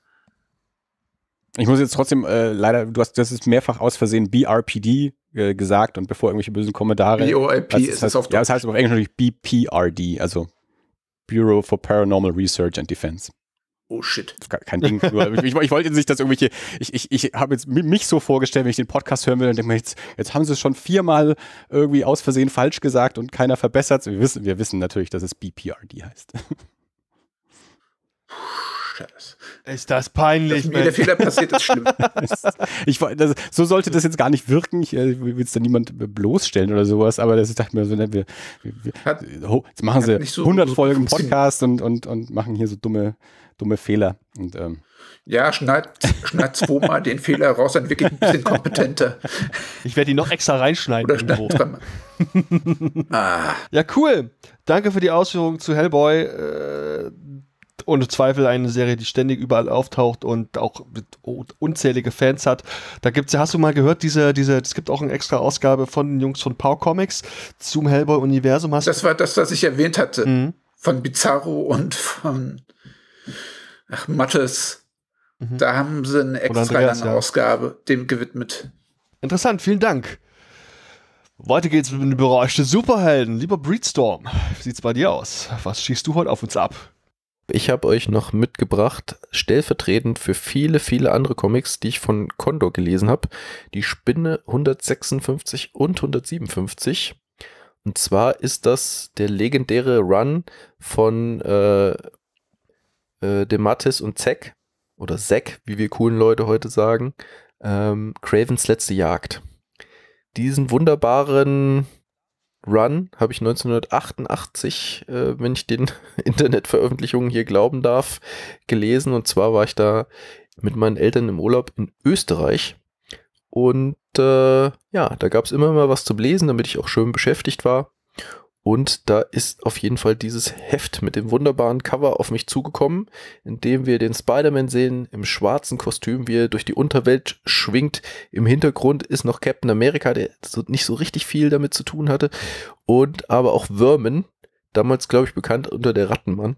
Ich muss jetzt trotzdem leider, du hast es mehrfach aus Versehen BRPD gesagt und bevor irgendwelche bösen Kommentare. BOIP ist das auf Deutsch. Ja, das heißt aber auf Englisch natürlich BPRD, also Bureau for Paranormal Research and Defense. Oh shit. Kein Ding. Ich wollte nicht, dass irgendwelche, ich habe jetzt mich so vorgestellt, wenn ich den Podcast hören will, dann denke ich mir, jetzt haben sie es schon viermal irgendwie aus Versehen falsch gesagt und keiner verbessert es. Wir wissen natürlich, dass es BPRD heißt. Scheiße. Ist das peinlich, dass mir der Fehler passiert, ist schlimm. So sollte das jetzt gar nicht wirken. Ich will jetzt da niemand bloßstellen oder sowas, aber das dachte ich mir so, jetzt machen sie so 100 Folgen Podcast und machen hier so dumme Fehler. Und, ja, schneid zweimal den Fehler raus, dann wirklich ein bisschen kompetenter. Ich werde die noch extra reinschneiden. Ja, cool. Danke für die Ausführungen zu Hellboy. Ohne Zweifel eine Serie, die ständig überall auftaucht und auch unzählige Fans hat. Da gibt's, hast du mal gehört, es gibt auch eine extra Ausgabe von den Jungs von Pow Comics zum Hellboy-Universum. Das war das, was ich erwähnt hatte. Mhm. Von Bizarro und von Mattes. Mhm. Da haben sie eine extra lange Ausgabe dem gewidmet. Interessant, vielen Dank. Weiter geht's mit den überraschten Superhelden. Lieber Breedstorm, wie sieht's bei dir aus? Was schießt du heute auf uns ab? Ich habe euch noch mitgebracht, stellvertretend für viele, viele andere Comics, die ich von Condor gelesen habe, die Spinne 156 und 157. Und zwar ist das der legendäre Run von DeMatteis und Zack, oder Zack, wie wir coolen Leute heute sagen, Cravens letzte Jagd. Diesen wunderbaren Run habe ich 1988, wenn ich den Internetveröffentlichungen hier glauben darf, gelesen. Und zwar war ich da mit meinen Eltern im Urlaub in Österreich. Und ja, da gab es immer mal was zum Lesen, damit ich auch schön beschäftigt war. Und da ist auf jeden Fall dieses Heft mit dem wunderbaren Cover auf mich zugekommen, in dem wir den Spider-Man sehen, im schwarzen Kostüm, wie er durch die Unterwelt schwingt. Im Hintergrund ist noch Captain America, der nicht so richtig viel damit zu tun hatte. Und aber auch Vermin, damals glaube ich bekannt unter der Rattenmann,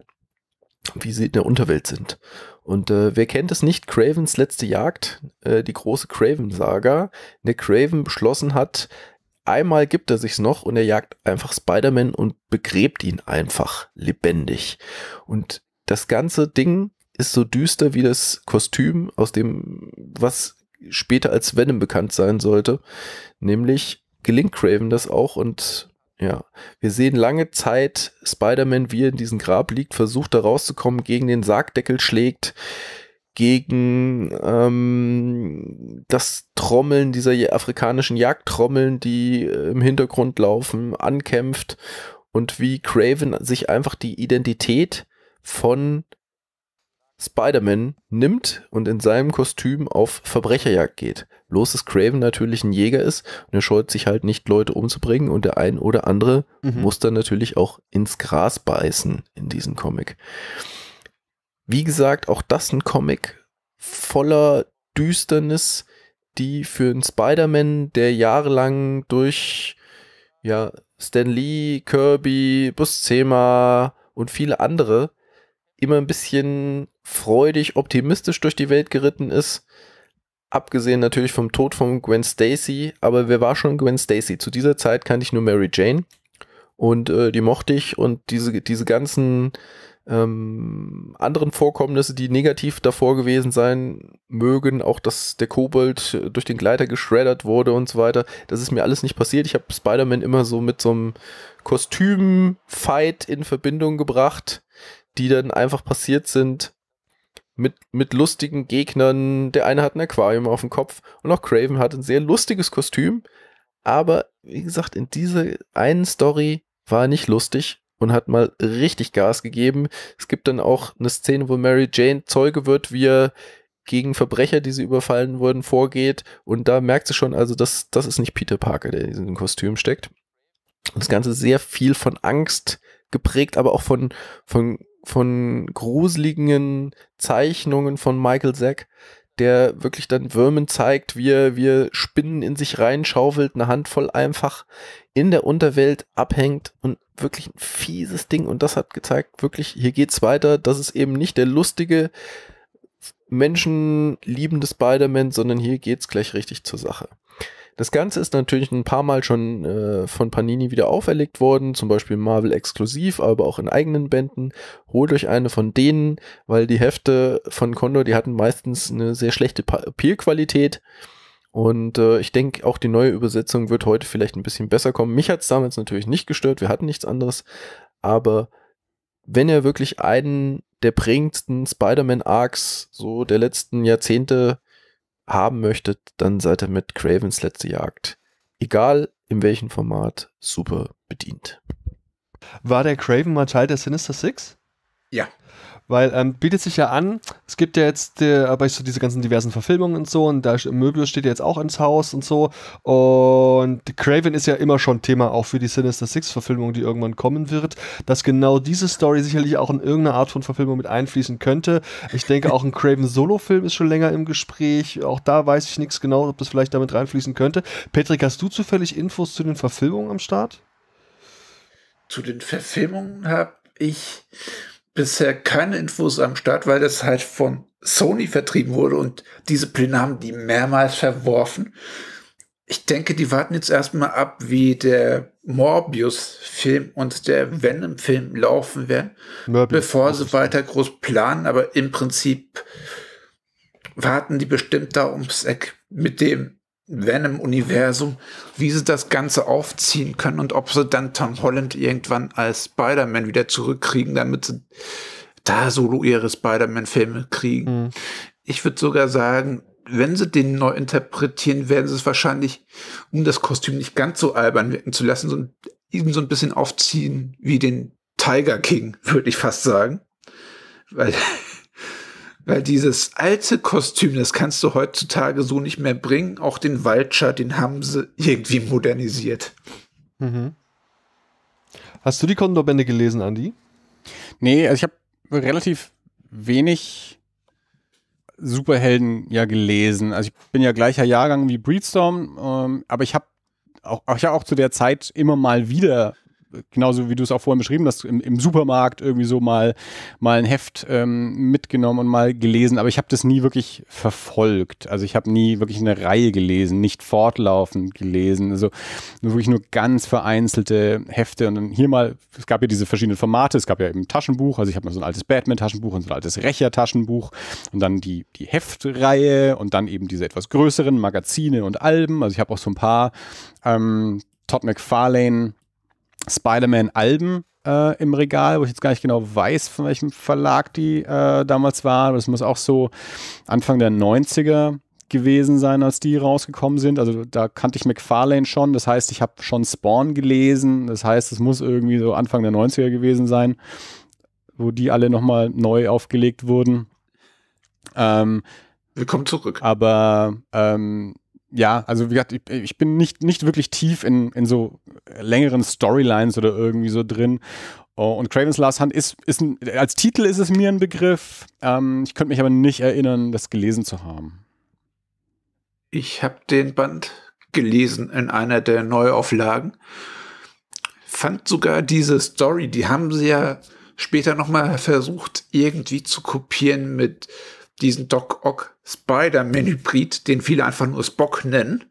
wie sie in der Unterwelt sind. Und wer kennt es nicht? Cravens letzte Jagd, die große Craven-Saga. Der Craven beschlossen hat, einmal gibt er sich's noch und er jagt einfach Spider-Man und begräbt ihn einfach lebendig. Und das ganze Ding ist so düster wie das Kostüm aus dem, was später als Venom bekannt sein sollte. Nämlich gelingt Craven das auch und ja, wir sehen lange Zeit Spider-Man, wie er in diesem Grab liegt, versucht da rauszukommen, gegen den Sargdeckel schlägt, gegen das Trommeln dieser afrikanischen Jagdtrommeln, die im Hintergrund laufen, ankämpft und wie Craven sich einfach die Identität von Spider-Man nimmt und in seinem Kostüm auf Verbrecherjagd geht. Bloß, dass Craven natürlich ein Jäger ist und er scheut sich halt nicht, Leute umzubringen und der ein oder andere muss dann natürlich auch ins Gras beißen in diesem Comic. Wie gesagt, auch das ein Comic voller Düsternis, die für einen Spider-Man, der jahrelang durch ja, Stan Lee, Kirby, Buscema und viele andere immer ein bisschen freudig, optimistisch durch die Welt geritten ist, abgesehen natürlich vom Tod von Gwen Stacy, aber wer war schon Gwen Stacy? Zu dieser Zeit kannte ich nur Mary Jane und die mochte ich und diese ganzen anderen Vorkommnisse, die negativ davor gewesen sein mögen, auch dass der Kobold durch den Gleiter geschreddert wurde und so weiter, das ist mir alles nicht passiert. Ich habe Spider-Man immer so mit so einem Kostüm-Fight in Verbindung gebracht, die dann einfach passiert sind mit lustigen Gegnern. Der eine hat ein Aquarium auf dem Kopf und auch Craven hat ein sehr lustiges Kostüm, aber wie gesagt, in dieser einen Story war er nicht lustig und hat mal richtig Gas gegeben. Es gibt dann auch eine Szene, wo Mary Jane Zeuge wird, wie er gegen Verbrecher, die sie überfallen wurden, vorgeht. Und da merkt sie schon, also das ist nicht Peter Parker, der in diesem Kostüm steckt. Das Ganze sehr viel von Angst geprägt, aber auch von gruseligen Zeichnungen von Michael Zack, der wirklich dann Vermin zeigt, wie er Spinnen in sich reinschaufelt, eine Handvoll einfach in der Unterwelt abhängt und wirklich ein fieses Ding. Und das hat gezeigt, wirklich, hier geht's weiter. Das ist eben nicht der lustige menschenliebende Spider-Man, sondern hier geht's gleich richtig zur Sache. Das Ganze ist natürlich ein paar Mal schon von Panini wieder auferlegt worden, zum Beispiel Marvel exklusiv, aber auch in eigenen Bänden. Holt euch eine von denen, weil die Hefte von Condor, die hatten meistens eine sehr schlechte Papierqualität. Und ich denke, auch die neue Übersetzung wird heute vielleicht ein bisschen besser kommen. Mich hat es damals natürlich nicht gestört, wir hatten nichts anderes. Aber wenn ihr wirklich einen der prägendsten Spider-Man-Arcs so der letzten Jahrzehnte haben möchtet, dann seid ihr mit Cravens letzte Jagd, egal in welchem Format, super bedient. War der Craven mal Teil der Sinister Six? Ja. Weil bietet sich ja an, es gibt ja jetzt aber so diese ganzen diversen Verfilmungen und so, und da Möbius steht ja jetzt auch ins Haus und so, und Craven ist ja immer schon Thema auch für die Sinister Six Verfilmung, die irgendwann kommen wird, dass genau diese Story sicherlich auch in irgendeine Art von Verfilmung mit einfließen könnte. Ich denke, auch ein Craven Solo-Film ist schon länger im Gespräch, auch da weiß ich nichts genau, ob das vielleicht damit reinfließen könnte. Patrick, hast du zufällig Infos zu den Verfilmungen am Start? Zu den Verfilmungen habe ich bisher keine Infos am Start, weil das halt von Sony vertrieben wurde und diese Pläne haben die mehrmals verworfen. Ich denke, die warten jetzt erstmal ab, wie der Morbius-Film und der Venom-Film laufen werden, bevor sie weiter groß planen, aber im Prinzip warten die bestimmt da ums Eck mit dem Venom-Universum, wie sie das Ganze aufziehen können und ob sie dann Tom Holland irgendwann als Spider-Man wieder zurückkriegen, damit sie da solo ihre Spider-Man-Filme kriegen. Mhm. Ich würde sogar sagen, wenn sie den neu interpretieren, werden sie es wahrscheinlich, um das Kostüm nicht ganz so albern wirken zu lassen, eben so ein bisschen aufziehen wie den Tiger King, würde ich fast sagen. Weil dieses alte Kostüm, das kannst du heutzutage so nicht mehr bringen. Auch den Vulture, den haben sie irgendwie modernisiert. Mhm. Hast du die Condor-Bände gelesen, Andi? Nee, also ich habe relativ wenig Superhelden ja gelesen. Also ich bin ja gleicher Jahrgang wie Breedstorm, aber ich habe auch zu der Zeit immer mal wieder, genauso wie du es auch vorhin beschrieben hast, im Supermarkt irgendwie so mal ein Heft mitgenommen und mal gelesen, aber ich habe das nie wirklich verfolgt. Also ich habe nie wirklich eine Reihe gelesen, nicht fortlaufend gelesen, also wirklich nur ganz vereinzelte Hefte. Und dann hier mal, es gab ja diese verschiedenen Formate, es gab ja eben ein Taschenbuch, also ich habe mal so ein altes Batman-Taschenbuch und so ein altes Rächer-Taschenbuch und dann die Heftreihe und dann eben diese etwas größeren Magazine und Alben. Also ich habe auch so ein paar Todd McFarlane Spider-Man-Alben im Regal, wo ich jetzt gar nicht genau weiß, von welchem Verlag die damals war. Aber das muss auch so Anfang der 90er gewesen sein, als die rausgekommen sind. Also da kannte ich McFarlane schon. Das heißt, ich habe schon Spawn gelesen. Das heißt, es muss irgendwie so Anfang der 90er gewesen sein, wo die alle nochmal neu aufgelegt wurden. Willkommen zurück. Aber ja, also wie gesagt, ich bin nicht wirklich tief in so längeren Storylines oder irgendwie so drin. Und Craven's Last Hunt als Titel ist es mir ein Begriff. Ich könnte mich aber nicht erinnern, das gelesen zu haben. Ich habe den Band gelesen in einer der Neuauflagen. Fand sogar diese Story, die haben sie ja später nochmal versucht, irgendwie zu kopieren mit diesen Doc Ock Spider-Man-Hybrid, den viele einfach nur Spock nennen,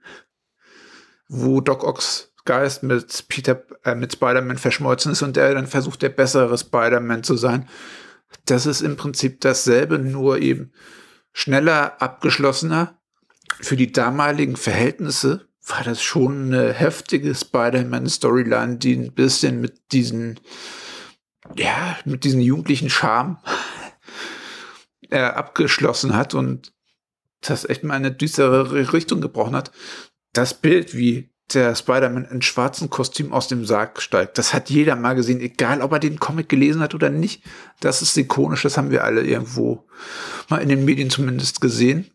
wo Doc Ocks Geist mit Spider-Man verschmolzen ist und er dann versucht, der bessere Spider-Man zu sein. Das ist im Prinzip dasselbe, nur eben schneller, abgeschlossener. Für die damaligen Verhältnisse war das schon eine heftige Spider-Man-Storyline, die ein bisschen mit diesen jugendlichen Charme abgeschlossen hat und das echt mal eine düstere Richtung gebrochen hat. Das Bild, wie der Spider-Man in schwarzem Kostüm aus dem Sarg steigt, das hat jeder mal gesehen, egal ob er den Comic gelesen hat oder nicht. Das ist ikonisch, das haben wir alle irgendwo mal in den Medien zumindest gesehen.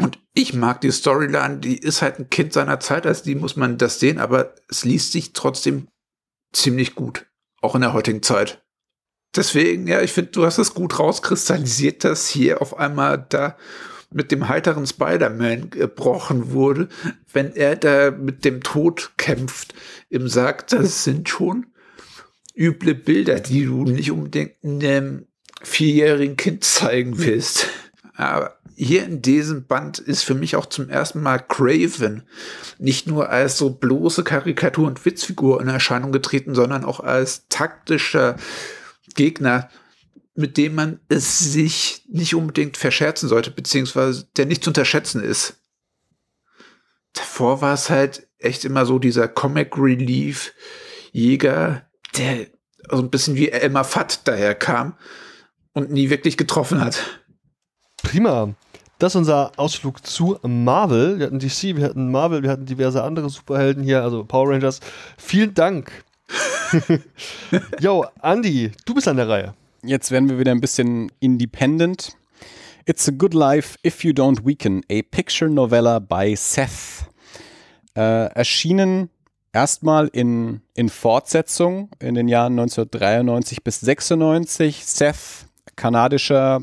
Und ich mag die Storyline, die ist halt ein Kind seiner Zeit, als die muss man das sehen, aber es liest sich trotzdem ziemlich gut, auch in der heutigen Zeit. Deswegen, ja, ich finde, du hast es gut rauskristallisiert, dass hier auf einmal da mit dem heiteren Spider-Man gebrochen wurde. Wenn er da mit dem Tod kämpft im Sarg, das sind schon üble Bilder, die du nicht unbedingt einem vierjährigen Kind zeigen willst. Aber hier in diesem Band ist für mich auch zum ersten Mal Craven nicht nur als so bloße Karikatur und Witzfigur in Erscheinung getreten, sondern auch als taktischer Gegner, mit dem man es sich nicht unbedingt verscherzen sollte, beziehungsweise der nicht zu unterschätzen ist. Davor war es halt echt immer so dieser Comic-Relief-Jäger, der so ein bisschen wie Elmar Fatt daherkam und nie wirklich getroffen hat. Prima. Das ist unser Ausflug zu Marvel. Wir hatten DC, wir hatten Marvel, wir hatten diverse andere Superhelden hier, also Power Rangers. Vielen Dank. Jo, Andi, du bist an der Reihe. Jetzt werden wir wieder ein bisschen independent. It's a Good Life If You Don't Weaken, a Picture Novella by Seth. Erschienen erstmal in Fortsetzung in den Jahren 1993 bis 96. Seth, kanadischer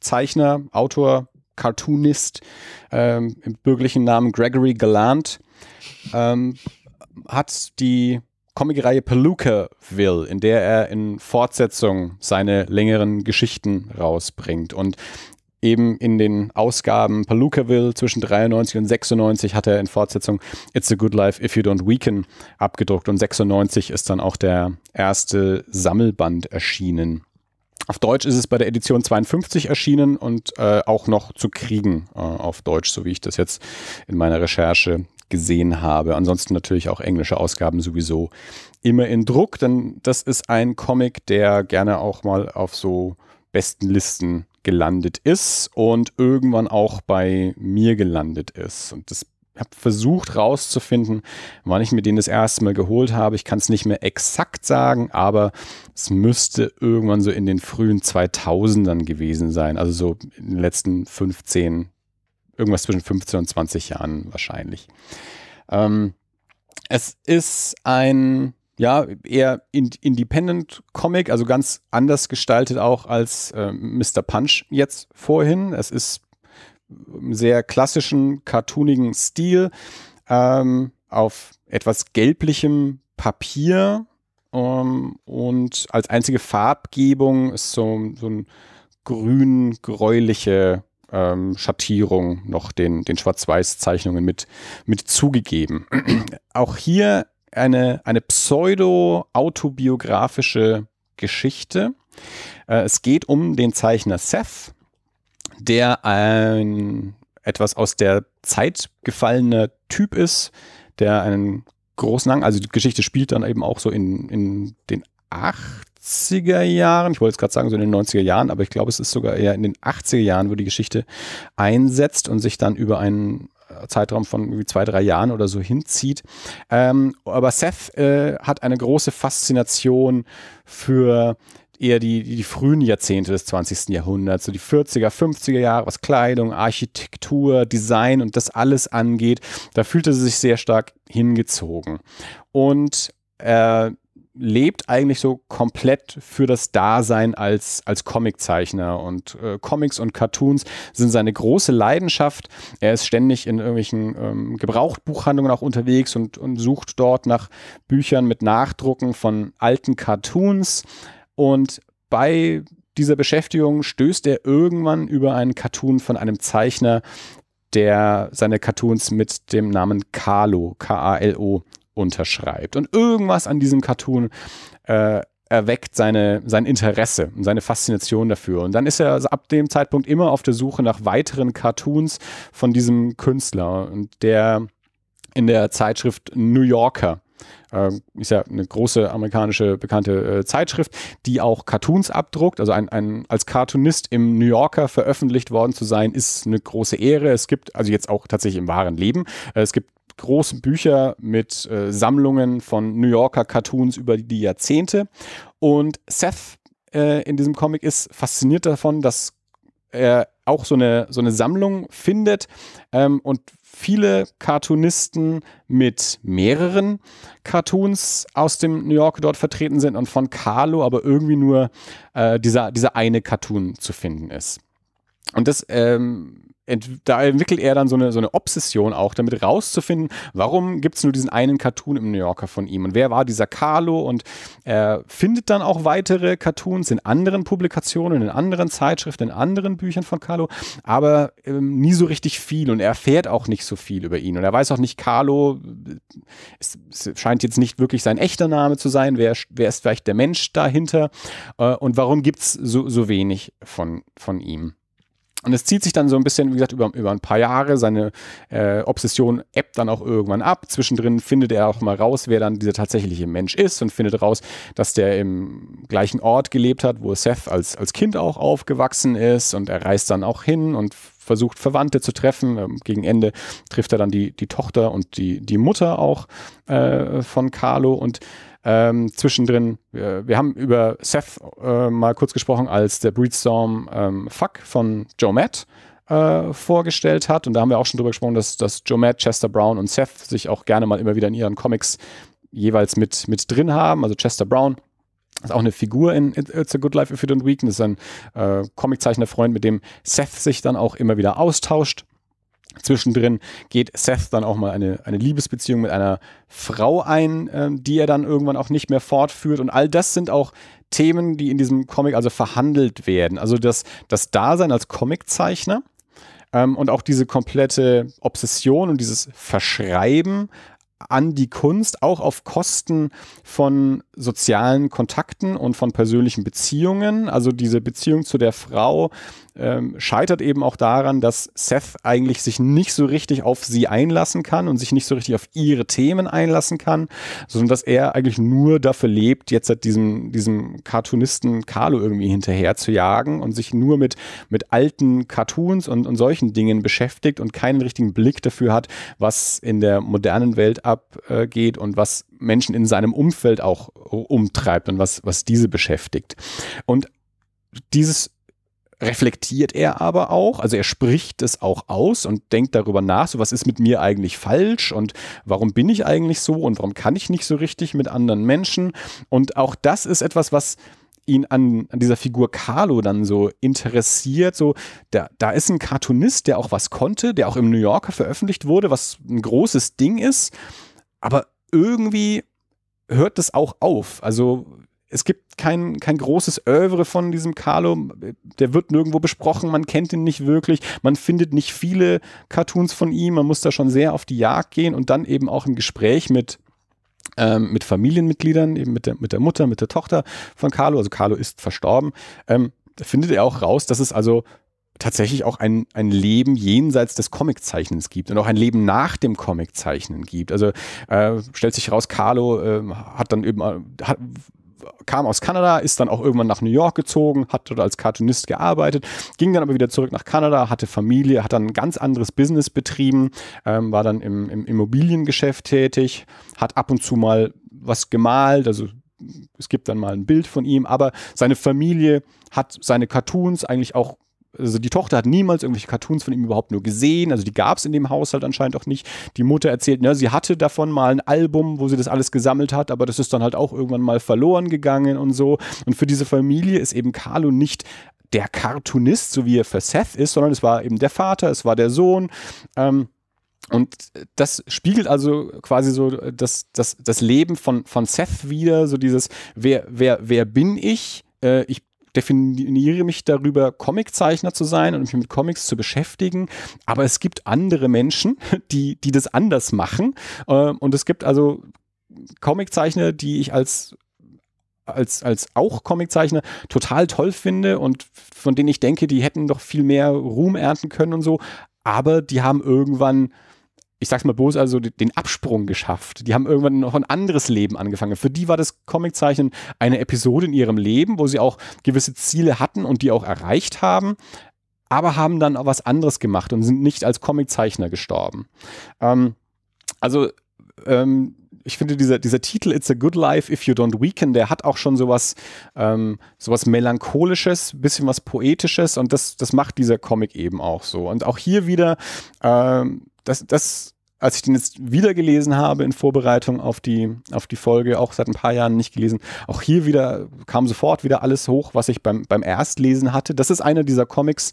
Zeichner, Autor, Cartoonist, im bürgerlichen Namen Gregory Gallant, hat die Comicreihe Palookaville, in der er in Fortsetzung seine längeren Geschichten rausbringt. Und eben in den Ausgaben Palookaville zwischen 93 und 96 hat er in Fortsetzung It's a Good Life If You Don't Weaken abgedruckt. Und 96 ist dann auch der erste Sammelband erschienen. Auf Deutsch ist es bei der Edition 52 erschienen und auch noch zu kriegen auf Deutsch, so wie ich das jetzt in meiner Recherche gesehen habe. Ansonsten natürlich auch englische Ausgaben sowieso immer in Druck, denn das ist ein Comic, der gerne auch mal auf so Bestenlisten gelandet ist und irgendwann auch bei mir gelandet ist. Und das habe versucht rauszufinden, wann ich mir den das erste Mal geholt habe. Ich kann es nicht mehr exakt sagen, aber es müsste irgendwann so in den frühen 2000ern gewesen sein. Also so in den letzten 15, irgendwas zwischen 15 und 20 Jahren wahrscheinlich. Es ist ein ja, eher Independent-Comic, also ganz anders gestaltet auch als Mr. Punch jetzt vorhin. Es ist im sehr klassischen, cartoonigen Stil, auf etwas gelblichem Papier, und als einzige Farbgebung ist so ein grün-gräuliche Schattierung noch den Schwarz-Weiß-Zeichnungen mit zugegeben. Auch hier eine pseudo-autobiografische Geschichte. Es geht um den Zeichner Seth, der ein etwas aus der Zeit gefallener Typ ist, der einen großen Hang, also die Geschichte spielt dann eben auch so in den 80er Jahren, ich wollte jetzt gerade sagen so in den 90er Jahren, aber ich glaube es ist sogar eher in den 80er Jahren, wo die Geschichte einsetzt und sich dann über einen Zeitraum von irgendwie 2, 3 Jahren oder so hinzieht. Aber Seth hat eine große Faszination für eher die frühen Jahrzehnte des 20. Jahrhunderts, so die 40er, 50er Jahre, was Kleidung, Architektur, Design und das alles angeht. Da fühlte sie sich sehr stark hingezogen. Und lebt eigentlich so komplett für das Dasein als Comiczeichner, und Comics und Cartoons sind seine große Leidenschaft. Er ist ständig in irgendwelchen Gebrauchtbuchhandlungen auch unterwegs und sucht dort nach Büchern mit Nachdrucken von alten Cartoons, und bei dieser Beschäftigung stößt er irgendwann über einen Cartoon von einem Zeichner, der seine Cartoons mit dem Namen Carlo, K-A-L-O, unterschreibt. Und irgendwas an diesem Cartoon erweckt sein Interesse und seine Faszination dafür. Und dann ist er ab dem Zeitpunkt immer auf der Suche nach weiteren Cartoons von diesem Künstler, und der in der Zeitschrift New Yorker, ist ja eine große amerikanische bekannte Zeitschrift, die auch Cartoons abdruckt. Also als Cartoonist im New Yorker veröffentlicht worden zu sein, ist eine große Ehre. Es gibt, also jetzt auch tatsächlich im wahren Leben, es gibt große Bücher mit Sammlungen von New Yorker Cartoons über die Jahrzehnte. Und Seth in diesem Comic ist fasziniert davon, dass er auch so eine Sammlung findet, und viele Cartoonisten mit mehreren Cartoons aus dem New York dort vertreten sind und von Carlo aber irgendwie nur dieser eine Cartoon zu finden ist. Und das da entwickelt er dann so eine Obsession auch, damit rauszufinden, warum gibt es nur diesen einen Cartoon im New Yorker von ihm und wer war dieser Carlo, und er findet dann auch weitere Cartoons in anderen Publikationen, in anderen Zeitschriften, in anderen Büchern von Carlo, aber nie so richtig viel, und er erfährt auch nicht so viel über ihn und er weiß auch nicht, Carlo, es scheint jetzt nicht wirklich sein echter Name zu sein, wer ist vielleicht der Mensch dahinter und warum gibt es so wenig von ihm. Und es zieht sich dann so ein bisschen, wie gesagt, über ein paar Jahre. Seine Obsession ebbt dann auch irgendwann ab. Zwischendrin findet er auch mal raus, wer dann dieser tatsächliche Mensch ist, und findet raus, dass der im gleichen Ort gelebt hat, wo Seth als Kind auch aufgewachsen ist, und er reist dann auch hin und versucht, Verwandte zu treffen. Gegen Ende trifft er dann die Tochter und die Mutter auch von Carlo, und zwischendrin, wir haben über Seth mal kurz gesprochen, als der Breedstorm Fuck von Joe Matt vorgestellt hat, und da haben wir auch schon drüber gesprochen, dass Joe Matt, Chester Brown und Seth sich auch gerne mal immer wieder in ihren Comics jeweils mit drin haben. Also Chester Brown ist auch eine Figur in It's a Good Life If You Don't Weaken, das ist ein Comiczeichner-Freund, mit dem Seth sich dann auch immer wieder austauscht. Zwischendrin geht Seth dann auch mal eine Liebesbeziehung mit einer Frau ein, die er dann irgendwann auch nicht mehr fortführt. Und all das sind auch Themen, die in diesem Comic also verhandelt werden. Also das Dasein als Comiczeichner und auch diese komplette Obsession und dieses Verschreiben an die Kunst, auch auf Kosten von sozialen Kontakten und von persönlichen Beziehungen. Also diese Beziehung zu der Frau scheitert eben auch daran, dass Seth eigentlich sich nicht so richtig auf sie einlassen kann und sich nicht so richtig auf ihre Themen einlassen kann, sondern dass er eigentlich nur dafür lebt, jetzt halt diesem Cartoonisten Carlo irgendwie hinterher zu jagen und sich nur mit alten Cartoons und solchen Dingen beschäftigt und keinen richtigen Blick dafür hat, was in der modernen Welt abgeht und was Menschen in seinem Umfeld auch umtreibt und was diese beschäftigt. Und dieses reflektiert er aber auch, also er spricht es auch aus und denkt darüber nach, so was ist mit mir eigentlich falsch und warum bin ich eigentlich so und warum kann ich nicht so richtig mit anderen Menschen, und auch das ist etwas, was ihn an dieser Figur Carlo dann so interessiert. So, da ist ein Cartoonist, der auch was konnte, der auch im New Yorker veröffentlicht wurde, was ein großes Ding ist, aber irgendwie hört das auch auf, also es gibt kein großes Œuvre von diesem Carlo, der wird nirgendwo besprochen, man kennt ihn nicht wirklich, man findet nicht viele Cartoons von ihm, man muss da schon sehr auf die Jagd gehen, und dann eben auch im Gespräch mit Familienmitgliedern, eben mit der Mutter, mit der Tochter von Carlo, also Carlo ist verstorben, findet er auch raus, dass es also tatsächlich auch ein Leben jenseits des Comiczeichnens gibt und auch ein Leben nach dem Comiczeichnen gibt. Also stellt sich raus, Carlo hat dann eben... kam aus Kanada, ist dann auch irgendwann nach New York gezogen, hat dort als Cartoonist gearbeitet, ging dann aber wieder zurück nach Kanada, hatte Familie, hat dann ein ganz anderes Business betrieben, war dann im Immobiliengeschäft tätig, hat ab und zu mal was gemalt, also es gibt dann mal ein Bild von ihm, aber seine Familie hat seine Cartoons eigentlich auch, also die Tochter hat niemals irgendwelche Cartoons von ihm überhaupt nur gesehen, also die gab es in dem Haushalt anscheinend auch nicht. Die Mutter erzählt, na, sie hatte davon mal ein Album, wo sie das alles gesammelt hat, aber das ist dann halt auch irgendwann mal verloren gegangen und so. Und für diese Familie ist eben Carlo nicht der Cartoonist, so wie er für Seth ist, sondern es war eben der Vater, es war der Sohn. Und das spiegelt also quasi so das Leben von Seth wieder, so dieses, wer bin ich? Ich definiere mich darüber, Comiczeichner zu sein und mich mit Comics zu beschäftigen, aber es gibt andere Menschen, die das anders machen, und es gibt also Comiczeichner, die ich als auch Comiczeichner total toll finde und von denen ich denke, die hätten doch viel mehr Ruhm ernten können und so, aber die haben irgendwann, ich sag's mal bloß, also den Absprung geschafft. Die haben irgendwann noch ein anderes Leben angefangen. Für die war das Comiczeichnen eine Episode in ihrem Leben, wo sie auch gewisse Ziele hatten und die auch erreicht haben, aber haben dann auch was anderes gemacht und sind nicht als Comiczeichner gestorben. Ich finde, dieser Titel It's a Good Life If You Don't Weaken, der hat auch schon sowas Melancholisches, bisschen was Poetisches, und das macht dieser Comic eben auch so. Und auch hier wieder, das als ich den jetzt wieder gelesen habe in Vorbereitung auf die Folge, auch seit ein paar Jahren nicht gelesen, auch hier wieder kam sofort wieder alles hoch, was ich beim Erstlesen hatte. Das ist einer dieser Comics,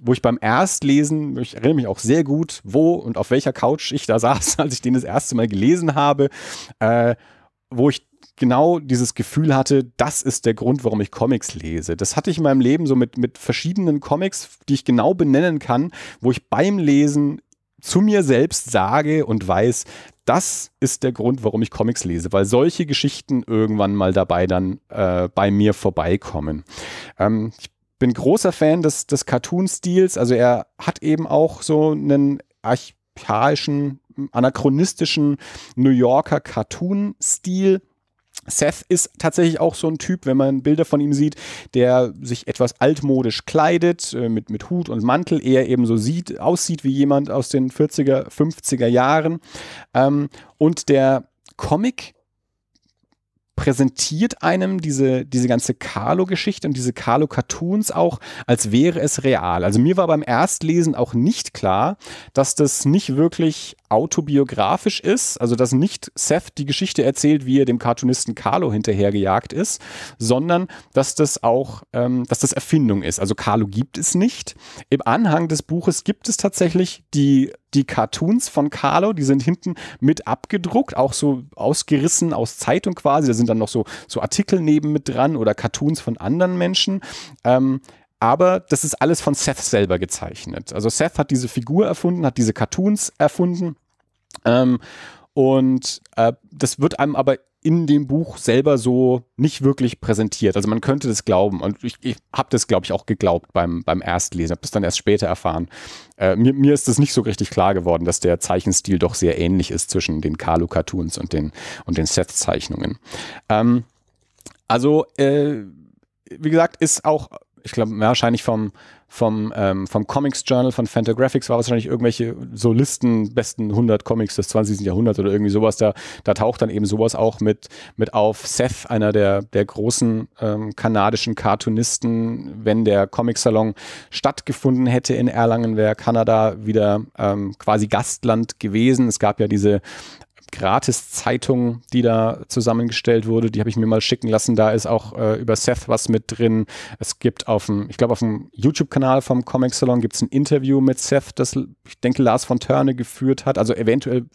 wo ich beim Erstlesen, ich erinnere mich auch sehr gut, wo und auf welcher Couch ich da saß, als ich den das erste Mal gelesen habe, wo ich genau dieses Gefühl hatte, das ist der Grund, warum ich Comics lese. Das hatte ich in meinem Leben so mit verschiedenen Comics, die ich genau benennen kann, wo ich beim Lesen zu mir selbst sage und weiß, das ist der Grund, warum ich Comics lese, weil solche Geschichten irgendwann mal dabei dann bei mir vorbeikommen. Ich bin großer Fan des Cartoon-Stils, also er hat eben auch so einen archaischen, anachronistischen New Yorker Cartoon-Stil. Seth ist tatsächlich auch so ein Typ, wenn man Bilder von ihm sieht, der sich etwas altmodisch kleidet, mit Hut und Mantel, eher eben so aussieht wie jemand aus den 40er, 50er Jahren. Und der Comic präsentiert einem diese ganze Carlo-Geschichte und diese Carlo-Cartoons auch, als wäre es real. Also mir war beim Erstlesen auch nicht klar, dass das nicht wirklich autobiografisch ist, also dass nicht Seth die Geschichte erzählt, wie er dem Cartoonisten Carlo hinterhergejagt ist, sondern dass das auch, dass das Erfindung ist. Also Carlo gibt es nicht. Im Anhang des Buches gibt es tatsächlich die Cartoons von Carlo, die sind hinten mit abgedruckt, auch so ausgerissen aus Zeitung quasi, da sind dann noch so Artikel neben mit dran oder Cartoons von anderen Menschen, aber das ist alles von Seth selber gezeichnet. Also Seth hat diese Figur erfunden, hat diese Cartoons erfunden und das wird einem aber in dem Buch selber so nicht wirklich präsentiert. Also man könnte das glauben und ich habe das, glaube ich, auch geglaubt beim Erstlesen, habe das dann erst später erfahren. Mir ist das nicht so richtig klar geworden, dass der Zeichenstil doch sehr ähnlich ist zwischen den Carlo-Cartoons und den Seth-Zeichnungen. Wie gesagt, ist auch, ich glaube, wahrscheinlich vom Comics Journal von Fantagraphics war wahrscheinlich irgendwelche so Listen, besten 100 Comics des 20. Jahrhunderts oder irgendwie sowas. Da taucht dann eben sowas auch mit auf. Seth, einer der großen kanadischen Cartoonisten, wenn der Comic-Salon stattgefunden hätte in Erlangen, wäre Kanada wieder quasi Gastland gewesen. Es gab ja diese Gratis-Zeitung, die da zusammengestellt wurde, die habe ich mir mal schicken lassen. Da ist auch über Seth was mit drin. Es gibt ich glaube, auf dem YouTube-Kanal vom Comic Salon gibt es ein Interview mit Seth, das, ich denke, Lars von Törne geführt hat. Also eventuell,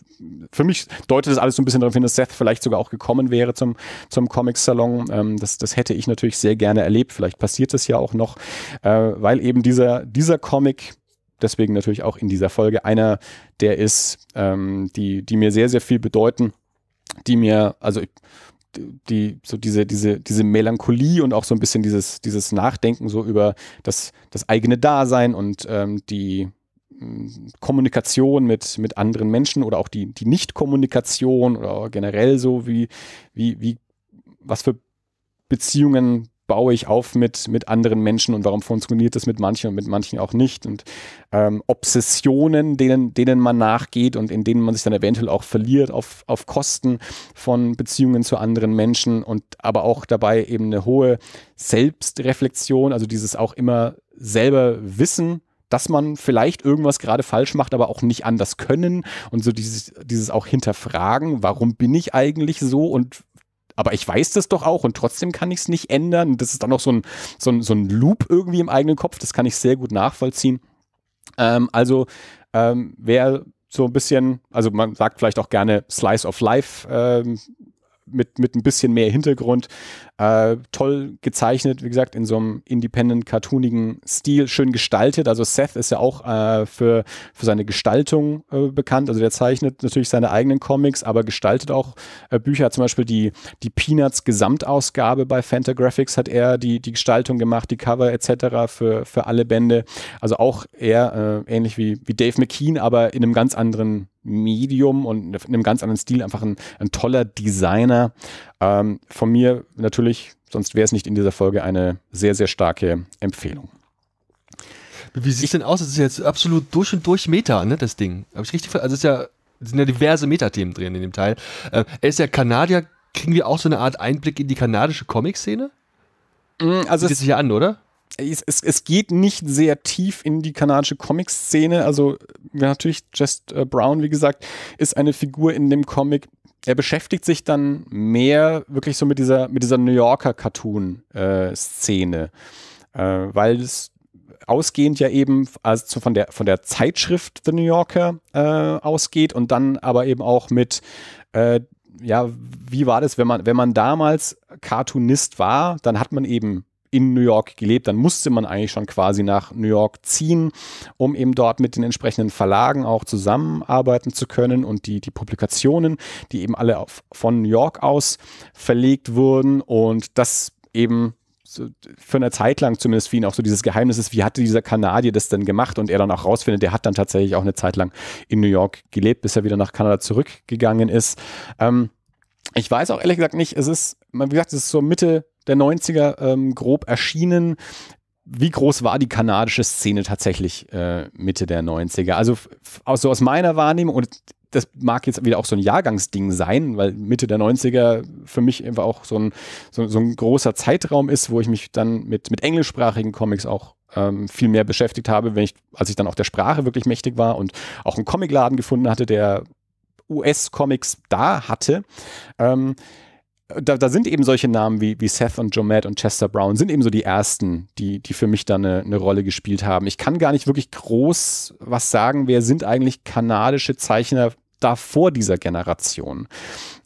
für mich deutet das alles so ein bisschen darauf hin, dass Seth vielleicht sogar auch gekommen wäre zum Comic Salon. Das hätte ich natürlich sehr gerne erlebt. Vielleicht passiert das ja auch noch, weil eben dieser Comic, deswegen natürlich auch in dieser Folge einer der ist, die mir sehr, sehr viel bedeuten, die mir, also diese Melancholie und auch so ein bisschen dieses Nachdenken so über das eigene Dasein und die Kommunikation mit anderen Menschen oder auch die Nicht-Kommunikation oder generell so wie was für Beziehungen baue ich auf mit anderen Menschen und warum funktioniert das mit manchen und mit manchen auch nicht und Obsessionen, denen man nachgeht und in denen man sich dann eventuell auch verliert auf Kosten von Beziehungen zu anderen Menschen und aber auch dabei eben eine hohe Selbstreflexion, also dieses auch immer selber wissen, dass man vielleicht irgendwas gerade falsch macht, aber auch nicht anders können und so dieses auch hinterfragen, warum bin ich eigentlich so und aber ich weiß das doch auch und trotzdem kann ich es nicht ändern. Das ist dann noch so ein Loop irgendwie im eigenen Kopf. Das kann ich sehr gut nachvollziehen. Wer so ein bisschen, also man sagt vielleicht auch gerne Slice of Life mit ein bisschen mehr Hintergrund. Toll gezeichnet, wie gesagt, in so einem independent-cartoonigen Stil, schön gestaltet. Also Seth ist ja auch für seine Gestaltung bekannt. Also der zeichnet natürlich seine eigenen Comics, aber gestaltet auch Bücher. Zum Beispiel die Peanuts-Gesamtausgabe bei Fantagraphics hat er die Gestaltung gemacht, die Cover etc. für alle Bände. Also auch er ähnlich wie Dave McKean, aber in einem ganz anderen Medium und in einem ganz anderen Stil, einfach ein toller Designer. Von mir natürlich, sonst wäre es nicht in dieser Folge, eine sehr, sehr starke Empfehlung. Wie sieht es denn aus? Das ist jetzt absolut durch und durch Meta, ne, das Ding. Habe ich richtig? Also sind ja diverse Metathemen drin in dem Teil. Er ist ja Kanadier. Kriegen wir auch so eine Art Einblick in die kanadische Comic-Szene? Also sieht sich ja an, oder? es geht nicht sehr tief in die kanadische Comic-Szene. Also natürlich Just Brown, wie gesagt, ist eine Figur in dem Comic. Er beschäftigt sich dann mehr wirklich so mit dieser New Yorker Cartoon-Szene, weil es ausgehend ja eben also von der Zeitschrift The New Yorker ausgeht und dann aber eben auch mit ja, wie war das, wenn man damals Cartoonist war, dann hat man eben in New York gelebt, dann musste man eigentlich schon quasi nach New York ziehen, um eben dort mit den entsprechenden Verlagen auch zusammenarbeiten zu können und die Publikationen, die eben alle von New York aus verlegt wurden und das eben so für eine Zeit lang zumindest für ihn auch so dieses Geheimnis ist, wie hatte dieser Kanadier das denn gemacht und er dann auch rausfindet, der hat dann tatsächlich auch eine Zeit lang in New York gelebt, bis er wieder nach Kanada zurückgegangen ist. Ich weiß auch ehrlich gesagt nicht, es ist, wie gesagt, es ist so Mitte der 90er grob erschienen. Wie groß war die kanadische Szene tatsächlich Mitte der 90er? Also so aus meiner Wahrnehmung, und das mag jetzt wieder auch so ein Jahrgangsding sein, weil Mitte der 90er für mich einfach auch so ein großer Zeitraum ist, wo ich mich dann mit englischsprachigen Comics auch viel mehr beschäftigt habe, als ich dann auch der Sprache wirklich mächtig war und auch einen Comicladen gefunden hatte, der US-Comics da hatte. Da sind eben solche Namen wie Seth und Jomette und Chester Brown, sind eben so die ersten, die für mich da eine Rolle gespielt haben. Ich kann gar nicht wirklich groß was sagen, wer sind eigentlich kanadische Zeichner da vor dieser Generation.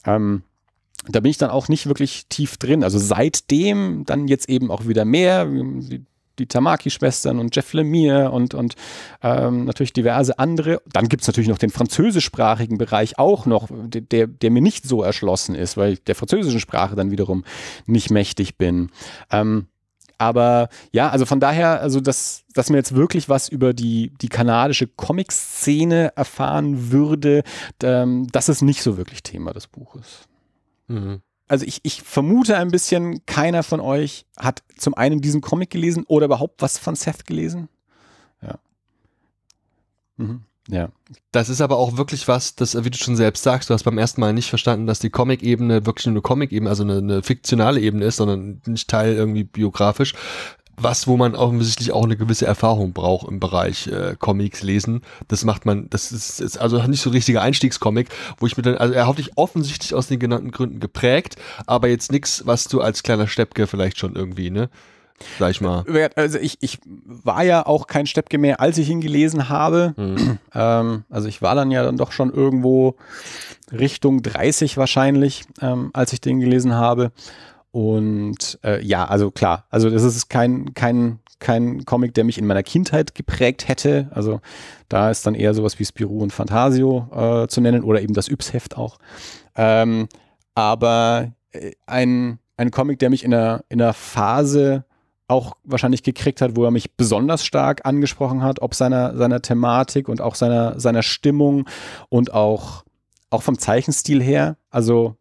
Da bin ich dann auch nicht wirklich tief drin. Also seitdem dann jetzt eben auch wieder mehr, die Tamaki-Schwestern und Jeff Lemire und natürlich diverse andere. Dann gibt es natürlich noch den französischsprachigen Bereich auch noch, der mir nicht so erschlossen ist, weil ich der französischen Sprache dann wiederum nicht mächtig bin. Aber ja, also von daher, also dass man jetzt wirklich was über die kanadische Comic-Szene erfahren würde, das ist nicht so wirklich Thema des Buches. Mhm. Also ich vermute ein bisschen, keiner von euch hat zum einen diesen Comic gelesen oder überhaupt was von Seth gelesen. Ja. Mhm. Ja. Das ist aber auch wirklich was, das, wie du schon selbst sagst, du hast beim ersten Mal nicht verstanden, dass die Comic-Ebene wirklich nur eine Comic-Ebene, also eine fiktionale Ebene ist, sondern nicht Teil irgendwie biografisch. Was, wo man offensichtlich auch eine gewisse Erfahrung braucht im Bereich Comics lesen. Das macht man, das ist also nicht so ein richtiger Einstiegscomic, wo ich mir dann, also er hat dich offensichtlich aus den genannten Gründen geprägt, aber jetzt nichts, was du als kleiner Steppke vielleicht schon irgendwie, ne? Gleich mal. Also ich war ja auch kein Steppke mehr, als ich ihn gelesen habe. Hm. Also ich war dann ja dann doch schon irgendwo Richtung 30 wahrscheinlich, als ich den gelesen habe. Und ja, also klar, also das ist kein Comic, der mich in meiner Kindheit geprägt hätte. Also da ist dann eher sowas wie Spirou und Fantasio zu nennen oder eben das Yps-Heft auch. Aber ein Comic, der mich in einer Phase auch wahrscheinlich gekriegt hat, wo er mich besonders stark angesprochen hat, ob seiner Thematik und auch seiner Stimmung und auch vom Zeichenstil her, also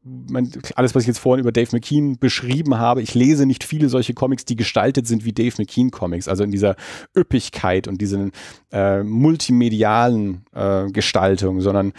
alles, was ich jetzt vorhin über Dave McKean beschrieben habe, ich lese nicht viele solche Comics, die gestaltet sind wie Dave McKean Comics, also in dieser Üppigkeit und diesen multimedialen Gestaltung, sondern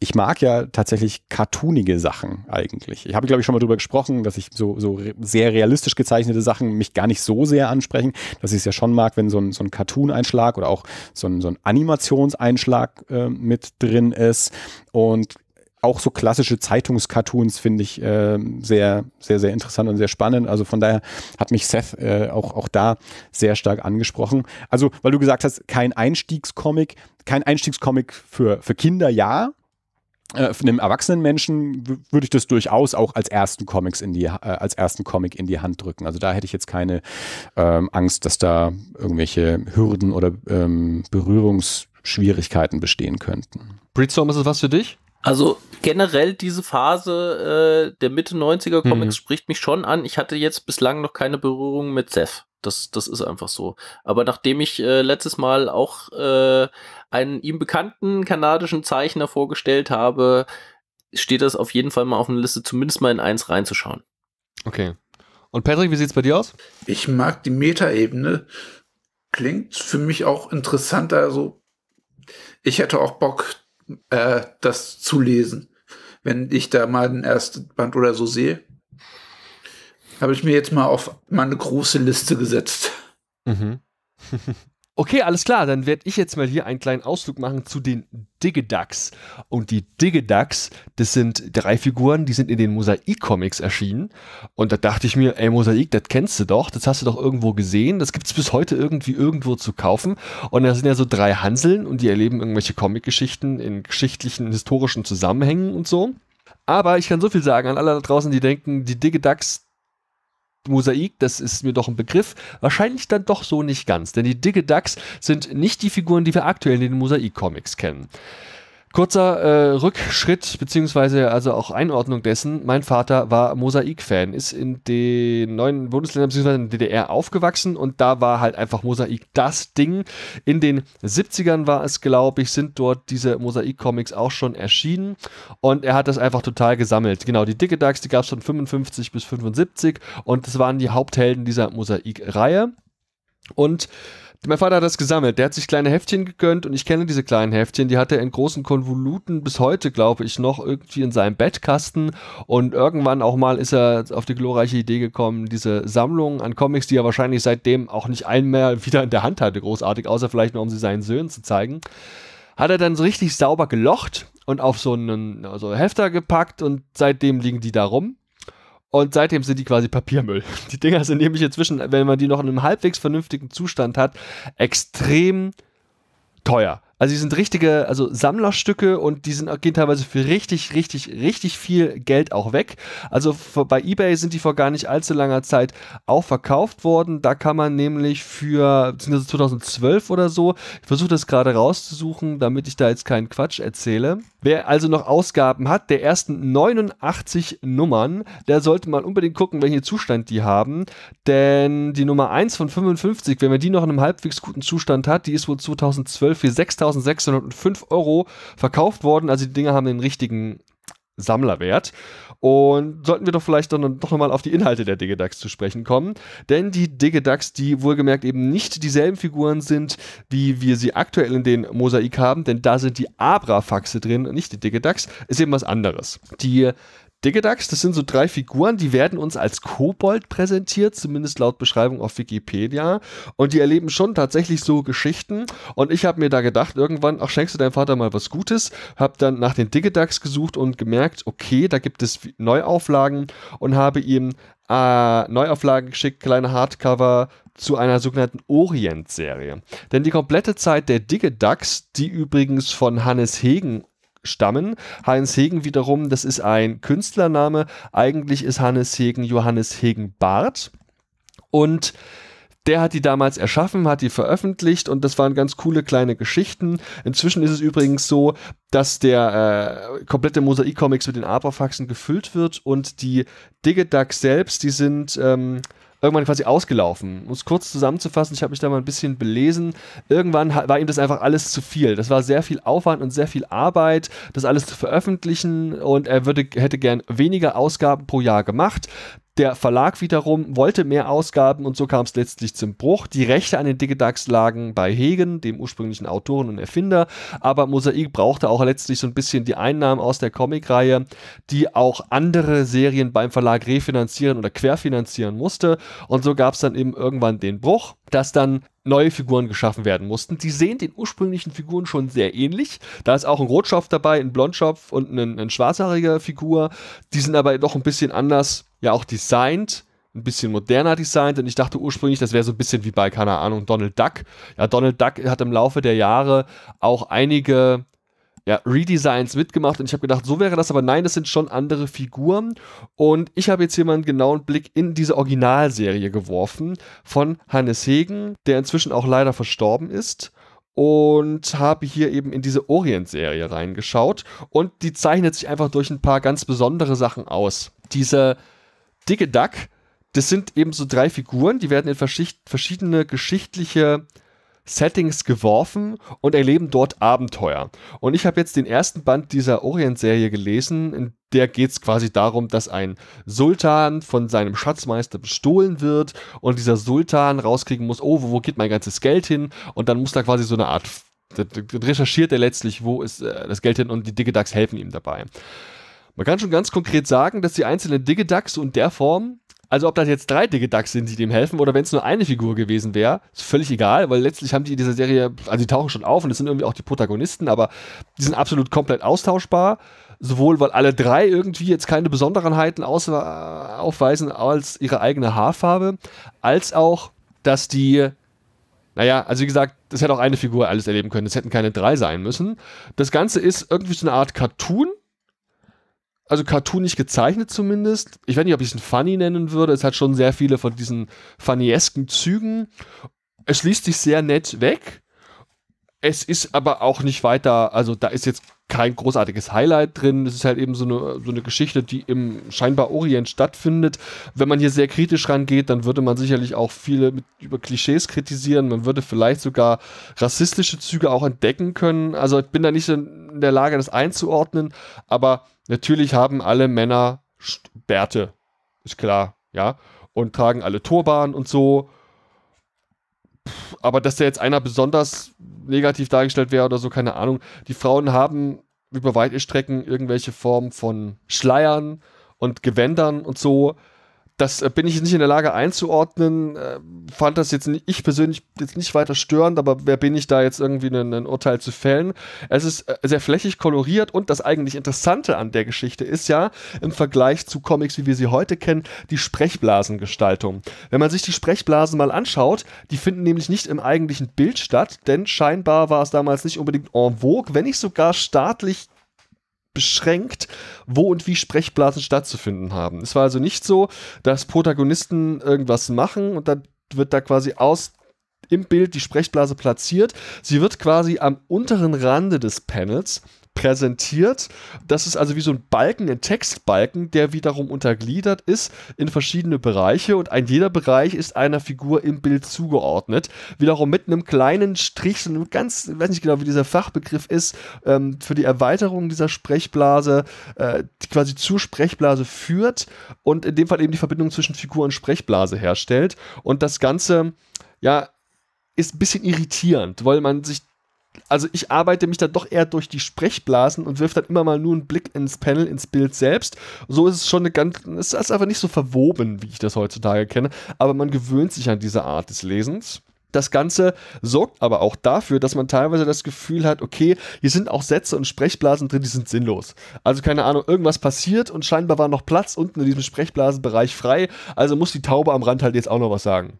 ich mag ja tatsächlich cartoonige Sachen eigentlich. Ich habe, glaube ich, schon mal darüber gesprochen, dass ich so sehr realistisch gezeichnete Sachen mich gar nicht so sehr ansprechen, dass ich es ja schon mag, wenn so ein Cartoon-Einschlag oder auch so ein Animationseinschlag mit drin ist. Und auch so klassische Zeitungscartoons finde ich sehr, sehr, sehr interessant und sehr spannend. Also von daher hat mich Seth auch da sehr stark angesprochen. Also, weil du gesagt hast, kein Einstiegscomic für Kinder, ja. Von einem erwachsenen Menschen würde ich das durchaus auch als ersten Comic in die Hand drücken. Also da hätte ich jetzt keine Angst, dass da irgendwelche Hürden oder Berührungsschwierigkeiten bestehen könnten. Breedstorm, ist es was für dich? Also generell diese Phase der Mitte 90er Comics spricht mich schon an. Ich hatte jetzt bislang noch keine Berührung mit Seth. Das ist einfach so. Aber nachdem ich letztes Mal auch einen ihm bekannten kanadischen Zeichner vorgestellt habe, steht das auf jeden Fall mal auf einer Liste, zumindest mal in eins reinzuschauen. Okay. Und Patrick, wie sieht es bei dir aus? Ich mag die Metaebene. Klingt für mich auch interessanter. Also ich hätte auch Bock, das zu lesen, wenn ich da mal den ersten Band oder so sehe. Habe ich mir jetzt mal auf meine große Liste gesetzt. Mhm. Okay, alles klar, dann werde ich jetzt mal hier einen kleinen Ausflug machen zu den Digeducks. Und die Digeducks, das sind 3 Figuren, die sind in den Mosaik-Comics erschienen. Und da dachte ich mir, ey Mosaik, das kennst du doch, das hast du doch irgendwo gesehen, das gibt es bis heute irgendwie irgendwo zu kaufen. Und da sind ja so 3 Hanseln und die erleben irgendwelche Comic-Geschichten in geschichtlichen, historischen Zusammenhängen und so. Aber ich kann so viel sagen an alle da draußen, die denken, die Digeducks, Mosaik, das ist mir doch ein Begriff, wahrscheinlich dann doch so nicht ganz, denn die Digeducks sind nicht die Figuren, die wir aktuell in den Mosaik-Comics kennen. Kurzer Rückschritt, beziehungsweise also auch Einordnung dessen, mein Vater war Mosaik-Fan, ist in den neuen Bundesländern, beziehungsweise in der DDR aufgewachsen und da war halt einfach Mosaik das Ding. In den 70ern war es, glaube ich, sind dort diese Mosaik-Comics auch schon erschienen und er hat das einfach total gesammelt. Genau, die Digeducks, die gab es von 55 bis 75 und das waren die Haupthelden dieser Mosaik-Reihe und mein Vater hat das gesammelt, der hat sich kleine Heftchen gegönnt und ich kenne diese kleinen Heftchen, die hat er in großen Konvoluten bis heute, glaube ich, noch irgendwie in seinem Bettkasten und irgendwann auch mal ist er auf die glorreiche Idee gekommen, diese Sammlung an Comics, die er wahrscheinlich seitdem auch nicht einmal wieder in der Hand hatte, großartig, außer vielleicht nur, um sie seinen Söhnen zu zeigen, hat er dann so richtig sauber gelocht und auf so einen Hefter gepackt und seitdem liegen die da rum. Und seitdem sind die quasi Papiermüll. Die Dinger sind nämlich inzwischen, wenn man die noch in einem halbwegs vernünftigen Zustand hat, extrem teuer. Also die sind richtige, also Sammlerstücke und die sind, gehen teilweise für richtig, richtig, richtig viel Geld auch weg. Also bei eBay sind die vor gar nicht allzu langer Zeit auch verkauft worden. Da kann man nämlich für, beziehungsweise 2012 oder so, ich versuche das gerade rauszusuchen, damit ich da jetzt keinen Quatsch erzähle. Wer also noch Ausgaben hat, der ersten 89 Nummern, der sollte mal unbedingt gucken, welchen Zustand die haben. Denn die Nummer 1 von 55, wenn man die noch in einem halbwegs guten Zustand hat, die ist wohl 2012 für 6.605 € verkauft worden, also die Dinger haben den richtigen Sammlerwert. Und sollten wir doch vielleicht doch nochmal auf die Inhalte der Digeducks zu sprechen kommen, denn die Digeducks, die wohlgemerkt eben nicht dieselben Figuren sind, wie wir sie aktuell in den Mosaik haben, denn da sind die Abrafaxe drin, nicht die Digeducks, ist eben was anderes. Die Digeducks, das sind so 3 Figuren, die werden uns als Kobold präsentiert, zumindest laut Beschreibung auf Wikipedia. Und die erleben schon tatsächlich so Geschichten. Und ich habe mir da gedacht, irgendwann, ach, schenkst du deinem Vater mal was Gutes? Hab dann nach den Digeducks gesucht und gemerkt, okay, da gibt es Neuauflagen und habe ihm Neuauflagen geschickt, kleine Hardcover zu einer sogenannten Orient-Serie. Denn die komplette Zeit der Digeducks, die übrigens von Hannes Hegen stammen. Hannes Hegen wiederum, das ist ein Künstlername. Eigentlich ist Hannes Hegen Johannes Hegen Barth. Und der hat die damals erschaffen, hat die veröffentlicht und das waren ganz coole kleine Geschichten. Inzwischen ist es übrigens so, dass der komplette Mosaik-Comics mit den Abrafaxen gefüllt wird und die Digeducks selbst, die sind irgendwann quasi ausgelaufen. Um es kurz zusammenzufassen, ich habe mich da mal ein bisschen belesen. Irgendwann war ihm das einfach alles zu viel. Das war sehr viel Aufwand und sehr viel Arbeit, das alles zu veröffentlichen und er hätte gern weniger Ausgaben pro Jahr gemacht. Der Verlag wiederum wollte mehr Ausgaben und so kam es letztlich zum Bruch. Die Rechte an den Digeducks lagen bei Hegen, dem ursprünglichen Autoren und Erfinder, aber Mosaik brauchte auch letztlich so ein bisschen die Einnahmen aus der Comicreihe, die auch andere Serien beim Verlag refinanzieren oder querfinanzieren musste und so gab es dann eben irgendwann den Bruch, dass dann neue Figuren geschaffen werden mussten. Die sehen den ursprünglichen Figuren schon sehr ähnlich. Da ist auch ein Rotschopf dabei, ein Blondschopf und eine schwarzhaarige Figur. Die sind aber doch ein bisschen anders, ja auch designt, ein bisschen moderner designt. Und ich dachte ursprünglich, das wäre so ein bisschen wie bei, keine Ahnung, Donald Duck. Ja, Donald Duck hat im Laufe der Jahre auch einige Redesigns mitgemacht und ich habe gedacht, so wäre das, aber nein, das sind schon andere Figuren und ich habe jetzt hier mal einen genauen Blick in diese Originalserie geworfen von Hannes Hegen, der inzwischen auch leider verstorben ist und habe hier eben in diese Orient-Serie reingeschaut und die zeichnet sich einfach durch ein paar ganz besondere Sachen aus. Diese Digeduck, das sind eben so 3 Figuren, die werden in verschiedene geschichtliche Settings geworfen und erleben dort Abenteuer. Und ich habe jetzt den ersten Band dieser Orient-Serie gelesen, in der geht es quasi darum, dass ein Sultan von seinem Schatzmeister bestohlen wird und dieser Sultan rauskriegen muss, oh, wo geht mein ganzes Geld hin? Und dann muss da quasi so eine Art, recherchiert er letztlich, wo ist das Geld hin und die Digeducks helfen ihm dabei. Man kann schon ganz konkret sagen, dass die einzelnen Digeducks und der Form Also ob das jetzt 3 dicke Ducks sind, die dem helfen, oder wenn es nur eine Figur gewesen wäre, ist völlig egal, weil letztlich haben die in dieser Serie, also die tauchen schon auf und das sind irgendwie auch die Protagonisten, aber die sind absolut komplett austauschbar, sowohl weil alle 3 irgendwie jetzt keine Besonderheiten aufweisen als ihre eigene Haarfarbe, als auch, dass die, naja, also wie gesagt, das hätte auch eine Figur alles erleben können, es hätten keine 3 sein müssen. Das Ganze ist irgendwie so eine Art Cartoon, also cartoonig gezeichnet zumindest. Ich weiß nicht, ob ich es ein Funny nennen würde. Es hat schon sehr viele von diesen funnyesken Zügen. Es liest sich sehr nett weg. Es ist aber auch nicht weiter, also da ist jetzt kein großartiges Highlight drin. Es ist halt eben so eine Geschichte, die im scheinbar Orient stattfindet. Wenn man hier sehr kritisch rangeht, dann würde man sicherlich auch viele über Klischees kritisieren. Man würde vielleicht sogar rassistische Züge auch entdecken können. Also ich bin da nicht in der Lage, das einzuordnen. Aber natürlich haben alle Männer Bärte. Ist klar, ja. Und tragen alle Turban und so. Aber dass da jetzt einer besonders negativ dargestellt wäre oder so, keine Ahnung. Die Frauen haben über weite Strecken irgendwelche Formen von Schleiern und Gewändern und so. Das bin ich jetzt nicht in der Lage einzuordnen. Fand das jetzt nicht, ich persönlich jetzt nicht weiter störend, aber wer bin ich da jetzt irgendwie ein Urteil zu fällen? Es ist sehr flächig koloriert und das eigentlich Interessante an der Geschichte ist ja im Vergleich zu Comics, wie wir sie heute kennen, die Sprechblasengestaltung. Wenn man sich die Sprechblasen mal anschaut, die finden nämlich nicht im eigentlichen Bild statt, denn scheinbar war es damals nicht unbedingt en vogue, wenn nicht sogar staatlich beschränkt, wo und wie Sprechblasen stattzufinden haben. Es war also nicht so, dass Protagonisten irgendwas machen und dann wird da quasi im Bild die Sprechblase platziert. Sie wird quasi am unteren Rande des Panels präsentiert. Das ist also wie so ein Balken, ein Textbalken, der wiederum untergliedert ist in verschiedene Bereiche und ein jeder Bereich ist einer Figur im Bild zugeordnet. Wiederum mit einem kleinen Strich, so einem ganz, ich weiß nicht genau, wie dieser Fachbegriff ist, für die Erweiterung dieser Sprechblase, die quasi zur Sprechblase führt und in dem Fall eben die Verbindung zwischen Figur und Sprechblase herstellt. Und das Ganze, ja, ist ein bisschen irritierend, weil man sich also ich arbeite mich dann doch eher durch die Sprechblasen und wirf dann immer mal nur einen Blick ins Panel, ins Bild selbst. So ist es schon es ist einfach nicht so verwoben, wie ich das heutzutage kenne, aber man gewöhnt sich an diese Art des Lesens. Das Ganze sorgt aber auch dafür, dass man teilweise das Gefühl hat, okay, hier sind auch Sätze und Sprechblasen drin, die sind sinnlos. Also keine Ahnung, irgendwas passiert und scheinbar war noch Platz unten in diesem Sprechblasenbereich frei, also muss die Taube am Rand halt jetzt auch noch was sagen.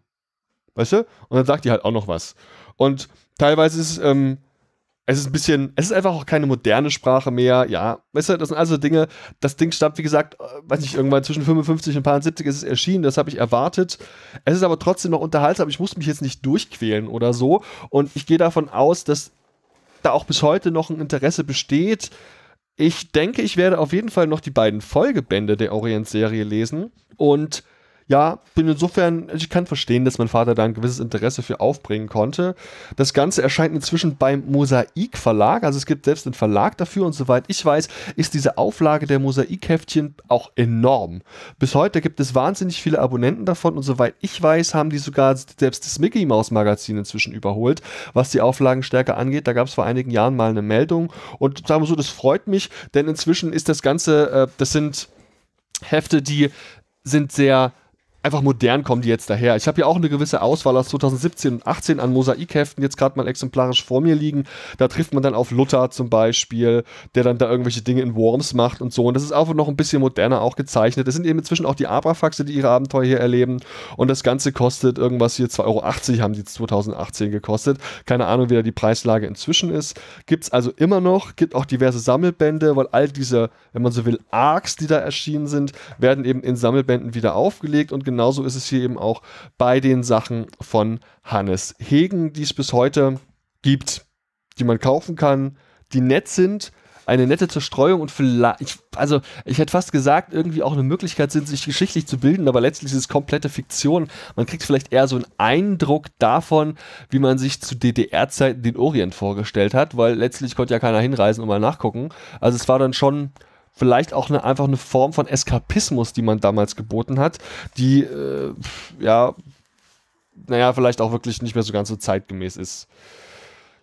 Weißt du? Und dann sagt die halt auch noch was. Und teilweise ist es ist ein bisschen, es ist einfach auch keine moderne Sprache mehr, ja, weißt du, das sind also Dinge, das Ding stammt, wie gesagt, weiß nicht, irgendwann zwischen 55 und 70 ist es erschienen, das habe ich erwartet, es ist aber trotzdem noch unterhaltsam, ich muss mich jetzt nicht durchquälen oder so und ich gehe davon aus, dass da auch bis heute noch ein Interesse besteht. Ich denke, ich werde auf jeden Fall noch die beiden Folgebände der Orient-Serie lesen und ja, bin insofern, ich kann verstehen, dass mein Vater da ein gewisses Interesse für aufbringen konnte. Das Ganze erscheint inzwischen beim Mosaik Verlag, also es gibt selbst einen Verlag dafür und soweit ich weiß, ist diese Auflage der Mosaik-Heftchen auch enorm. Bis heute gibt es wahnsinnig viele Abonnenten davon und soweit ich weiß, haben die sogar selbst das Mickey-Maus-Magazin inzwischen überholt, was die Auflagenstärke angeht. Da gab es vor einigen Jahren mal eine Meldung und sagen wir so, das freut mich, denn inzwischen ist das Ganze, das sind Hefte, die sind sehr einfach modern, kommen die jetzt daher. Ich habe ja auch eine gewisse Auswahl aus 2017 und 18 an Mosaikheften jetzt gerade mal exemplarisch vor mir liegen. Da trifft man dann auf Luther zum Beispiel, der dann da irgendwelche Dinge in Worms macht und so. Und das ist auch noch ein bisschen moderner auch gezeichnet. Das sind eben inzwischen auch die Abrafaxe, die ihre Abenteuer hier erleben. Und das Ganze kostet irgendwas hier 2,80 € haben die 2018 gekostet. Keine Ahnung, wie da die Preislage inzwischen ist. Gibt es also immer noch. Gibt auch diverse Sammelbände, weil all diese, wenn man so will, Arcs, die da erschienen sind, werden eben in Sammelbänden wieder aufgelegt und genauso ist es hier eben auch bei den Sachen von Hannes Hegen, die es bis heute gibt, die man kaufen kann, die nett sind, eine nette Zerstreuung und vielleicht, also ich hätte fast gesagt, irgendwie auch eine Möglichkeit sind, sich geschichtlich zu bilden, aber letztlich ist es komplette Fiktion. Man kriegt vielleicht eher so einen Eindruck davon, wie man sich zu DDR-Zeiten den Orient vorgestellt hat, weil letztlich konnte ja keiner hinreisen und mal nachgucken. Also es war dann schon vielleicht auch einfach eine Form von Eskapismus, die man damals geboten hat, die, ja, naja, vielleicht auch wirklich nicht mehr so ganz so zeitgemäß ist.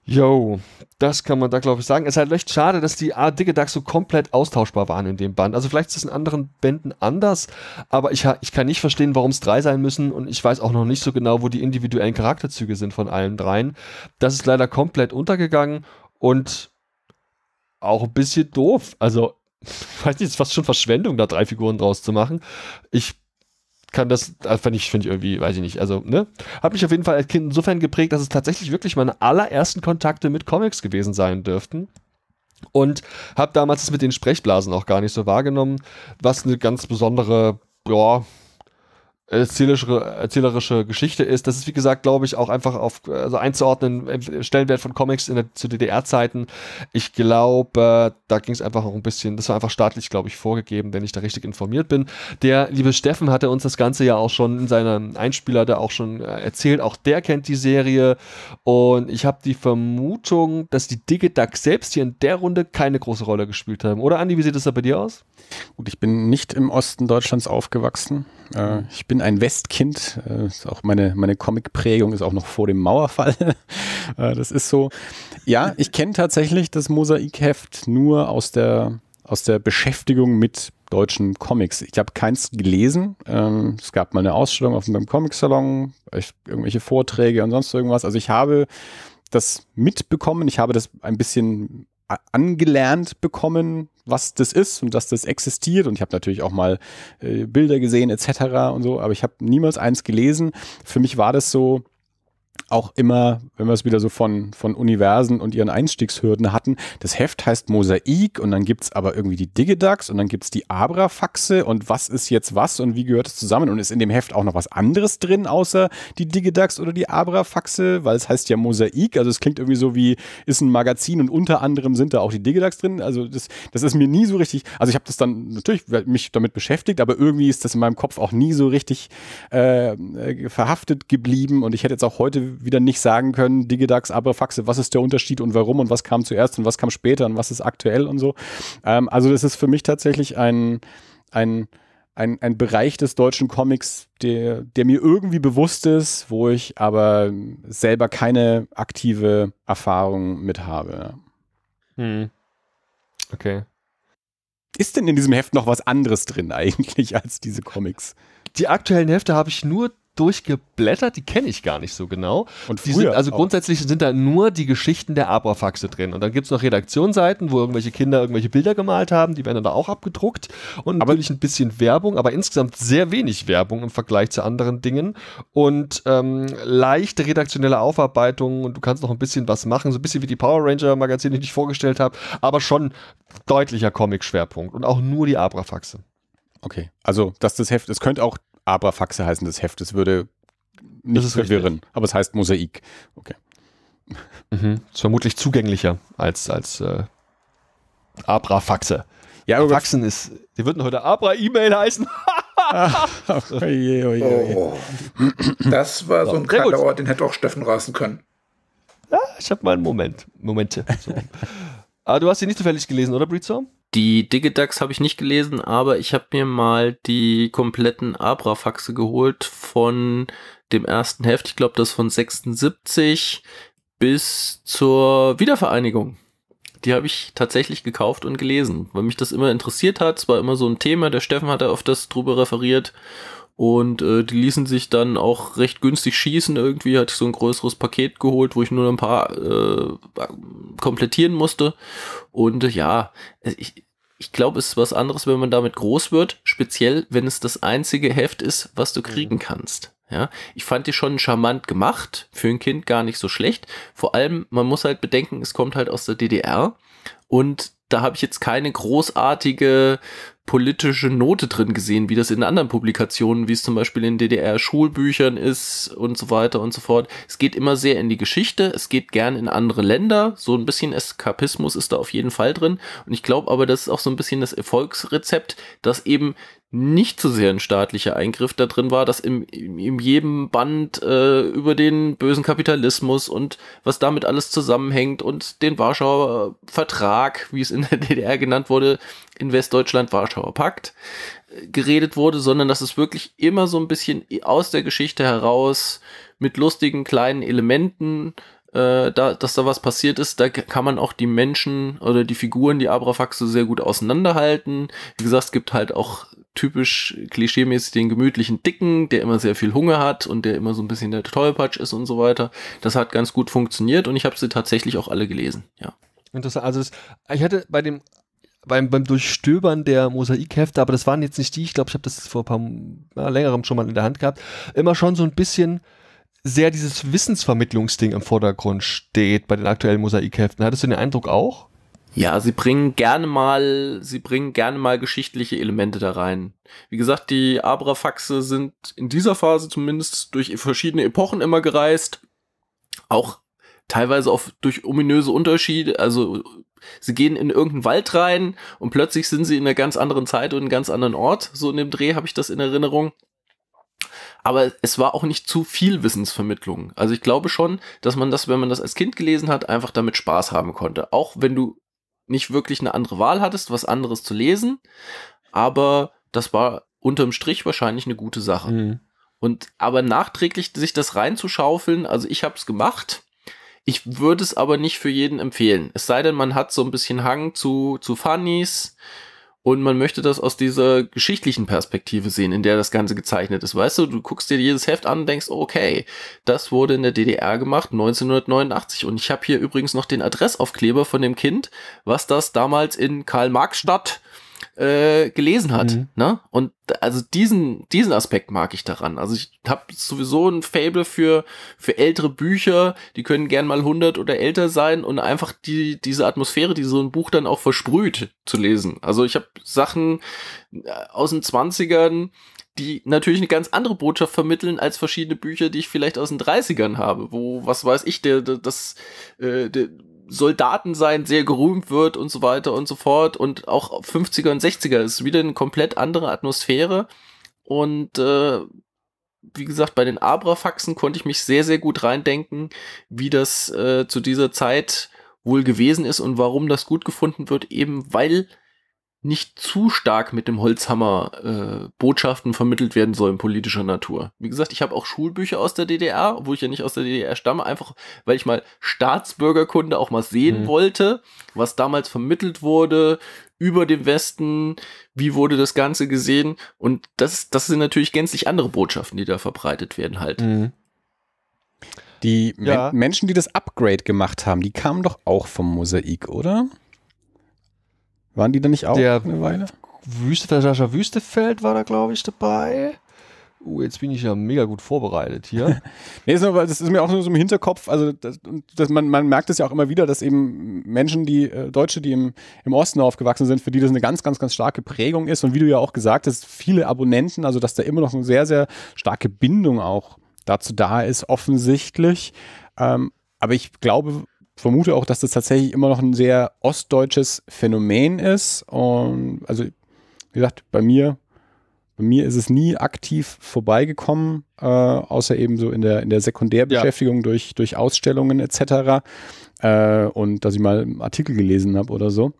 Jo, das kann man da, glaube ich, sagen. Es ist halt echt schade, dass die Digidax so komplett austauschbar waren in dem Band. Also vielleicht ist es in anderen Bänden anders, aber ich kann nicht verstehen, warum es 3 sein müssen, und ich weiß auch noch nicht so genau, wo die individuellen Charakterzüge sind von allen 3. Das ist leider komplett untergegangen und auch ein bisschen doof. Also, ich weiß nicht, es ist fast schon Verschwendung, da 3 Figuren draus zu machen. Ich kann das, finde ich irgendwie, weiß ich nicht, also, ne? Hat mich auf jeden Fall als Kind insofern geprägt, dass es tatsächlich wirklich meine allerersten Kontakte mit Comics gewesen sein dürften. Und habe damals das mit den Sprechblasen auch gar nicht so wahrgenommen, was eine ganz besondere, ja, erzählerische Geschichte ist. Das ist, wie gesagt, glaube ich, auch einfach auf, also einzuordnen, Stellenwert von Comics zu DDR-Zeiten. Ich glaube, da ging es einfach auch ein bisschen, das war einfach staatlich, glaube ich, vorgegeben, wenn ich da richtig informiert bin. Der liebe Steffen hatte uns das Ganze ja auch schon in seinem Einspieler da auch schon erzählt. Auch der kennt die Serie, und ich habe die Vermutung, dass die Digidax selbst hier in der Runde keine große Rolle gespielt haben. Oder, Andi, wie sieht das da bei dir aus? Gut, ich bin nicht im Osten Deutschlands aufgewachsen. Ich bin ein Westkind. Ist auch meine Comic-Prägung ist auch noch vor dem Mauerfall. Das ist so. Ja, ich kenne tatsächlich das Mosaikheft nur aus der Beschäftigung mit deutschen Comics. Ich habe keins gelesen. Es gab mal eine Ausstellung auf einem Comic-Salon, irgendwelche Vorträge und sonst irgendwas. Also ich habe das mitbekommen. Ich habe das ein bisschen angelernt bekommen, was das ist und dass das existiert, und ich habe natürlich auch mal Bilder gesehen etc. und so, aber ich habe niemals eins gelesen. Für mich war das so auch immer, wenn wir es wieder so von Universen und ihren Einstiegshürden hatten, das Heft heißt Mosaik, und dann gibt es aber irgendwie die Digidax und dann gibt es die Abrafaxe, und was ist jetzt was und wie gehört es zusammen, und ist in dem Heft auch noch was anderes drin, außer die Digidax oder die Abrafaxe, weil es heißt ja Mosaik, also es klingt irgendwie so wie, ist ein Magazin und unter anderem sind da auch die Digidax drin, also das ist mir nie so richtig, also ich habe das dann natürlich mich damit beschäftigt, aber irgendwie ist das in meinem Kopf auch nie so richtig verhaftet geblieben, und ich hätte jetzt auch heute wieder nicht sagen können, Digidax, Abrafaxe, was ist der Unterschied und warum und was kam zuerst und was kam später und was ist aktuell und so. Also das ist für mich tatsächlich ein Bereich des deutschen Comics, der mir irgendwie bewusst ist, wo ich aber selber keine aktive Erfahrung mit habe. Hm. Okay. Ist denn in diesem Heft noch was anderes drin eigentlich als diese Comics? Die aktuellen Hefte habe ich nur durchgeblättert, die kenne ich gar nicht so genau. Und die sind, also grundsätzlich sind da nur die Geschichten der Abrafaxe drin. Und dann gibt es noch Redaktionsseiten, wo irgendwelche Kinder irgendwelche Bilder gemalt haben, die werden dann da auch abgedruckt. Und natürlich ein bisschen Werbung, aber insgesamt sehr wenig Werbung im Vergleich zu anderen Dingen. Und leichte redaktionelle Aufarbeitungen, und du kannst noch ein bisschen was machen, so ein bisschen wie die Power Ranger Magazine, die ich vorgestellt habe, aber schon deutlicher Comic-Schwerpunkt und auch nur die Abrafaxe. Okay, also das Heft, es könnte auch Abrafaxe heißen, das Heft. Das würde nicht verwirren, richtig. Aber es heißt Mosaik. Okay. Mhm. Ist vermutlich zugänglicher als Abrafaxe. Ja, Abrafaxen ist, die würden heute Abra-E-Mail heißen. Oh. Das war so ein kalter Ort, den hätte auch Steffen rasen können. Ja, ich habe mal einen Momente. So. Aber du hast sie nicht zufällig gelesen, oder, Breedstorm? Die Digidax habe ich nicht gelesen, aber ich habe mir mal die kompletten Abrafaxe geholt von dem ersten Heft, ich glaube das von 76 bis zur Wiedervereinigung. Die habe ich tatsächlich gekauft und gelesen, weil mich das immer interessiert hat. Es war immer so ein Thema, der Steffen hat da oft das drüber referiert, und die ließen sich dann auch recht günstig schießen. Irgendwie hatte ich so ein größeres Paket geholt, wo ich nur ein paar komplettieren musste, und ja, ich glaube, es ist was anderes, wenn man damit groß wird, speziell, wenn es das einzige Heft ist, was du kriegen kannst. Ja, ich fand die schon charmant gemacht, für ein Kind gar nicht so schlecht. Vor allem, man muss halt bedenken, es kommt halt aus der DDR, und da habe ich jetzt keine großartige politische Note drin gesehen, wie das in anderen Publikationen, wie es zum Beispiel in DDR-Schulbüchern ist und so weiter und so fort. Es geht immer sehr in die Geschichte, es geht gern in andere Länder, so ein bisschen Eskapismus ist da auf jeden Fall drin, und ich glaube aber, das ist auch so ein bisschen das Erfolgsrezept, dass eben nicht so sehr ein staatlicher Eingriff da drin war, dass in jedem Band über den bösen Kapitalismus und was damit alles zusammenhängt und den Warschauer Vertrag, wie es in der DDR genannt wurde, in Westdeutschland Warschauer Pakt, geredet wurde, sondern dass es wirklich immer so ein bisschen aus der Geschichte heraus mit lustigen kleinen Elementen dass da was passiert ist. Da kann man auch die Menschen oder die Figuren, die Abrafaxe, sehr gut auseinanderhalten. Wie gesagt, es gibt halt auch typisch klischeemäßig den gemütlichen Dicken, der immer sehr viel Hunger hat und der immer so ein bisschen der Tollpatsch ist und so weiter. Das hat ganz gut funktioniert und ich habe sie tatsächlich auch alle gelesen, ja. Interessant. Also ich hatte bei dem beim Durchstöbern der Mosaikhefte, aber das waren jetzt nicht die, ich glaube, ich habe das vor ein paar längerem schon mal in der Hand gehabt, immer schon so ein bisschen sehr dieses Wissensvermittlungsding im Vordergrund steht bei den aktuellen Mosaikheften. Hattest du den Eindruck auch? Ja, sie bringen gerne mal geschichtliche Elemente da rein. Wie gesagt, die Abrafaxe sind in dieser Phase zumindest durch verschiedene Epochen immer gereist, auch teilweise auch durch ominöse Unterschiede, also sie gehen in irgendeinen Wald rein und plötzlich sind sie in einer ganz anderen Zeit und einem ganz anderen Ort. So in dem Dreh habe ich das in Erinnerung. Aber es war auch nicht zu viel Wissensvermittlung. Also ich glaube schon, dass man das, wenn man das als Kind gelesen hat, einfach damit Spaß haben konnte. Auch wenn du nicht wirklich eine andere Wahl hattest, was anderes zu lesen. Aber das war unterm Strich wahrscheinlich eine gute Sache. Mhm. Und aber nachträglich sich das reinzuschaufeln, also ich habe es gemacht. Ich würde es aber nicht für jeden empfehlen. Es sei denn, man hat so ein bisschen Hang zu Funnies und man möchte das aus dieser geschichtlichen Perspektive sehen, in der das Ganze gezeichnet ist. Weißt du, du guckst dir jedes Heft an und denkst, okay, das wurde in der DDR gemacht, 1989. Und ich habe hier übrigens noch den Adressaufkleber von dem Kind, was das damals in Karl-Marx-Stadt gelesen hat. Mhm. Ne? Und also diesen Aspekt mag ich daran. Also ich habe sowieso ein Faible für ältere Bücher, die können gern mal 100 oder älter sein und einfach diese Atmosphäre, die so ein Buch dann auch versprüht, zu lesen. Also ich habe Sachen aus den 20ern, die natürlich eine ganz andere Botschaft vermitteln als verschiedene Bücher, die ich vielleicht aus den 30ern habe, wo, was weiß ich, der Soldaten sein sehr gerühmt wird und so weiter und so fort, und auch 50er und 60er ist wieder eine komplett andere Atmosphäre und wie gesagt, bei den Abrafaxen konnte ich mich sehr, sehr gut reindenken, wie das zu dieser Zeit wohl gewesen ist und warum das gut gefunden wird, eben weil nicht zu stark mit dem Holzhammer Botschaften vermittelt werden sollen politischer Natur. Wie gesagt, ich habe auch Schulbücher aus der DDR, obwohl ich ja nicht aus der DDR stamme, einfach weil ich mal Staatsbürgerkunde auch mal sehen wollte, was damals vermittelt wurde über den Westen, wie wurde das Ganze gesehen, und das sind natürlich gänzlich andere Botschaften, die da verbreitet werden halt. Mhm. Die Menschen, die das Upgrade gemacht haben, die kamen doch auch vom Mosaik, oder? Waren die da nicht auch eine Weile? Sascha Wüstefeld war da, glaube ich, dabei. Jetzt bin ich ja mega gut vorbereitet hier. Nee, das ist mir auch nur so im Hinterkopf. Also man merkt es ja auch immer wieder, dass eben Menschen, Deutsche, die im Osten aufgewachsen sind, für die das eine ganz, ganz, ganz starke Prägung ist. Und wie du ja auch gesagt hast, viele Abonnenten, also dass da immer noch so eine sehr, sehr starke Bindung auch dazu da ist, offensichtlich. Aber ich vermute auch, dass das tatsächlich immer noch ein sehr ostdeutsches Phänomen ist. Und also, wie gesagt, bei mir ist es nie aktiv vorbeigekommen, außer eben so in der Sekundärbeschäftigung durch Ausstellungen etc. Und dass ich mal einen Artikel gelesen habe oder so.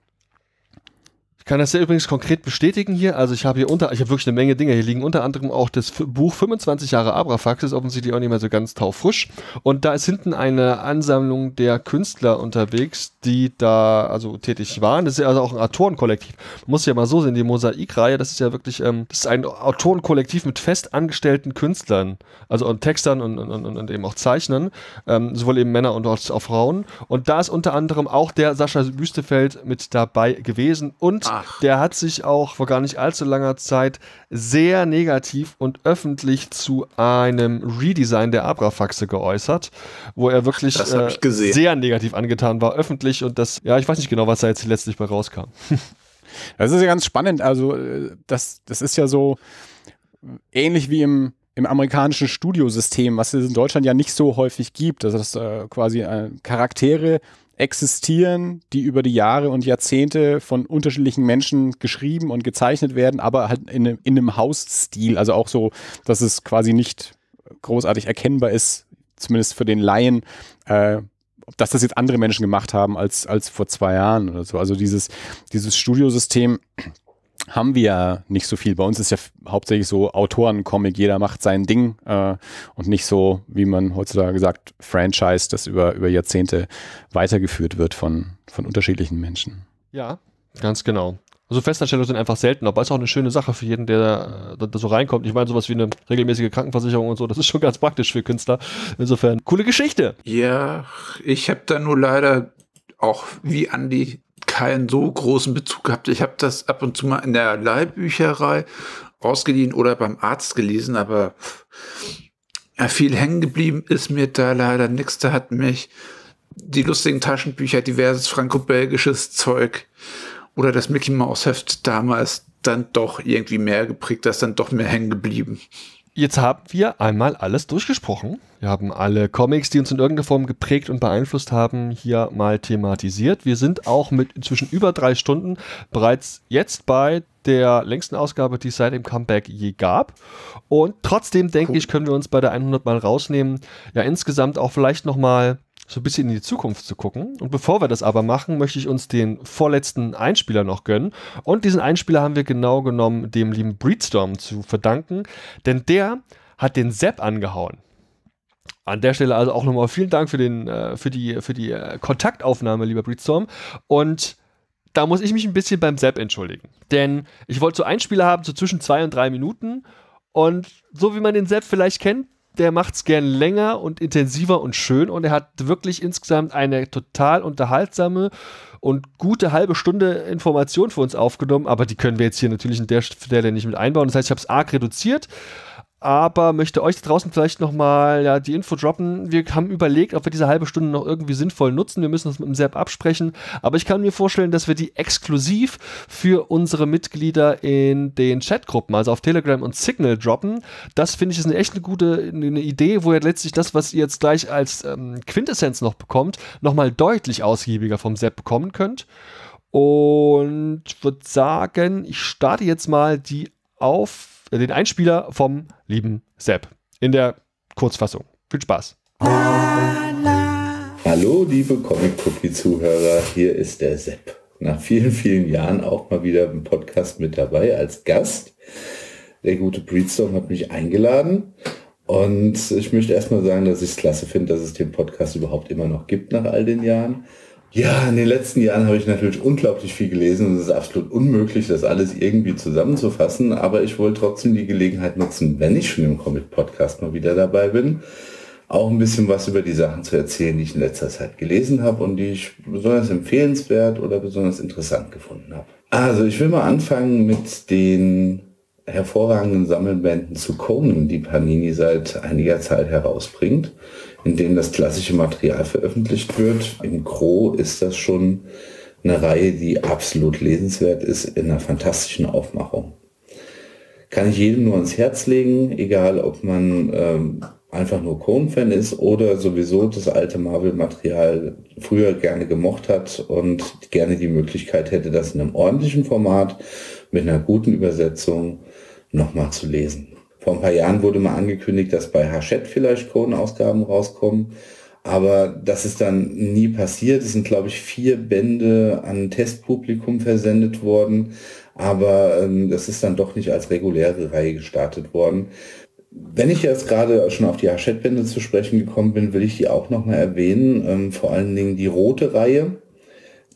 Ich kann das ja übrigens konkret bestätigen hier. Also ich habe hier ich habe wirklich eine Menge Dinge. Hier liegen unter anderem auch das Buch 25 Jahre Abrafax, ist offensichtlich auch nicht mehr so ganz taufrisch. Und da ist hinten eine Ansammlung der Künstler unterwegs, die da also tätig waren. Das ist ja also auch ein Autorenkollektiv. Man muss ja mal so sehen, die Mosaikreihe, das ist ja wirklich, das ist ein Autorenkollektiv mit fest angestellten Künstlern, also und Textern und eben auch Zeichnern, sowohl eben Männer und auch Frauen. Und da ist unter anderem auch der Sascha Wüstefeld mit dabei gewesen, und der hat sich auch vor gar nicht allzu langer Zeit sehr negativ und öffentlich zu einem Redesign der Abrafaxe geäußert, wo er wirklich sehr negativ angetan war, öffentlich, und das, ja, ich weiß nicht genau, was da jetzt letztlich bei rauskam. Das ist ja ganz spannend, also das ist ja so ähnlich wie im amerikanischen Studiosystem, was es in Deutschland ja nicht so häufig gibt, also dass quasi Charaktere existieren, die über die Jahre und Jahrzehnte von unterschiedlichen Menschen geschrieben und gezeichnet werden, aber halt in einem Hausstil, also auch so, dass es quasi nicht großartig erkennbar ist, zumindest für den Laien, dass das jetzt andere Menschen gemacht haben als vor 2 Jahren oder so. Also dieses Studiosystem haben wir ja nicht so viel. Bei uns ist ja hauptsächlich so Autorencomic, jeder macht sein Ding und nicht so, wie man heutzutage sagt, Franchise, das über Jahrzehnte weitergeführt wird von unterschiedlichen Menschen. Ja, ganz genau. Also Festanstellungen sind einfach selten, aber ist auch eine schöne Sache für jeden, der da so reinkommt. Ich meine, sowas wie eine regelmäßige Krankenversicherung und so, das ist schon ganz praktisch für Künstler. Insofern, coole Geschichte. Ja, ich habe da nur leider auch wie Andi keinen so großen Bezug gehabt. Ich habe das ab und zu mal in der Leihbücherei ausgeliehen oder beim Arzt gelesen, aber viel hängen geblieben ist mir da leider nichts. Da hat mich die lustigen Taschenbücher, diverses franco-belgisches Zeug oder das Mickey Mouse Heft damals dann doch irgendwie mehr geprägt, das ist dann doch mehr hängen geblieben. Jetzt haben wir einmal alles durchgesprochen. Wir haben alle Comics, die uns in irgendeiner Form geprägt und beeinflusst haben, hier mal thematisiert. Wir sind auch mit inzwischen über 3 Stunden bereits jetzt bei der längsten Ausgabe, die es seit dem Comeback je gab. Und trotzdem, denke ich, können wir uns bei der 100 mal rausnehmen, ja insgesamt auch vielleicht nochmal so ein bisschen in die Zukunft zu gucken. Und bevor wir das aber machen, möchte ich uns den vorletzten Einspieler noch gönnen. Und diesen Einspieler haben wir genau genommen dem lieben Breedstorm zu verdanken, denn der hat den Sepp angehauen. An der Stelle also auch nochmal vielen Dank für die Kontaktaufnahme, lieber Breedstorm. Und da muss ich mich ein bisschen beim Sepp entschuldigen, denn ich wollte so Einspieler haben, so zwischen 2 und 3 Minuten. Und so wie man den Sepp vielleicht kennt, der macht es gern länger und intensiver und schön, und er hat wirklich insgesamt eine total unterhaltsame und gute halbe Stunde Information für uns aufgenommen, aber die können wir jetzt hier natürlich an der Stelle nicht mit einbauen. Das heißt, ich habe es arg reduziert, aber möchte euch da draußen vielleicht nochmal ja, die Info droppen. Wir haben überlegt, ob wir diese halbe Stunde noch irgendwie sinnvoll nutzen. Wir müssen uns mit dem Sepp absprechen, aber ich kann mir vorstellen, dass wir die exklusiv für unsere Mitglieder in den Chatgruppen, also auf Telegram und Signal droppen. Das finde ich ist echt eine gute Idee, wo ihr letztlich das, was ihr jetzt gleich als Quintessenz noch bekommt, nochmal deutlich ausgiebiger vom Sepp bekommen könnt. Und würde sagen, ich starte jetzt mal die den Einspieler vom lieben Sepp in der Kurzfassung. Viel Spaß. Hallo liebe Comic Cookie Zuhörer, hier ist der Sepp. Nach vielen, vielen Jahren auch mal wieder im Podcast mit dabei als Gast. Der gute Breedstorm hat mich eingeladen und ich möchte erstmal sagen, dass ich es klasse finde, dass es den Podcast überhaupt immer noch gibt nach all den Jahren. Ja, in den letzten Jahren habe ich natürlich unglaublich viel gelesen und es ist absolut unmöglich, das alles irgendwie zusammenzufassen, aber ich wollte trotzdem die Gelegenheit nutzen, wenn ich schon im Comic-Podcast mal wieder dabei bin, auch ein bisschen was über die Sachen zu erzählen, die ich in letzter Zeit gelesen habe und die ich besonders empfehlenswert oder besonders interessant gefunden habe. Also ich will mal anfangen mit den hervorragenden Sammelbänden zu Conan, die Panini seit einiger Zeit herausbringt, in denen das klassische Material veröffentlicht wird. Im Gro ist das schon eine Reihe, die absolut lesenswert ist, in einer fantastischen Aufmachung. Kann ich jedem nur ans Herz legen, egal ob man einfach nur Conan-Fan ist oder sowieso das alte Marvel-Material früher gerne gemocht hat und gerne die Möglichkeit hätte, das in einem ordentlichen Format mit einer guten Übersetzung nochmal zu lesen. Vor ein paar Jahren wurde mal angekündigt, dass bei Hachette vielleicht Conan-Ausgaben rauskommen, aber das ist dann nie passiert. Es sind, glaube ich, 4 Bände an Testpublikum versendet worden, aber das ist dann doch nicht als reguläre Reihe gestartet worden. Wenn ich jetzt gerade schon auf die Hachette-Bände zu sprechen gekommen bin, will ich die auch nochmal erwähnen, vor allen Dingen die rote Reihe,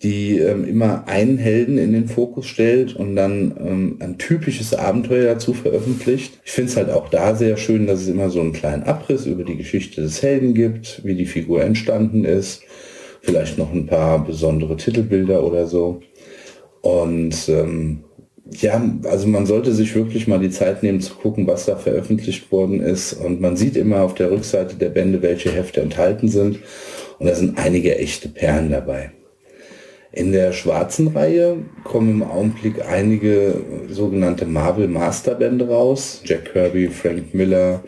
die immer einen Helden in den Fokus stellt und dann ein typisches Abenteuer dazu veröffentlicht. Ich finde es halt auch da sehr schön, dass es immer so einen kleinen Abriss über die Geschichte des Helden gibt, wie die Figur entstanden ist, vielleicht noch ein paar besondere Titelbilder oder so. Und ja, also man sollte sich wirklich mal die Zeit nehmen zu gucken, was da veröffentlicht worden ist. Und man sieht immer auf der Rückseite der Bände, welche Hefte enthalten sind. Und da sind einige echte Perlen dabei. In der schwarzen Reihe kommen im Augenblick einige sogenannte Marvel Masterbände raus. Jack Kirby, Frank Miller,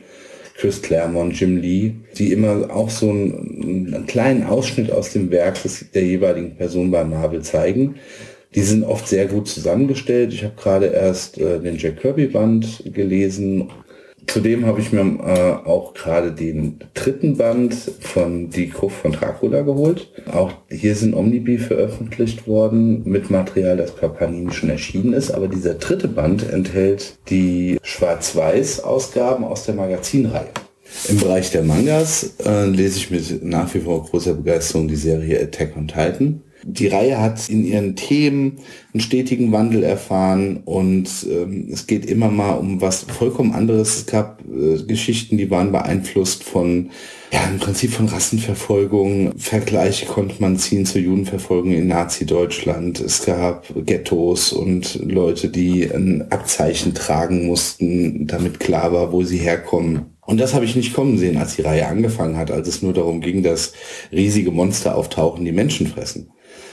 Chris Claremont, Jim Lee, die immer auch so einen kleinen Ausschnitt aus dem Werk der jeweiligen Person bei Marvel zeigen. Die sind oft sehr gut zusammengestellt. Ich habe gerade erst den Jack Kirby Band gelesen. Zudem habe ich mir auch gerade den dritten Band von Die Gruft von Dracula geholt. Auch hier sind Omnibi veröffentlicht worden mit Material, das per Panini schon erschienen ist. Aber dieser dritte Band enthält die Schwarz-Weiß-Ausgaben aus der Magazinreihe. Im Bereich der Mangas lese ich mit nach wie vor großer Begeisterung die Serie Attack on Titan. Die Reihe hat in ihren Themen einen stetigen Wandel erfahren und es geht immer mal um was vollkommen anderes. Es gab Geschichten, die waren beeinflusst von, ja, im Prinzip von Rassenverfolgung. Vergleiche konnte man ziehen zur Judenverfolgung in Nazi-Deutschland. Es gab Ghettos und Leute, die ein Abzeichen tragen mussten, damit klar war, wo sie herkommen. Und das habe ich nicht kommen sehen, als die Reihe angefangen hat, als es nur darum ging, dass riesige Monster auftauchen, die Menschen fressen.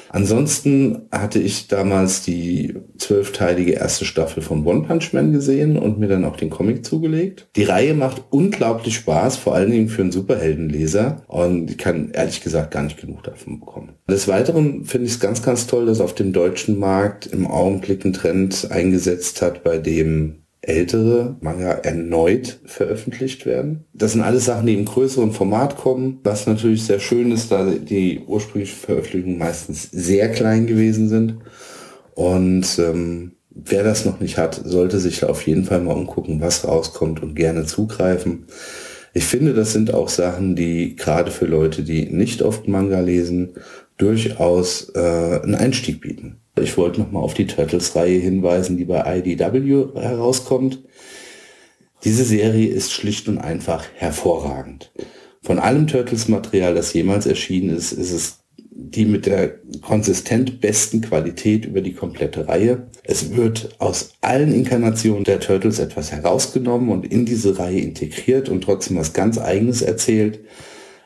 Ansonsten hatte ich damals die 12-teilige erste Staffel von One Punch Man gesehen und mir dann auch den Comic zugelegt. Die Reihe macht unglaublich Spaß, vor allen Dingen für einen Superheldenleser, und ich kann ehrlich gesagt gar nicht genug davon bekommen. Des Weiteren finde ich es ganz, ganz toll, dass auf dem deutschen Markt im Augenblick ein Trend eingesetzt hat, bei dem ältere Manga erneut veröffentlicht werden. Das sind alles Sachen, die im größeren Format kommen, was natürlich sehr schön ist, da die ursprünglichen Veröffentlichungen meistens sehr klein gewesen sind. Und wer das noch nicht hat, sollte sich da auf jeden Fall mal umgucken, was rauskommt, und gerne zugreifen. Ich finde, das sind auch Sachen, die gerade für Leute, die nicht oft Manga lesen, durchaus einen Einstieg bieten. Ich wollte nochmal auf die Turtles-Reihe hinweisen, die bei IDW herauskommt. Diese Serie ist schlicht und einfach hervorragend. Von allem Turtles-Material, das jemals erschienen ist, ist es die mit der konsistent besten Qualität über die komplette Reihe. Es wird aus allen Inkarnationen der Turtles etwas herausgenommen und in diese Reihe integriert und trotzdem was ganz Eigenes erzählt.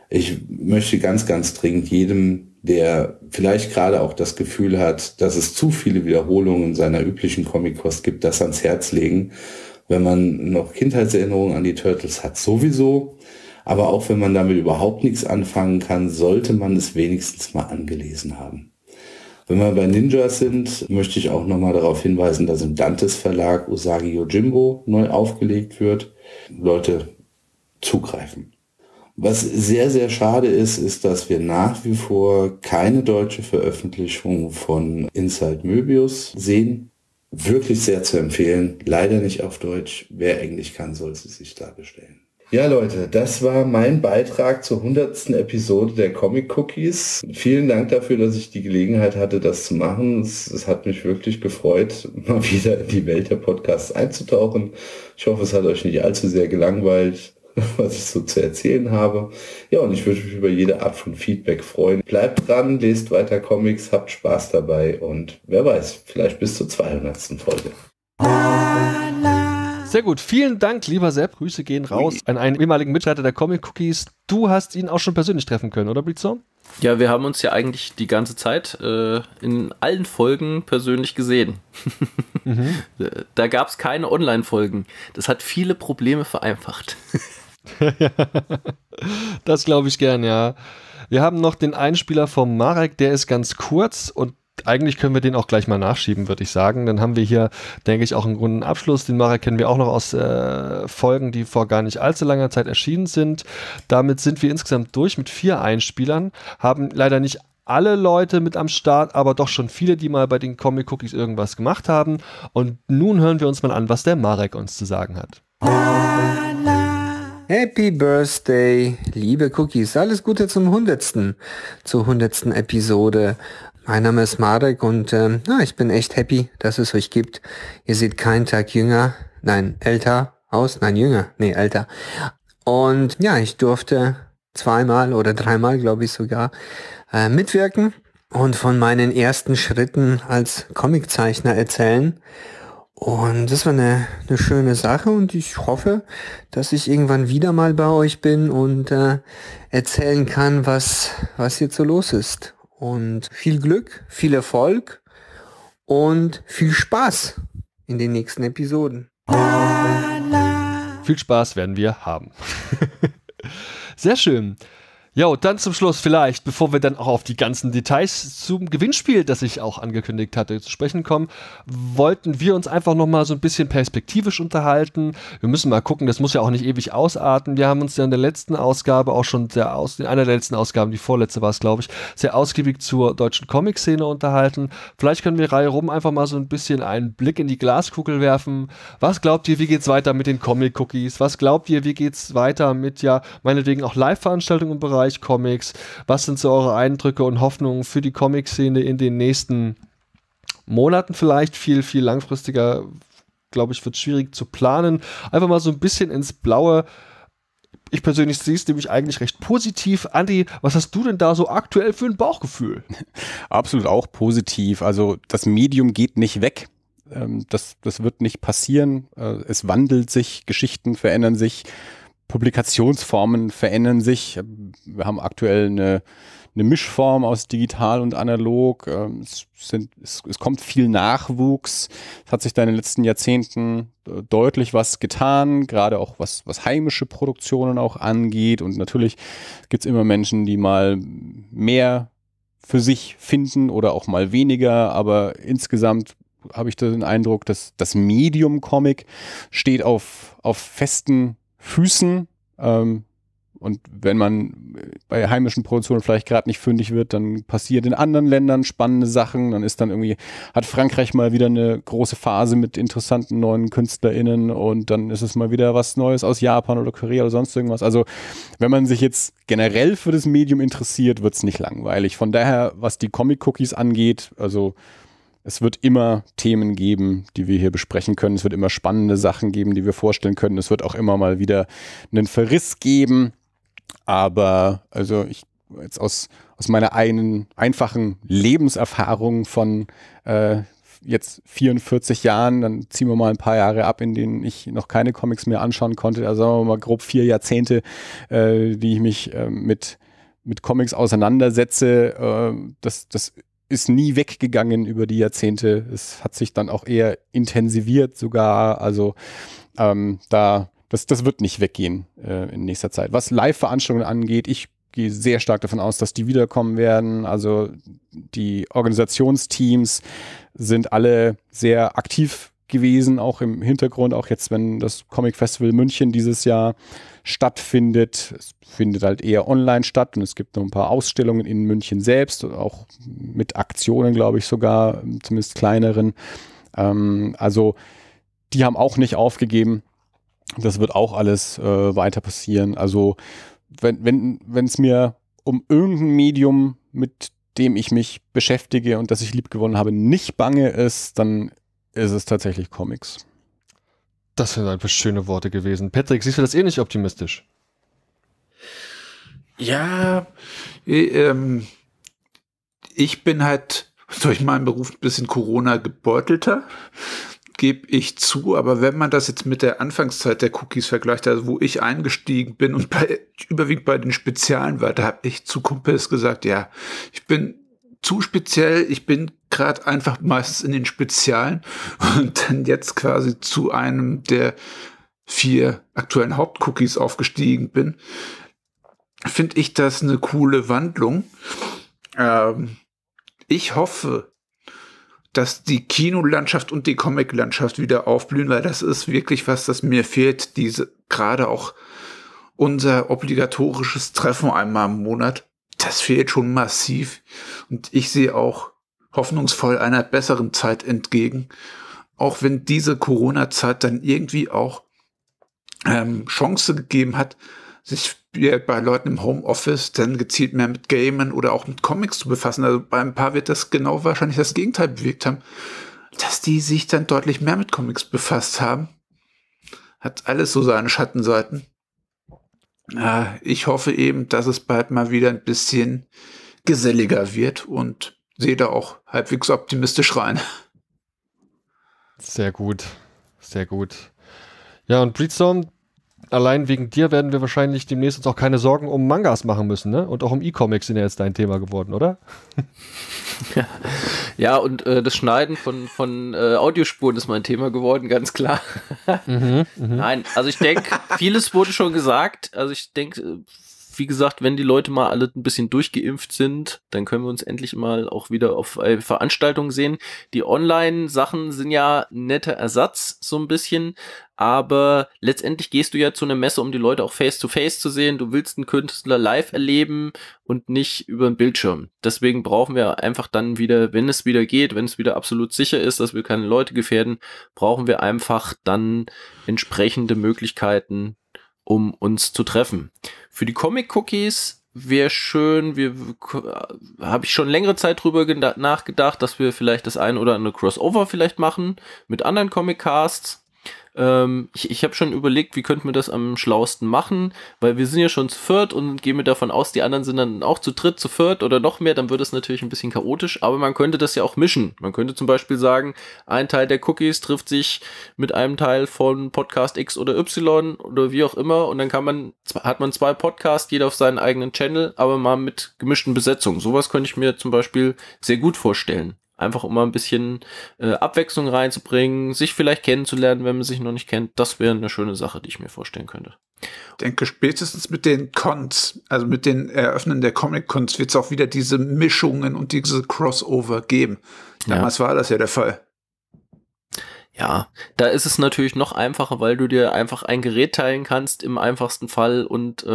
Ich möchte ganz, ganz dringend jedem, der vielleicht gerade auch das Gefühl hat, dass es zu viele Wiederholungen seiner üblichen Comic-Kost gibt, das ans Herz legen. Wenn man noch Kindheitserinnerungen an die Turtles hat, sowieso. Aber auch wenn man damit überhaupt nichts anfangen kann, sollte man es wenigstens mal angelesen haben. Wenn wir bei Ninjas sind, möchte ich auch nochmal darauf hinweisen, dass im Dantes Verlag Usagi Yojimbo neu aufgelegt wird. Leute, zugreifen. Was sehr, sehr schade ist, ist, dass wir nach wie vor keine deutsche Veröffentlichung von Inside Möbius sehen. Wirklich sehr zu empfehlen. Leider nicht auf Deutsch. Wer Englisch kann, soll sie sich da bestellen. Ja, Leute, das war mein Beitrag zur 100. Episode der Comic Cookies. Vielen Dank dafür, dass ich die Gelegenheit hatte, das zu machen. Es hat mich wirklich gefreut, mal wieder in die Welt der Podcasts einzutauchen. Ich hoffe, es hat euch nicht allzu sehr gelangweilt, was ich so zu erzählen habe. Ja, und ich würde mich über jede Art von Feedback freuen. Bleibt dran, lest weiter Comics, habt Spaß dabei und wer weiß, vielleicht bis zur 200. Folge. Sehr gut, vielen Dank, lieber Sepp. Grüße gehen raus an einen ehemaligen Mitstreiter der Comic Cookies. Du hast ihn auch schon persönlich treffen können, oder Breedstorm? Ja, wir haben uns ja eigentlich die ganze Zeit in allen Folgen persönlich gesehen. Mhm. Da gab es keine Online-Folgen. Das hat viele Probleme vereinfacht. Das glaube ich gern, ja. Wir haben noch den Einspieler vom Marek, der ist ganz kurz und eigentlich können wir den auch gleich mal nachschieben, würde ich sagen. Dann haben wir hier, denke ich, auch einen runden Abschluss. Den Marek kennen wir auch noch aus Folgen, die vor gar nicht allzu langer Zeit erschienen sind. Damit sind wir insgesamt durch mit 4 Einspielern, haben leider nicht alle Leute mit am Start, aber doch schon viele, die mal bei den Comic Cookies irgendwas gemacht haben. Und nun hören wir uns mal an, was der Marek uns zu sagen hat. Happy Birthday, liebe Cookies. Alles Gute zum 100. Zur 100. Episode. Mein Name ist Marek und ich bin echt happy, dass es euch gibt. Ihr seht keinen Tag jünger, nein, älter aus, nein, jünger, nee, älter. Und ja, ich durfte 2- oder 3-mal, glaube ich sogar, mitwirken und von meinen ersten Schritten als Comiczeichner erzählen. Und das war eine schöne Sache und ich hoffe, dass ich irgendwann wieder mal bei euch bin und erzählen kann, was jetzt so los ist. Und viel Glück, viel Erfolg und viel Spaß in den nächsten Episoden. Viel Spaß werden wir haben. Sehr schön. Ja, und dann zum Schluss vielleicht, bevor wir dann auch auf die ganzen Details zum Gewinnspiel, das ich auch angekündigt hatte, zu sprechen kommen, wollten wir uns einfach nochmal so ein bisschen perspektivisch unterhalten. Wir müssen mal gucken, das muss ja auch nicht ewig ausarten. Wir haben uns ja in der letzten Ausgabe, auch schon in einer der letzten Ausgaben, die vorletzte war es, glaube ich, sehr ausgiebig zur deutschen Comic-Szene unterhalten. Vielleicht können wir reihum einfach mal so ein bisschen einen Blick in die Glaskugel werfen. Was glaubt ihr, wie geht's weiter mit den Comic Cookies? Was glaubt ihr, wie geht's weiter mit, ja, meinetwegen auch Live-Veranstaltungen im Bereich Comics? Was sind so eure Eindrücke und Hoffnungen für die Comic-Szene in den nächsten Monaten vielleicht? Viel, viel langfristiger, glaube ich, wird schwierig zu planen. Einfach mal so ein bisschen ins Blaue. Ich persönlich sehe es nämlich eigentlich recht positiv. Andi, was hast du denn da so aktuell für ein Bauchgefühl? Absolut auch positiv. Also das Medium geht nicht weg. Das wird nicht passieren. Es wandelt sich, Geschichten verändern sich. Publikationsformen verändern sich. Wir haben aktuell eine Mischform aus digital und analog. Es kommt viel Nachwuchs. Es hat sich da in den letzten Jahrzehnten deutlich was getan, gerade auch was heimische Produktionen auch angeht. Und natürlich gibt es immer Menschen, die mal mehr für sich finden oder auch mal weniger. Aber insgesamt habe ich den Eindruck, dass das Medium Comic steht auf festen Füßen, und wenn man bei heimischen Produktionen vielleicht gerade nicht fündig wird, dann passiert in anderen Ländern spannende Sachen, dann ist dann irgendwie, hat Frankreich mal wieder eine große Phase mit interessanten neuen KünstlerInnen und dann ist es mal wieder was Neues aus Japan oder Korea oder sonst irgendwas. Also wenn man sich jetzt generell für das Medium interessiert, wird es nicht langweilig. Von daher, was die Comic-Cookies angeht, also es wird immer Themen geben, die wir hier besprechen können. Es wird immer spannende Sachen geben, die wir vorstellen können. Es wird auch immer mal wieder einen Verriss geben. Aber also ich jetzt aus meiner einen einfachen Lebenserfahrung von jetzt 44 Jahren, dann ziehen wir mal ein paar Jahre ab, in denen ich noch keine Comics mehr anschauen konnte. Also sagen wir mal grob 4 Jahrzehnte, die ich mich mit Comics auseinandersetze. Das ist nie weggegangen über die Jahrzehnte. Es hat sich dann auch eher intensiviert sogar. Also das wird nicht weggehen in nächster Zeit. Was Live-Veranstaltungen angeht, ich gehe sehr stark davon aus, dass die wiederkommen werden. Also die Organisationsteams sind alle sehr aktiv gewesen, auch im Hintergrund, auch jetzt, wenn das Comic Festival München dieses Jahr stattfindet. Es findet halt eher online statt und es gibt noch ein paar Ausstellungen in München selbst, auch mit Aktionen, glaube ich sogar, zumindest kleineren. Also die haben auch nicht aufgegeben. Das wird auch alles weiter passieren. Also wenn es mir um irgendein Medium, mit dem ich mich beschäftige und das ich liebgewonnen habe, nicht bange ist, dann ist es tatsächlich Comics. Das sind einfach schöne Worte gewesen. Patrick, siehst du das eh nicht optimistisch? Ja, ich bin halt durch meinen Beruf ein bisschen Corona gebeutelter, gebe ich zu. Aber wenn man das jetzt mit der Anfangszeit der Cookies vergleicht, also wo ich eingestiegen bin und überwiegend bei den Spezialen war, da habe ich zu Kumpels gesagt, ja, ich bin zu speziell, ich bin gerade einfach meistens in den Spezialen und dann jetzt quasi zu einem der 4 aktuellen Hauptcookies aufgestiegen bin, finde ich das eine coole Wandlung. Ich hoffe, dass die Kinolandschaft und die Comiclandschaft wieder aufblühen, weil das ist wirklich was, das mir fehlt, diese, gerade auch unser obligatorisches Treffen einmal im Monat. Das fehlt schon massiv und ich sehe auch hoffnungsvoll einer besseren Zeit entgegen, auch wenn diese Corona-Zeit dann irgendwie auch Chance gegeben hat, sich bei Leuten im Homeoffice dann gezielt mehr mit Gamen oder auch mit Comics zu befassen. Also bei ein paar wird das genau wahrscheinlich das Gegenteil bewirkt haben, dass die sich dann deutlich mehr mit Comics befasst haben. Hat alles so seine Schattenseiten. Ich hoffe eben, dass es bald mal wieder ein bisschen geselliger wird und sehe da auch halbwegs optimistisch rein. Sehr gut, sehr gut. Ja, und Breedstorm, allein wegen dir werden wir wahrscheinlich demnächst uns auch keine Sorgen um Mangas machen müssen, ne? Und auch um E-Comics sind ja jetzt dein Thema geworden, oder? Ja, und das Schneiden von Audiospuren ist mein Thema geworden, ganz klar. Nein, also ich denke, vieles wurde schon gesagt. Also ich denke, wie gesagt, wenn die Leute mal alle ein bisschen durchgeimpft sind, dann können wir uns endlich mal auch wieder auf Veranstaltungen sehen. Die Online-Sachen sind ja ein netter Ersatz, so ein bisschen, aber letztendlich gehst du ja zu einer Messe, um die Leute auch face-to-face zu sehen. Du willst einen Künstler live erleben und nicht über den Bildschirm. Deswegen brauchen wir einfach dann wieder, wenn es wieder geht, wenn es wieder absolut sicher ist, dass wir keine Leute gefährden, brauchen wir einfach dann entsprechende Möglichkeiten, um uns zu treffen. Für die Comic Cookies wäre schön, habe ich schon längere Zeit drüber nachgedacht, dass wir vielleicht das ein oder andere Crossover vielleicht machen mit anderen Comic-Casts. Ich habe schon überlegt, wie könnten wir das am schlauesten machen, weil wir sind ja schon zu viert und gehen wir davon aus, die anderen sind dann auch zu dritt, zu viert oder noch mehr, dann wird es natürlich ein bisschen chaotisch, aber man könnte das ja auch mischen. Man könnte zum Beispiel sagen, ein Teil der Cookies trifft sich mit einem Teil von Podcast X oder Y oder wie auch immer und dann hat man zwei Podcasts, jeder auf seinen eigenen Channel, aber mal mit gemischten Besetzungen. Sowas könnte ich mir zum Beispiel sehr gut vorstellen. Einfach um mal ein bisschen Abwechslung reinzubringen, sich vielleicht kennenzulernen, wenn man sich noch nicht kennt. Das wäre eine schöne Sache, die ich mir vorstellen könnte. Ich denke, spätestens mit den Cons, also mit den Eröffnen der Comic-Cons, wird es auch wieder diese Mischungen und diese Crossover geben. Damals war das ja der Fall. Ja, da ist es natürlich noch einfacher, weil du dir einfach ein Gerät teilen kannst im einfachsten Fall und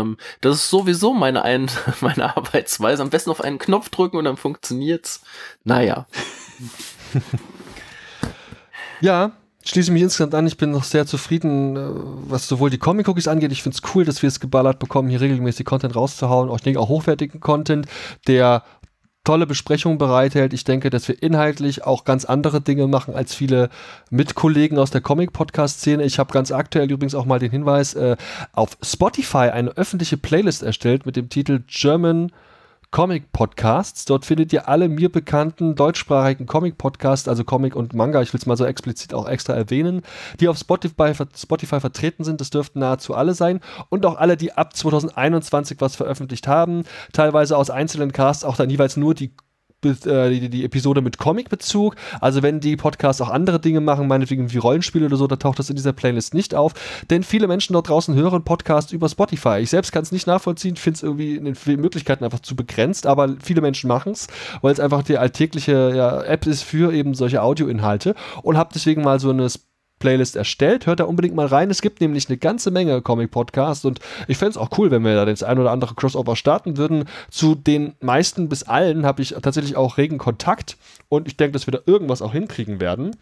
das ist sowieso meine Arbeitsweise. Am besten auf einen Knopf drücken und dann funktioniert's. Naja. Ja, schließe mich insgesamt an. Ich bin noch sehr zufrieden, was sowohl die Comic-Cookies angeht. Ich finde es cool, dass wir es geballert bekommen, hier regelmäßig Content rauszuhauen. Ich denke auch hochwertigen Content, der tolle Besprechungen bereithält. Ich denke, dass wir inhaltlich auch ganz andere Dinge machen als viele Mitkollegen aus der Comic-Podcast-Szene. Ich habe ganz aktuell übrigens auch mal den Hinweis auf Spotify eine öffentliche Playlist erstellt mit dem Titel German Comic Podcasts. Dort findet ihr alle mir bekannten deutschsprachigen Comic Podcasts, also Comic und Manga, ich will es mal so explizit auch extra erwähnen, die auf Spotify vertreten sind. Das dürften nahezu alle sein und auch alle, die ab 2021 was veröffentlicht haben, teilweise aus einzelnen Casts auch dann jeweils nur die Episode mit Comic-Bezug. Also wenn die Podcasts auch andere Dinge machen, meinetwegen wie Rollenspiele oder so, da taucht das in dieser Playlist nicht auf. Denn viele Menschen dort draußen hören Podcasts über Spotify. Ich selbst kann es nicht nachvollziehen, finde es irgendwie in den Möglichkeiten einfach zu begrenzt, aber viele Menschen machen es, weil es einfach die alltägliche App ist für eben solche Audioinhalte und habe deswegen mal so eine Playlist erstellt. Hört da unbedingt mal rein. Es gibt nämlich eine ganze Menge Comic-Podcasts und ich fände es auch cool, wenn wir da das ein oder andere Crossover starten würden. Zu den meisten bis allen habe ich tatsächlich auch regen Kontakt und ich denke, dass wir da irgendwas auch hinkriegen werden.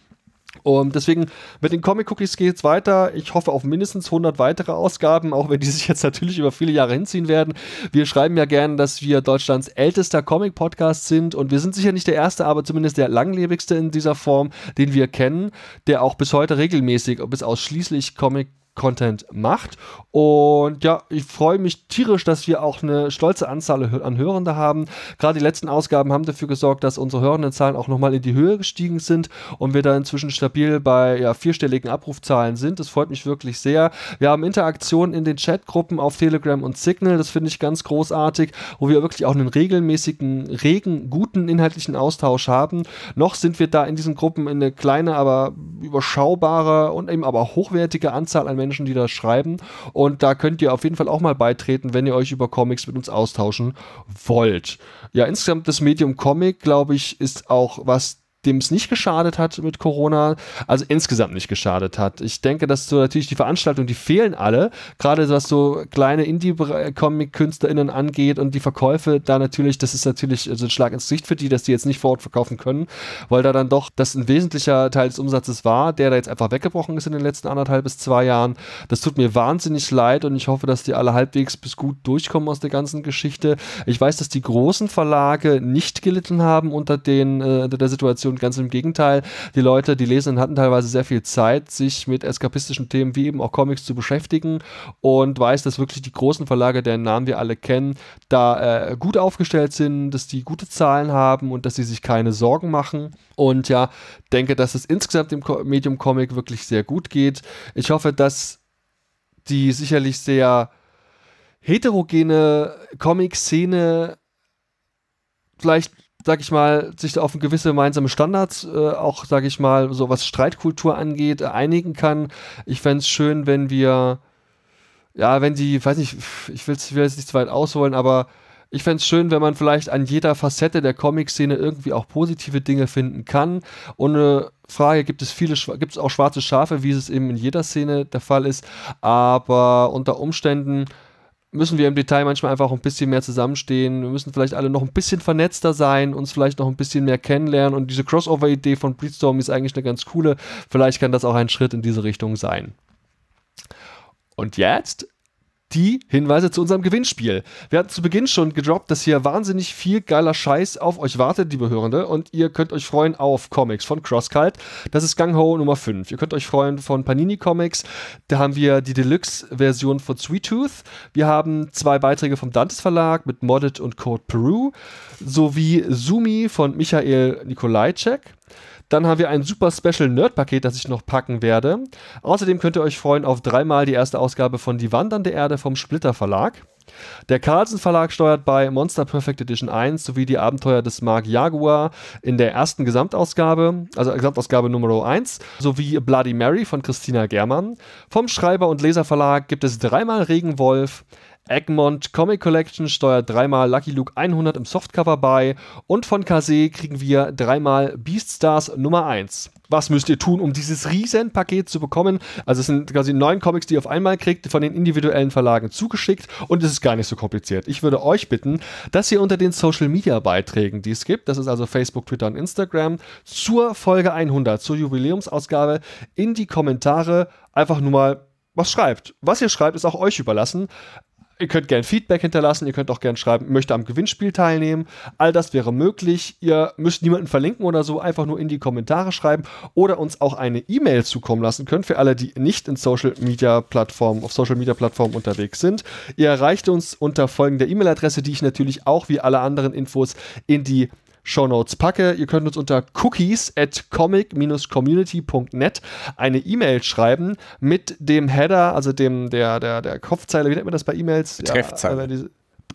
Und deswegen, mit den Comic-Cookies geht es weiter. Ich hoffe auf mindestens 100 weitere Ausgaben, auch wenn die sich jetzt natürlich über viele Jahre hinziehen werden. Wir schreiben ja gerne, dass wir Deutschlands ältester Comic-Podcast sind und wir sind sicher nicht der erste, aber zumindest der langlebigste in dieser Form, den wir kennen, der auch bis heute regelmäßig bis ausschließlich Comic-Content macht. Und ja, ich freue mich tierisch, dass wir auch eine stolze Anzahl an Hörenden haben. Gerade die letzten Ausgaben haben dafür gesorgt, dass unsere Hörendenzahlen auch nochmal in die Höhe gestiegen sind und wir da inzwischen stabil bei vierstelligen Abrufzahlen sind. Das freut mich wirklich sehr. Wir haben Interaktionen in den Chatgruppen auf Telegram und Signal. Das finde ich ganz großartig, wo wir wirklich auch einen regelmäßigen, regen, guten inhaltlichen Austausch haben. Noch sind wir da in diesen Gruppen in eine kleine, aber überschaubare und eben aber hochwertige Anzahl an Menschen, die das schreiben, und da könnt ihr auf jeden Fall auch mal beitreten, wenn ihr euch über Comics mit uns austauschen wollt. Ja, insgesamt das Medium Comic, glaube ich, ist auch was, dem es nicht geschadet hat mit Corona, also insgesamt nicht geschadet hat. Ich denke, dass so natürlich die Veranstaltungen, die fehlen alle, gerade was so kleine Indie-Comic-KünstlerInnen angeht und die Verkäufe da natürlich, das ist natürlich so ein Schlag ins Gesicht für die, dass die jetzt nicht vor Ort verkaufen können, weil da dann doch das ein wesentlicher Teil des Umsatzes war, der da jetzt einfach weggebrochen ist in den letzten 1,5 bis 2 Jahren. Das tut mir wahnsinnig leid und ich hoffe, dass die alle halbwegs bis gut durchkommen aus der ganzen Geschichte. Ich weiß, dass die großen Verlage nicht gelitten haben unter der Situation. Ganz im Gegenteil, die Leute, die Lesenden hatten teilweise sehr viel Zeit, sich mit eskapistischen Themen wie eben auch Comics zu beschäftigen und weiß, dass wirklich die großen Verlage, deren Namen wir alle kennen, da gut aufgestellt sind, dass die gute Zahlen haben und dass sie sich keine Sorgen machen. Und ja, denke, dass es insgesamt dem Medium Comic wirklich sehr gut geht. Ich hoffe, dass die sicherlich sehr heterogene Comic-Szene vielleicht, sag ich mal, sich auf gewisse gemeinsame Standards, auch, sag ich mal, so was Streitkultur angeht, einigen kann. Ich fände es schön, wenn wir ja, wenn die, weiß nicht, ich will jetzt nicht zu weit ausholen, aber ich fände es schön, wenn man vielleicht an jeder Facette der Comic-Szene irgendwie auch positive Dinge finden kann. Ohne Frage gibt es auch schwarze Schafe, wie es eben in jeder Szene der Fall ist. Aber unter Umständen müssen wir im Detail manchmal einfach ein bisschen mehr zusammenstehen. Wir müssen vielleicht alle noch ein bisschen vernetzter sein, uns vielleicht noch ein bisschen mehr kennenlernen. Und diese Crossover-Idee von Breedstorm ist eigentlich eine ganz coole. Vielleicht kann das auch ein Schritt in diese Richtung sein. Und jetzt die Hinweise zu unserem Gewinnspiel. Wir hatten zu Beginn schon gedroppt, dass hier wahnsinnig viel geiler Scheiß auf euch wartet, liebe Hörende. Und ihr könnt euch freuen auf Comics von Crosscult. Das ist Gung-Ho Nummer 5. Ihr könnt euch freuen von Panini Comics. Da haben wir die Deluxe-Version von Sweet Tooth. Wir haben 2 Beiträge vom Dantes Verlag mit Modded und Code Peru. Sowie Sumi von Michael Nikolajczyk. Dann haben wir ein super Special Nerd-Paket, das ich noch packen werde. Außerdem könnt ihr euch freuen auf 3-mal die erste Ausgabe von Die Wandernde Erde vom Splitterverlag. Der Carlsen Verlag steuert bei Monster Perfect Edition 1 sowie die Abenteuer des Mark Jaguar in der ersten Gesamtausgabe, also Gesamtausgabe Nummer 1, sowie Bloody Mary von Christina Germann. Vom Schreiber und Leser Verlag gibt es 3-mal Regenwolf. Egmont Comic Collection steuert 3-mal Lucky Luke 100 im Softcover bei und von Kase kriegen wir 3-mal Beastars Nummer 1. Was müsst ihr tun, um dieses Riesenpaket zu bekommen? Also es sind quasi 9 Comics, die ihr auf einmal kriegt, von den individuellen Verlagen zugeschickt und es ist gar nicht so kompliziert. Ich würde euch bitten, dass ihr unter den Social-Media-Beiträgen, die es gibt, das ist also Facebook, Twitter und Instagram, zur Folge 100, zur Jubiläumsausgabe, in die Kommentare einfach nur mal was schreibt. Was ihr schreibt, ist auch euch überlassen. Ihr könnt gerne Feedback hinterlassen, ihr könnt auch gerne schreiben, möchte am Gewinnspiel teilnehmen. All das wäre möglich. Ihr müsst niemanden verlinken oder so, einfach nur in die Kommentare schreiben oder uns auch eine E-Mail zukommen lassen können für alle, die nicht in auf Social Media Plattformen unterwegs sind. Ihr erreicht uns unter folgender E-Mail-Adresse, die ich natürlich auch wie alle anderen Infos in die Shownotes packe. Ihr könnt uns unter cookies@comic-community.net eine E-Mail schreiben mit dem Header, also dem der Kopfzeile, wie nennt man das bei E-Mails? Betreffzeile. Ja,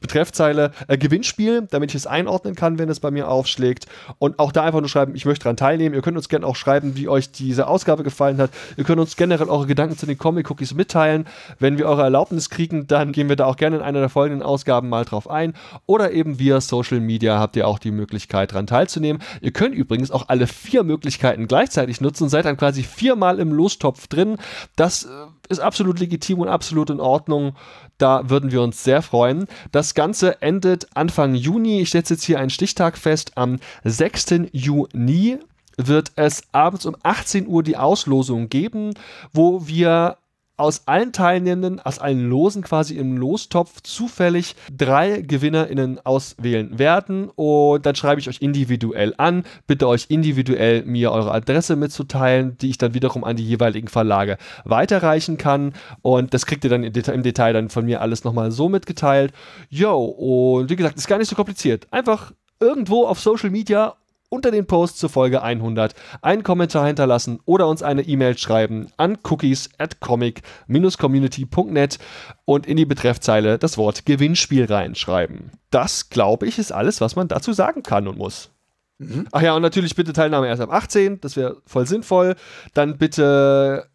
Betreffzeile Gewinnspiel, damit ich es einordnen kann, wenn es bei mir aufschlägt. Und auch da einfach nur schreiben, ich möchte daran teilnehmen. Ihr könnt uns gerne auch schreiben, wie euch diese Ausgabe gefallen hat. Ihr könnt uns generell eure Gedanken zu den Comic Cookies mitteilen. Wenn wir eure Erlaubnis kriegen, dann gehen wir da auch gerne in einer der folgenden Ausgaben mal drauf ein. Oder eben via Social Media habt ihr auch die Möglichkeit, daran teilzunehmen. Ihr könnt übrigens auch alle 4 Möglichkeiten gleichzeitig nutzen. Seid dann quasi 4-mal im Lostopf drin. Das ist absolut legitim und absolut in Ordnung. Da würden wir uns sehr freuen. Das Ganze endet Anfang Juni. Ich setze jetzt hier einen Stichtag fest. Am 6. Juni wird es abends um 18 Uhr die Auslosung geben, wo wir aus allen Teilnehmenden, aus allen Losen quasi im Lostopf zufällig 3 GewinnerInnen auswählen werden und dann schreibe ich euch individuell an, bitte euch individuell mir eure Adresse mitzuteilen, die ich dann wiederum an die jeweiligen Verlage weiterreichen kann und das kriegt ihr dann im Detail dann von mir alles nochmal so mitgeteilt. Yo, und wie gesagt, ist gar nicht so kompliziert. Einfach irgendwo auf Social Media unter den Post zur Folge 100 einen Kommentar hinterlassen oder uns eine E-Mail schreiben an cookies@comic-community.net und in die Betreffzeile das Wort Gewinnspiel reinschreiben. Das, glaube ich, ist alles, was man dazu sagen kann und muss. Mhm. Ach ja, und natürlich bitte Teilnahme erst ab 18, das wäre voll sinnvoll. Dann bitte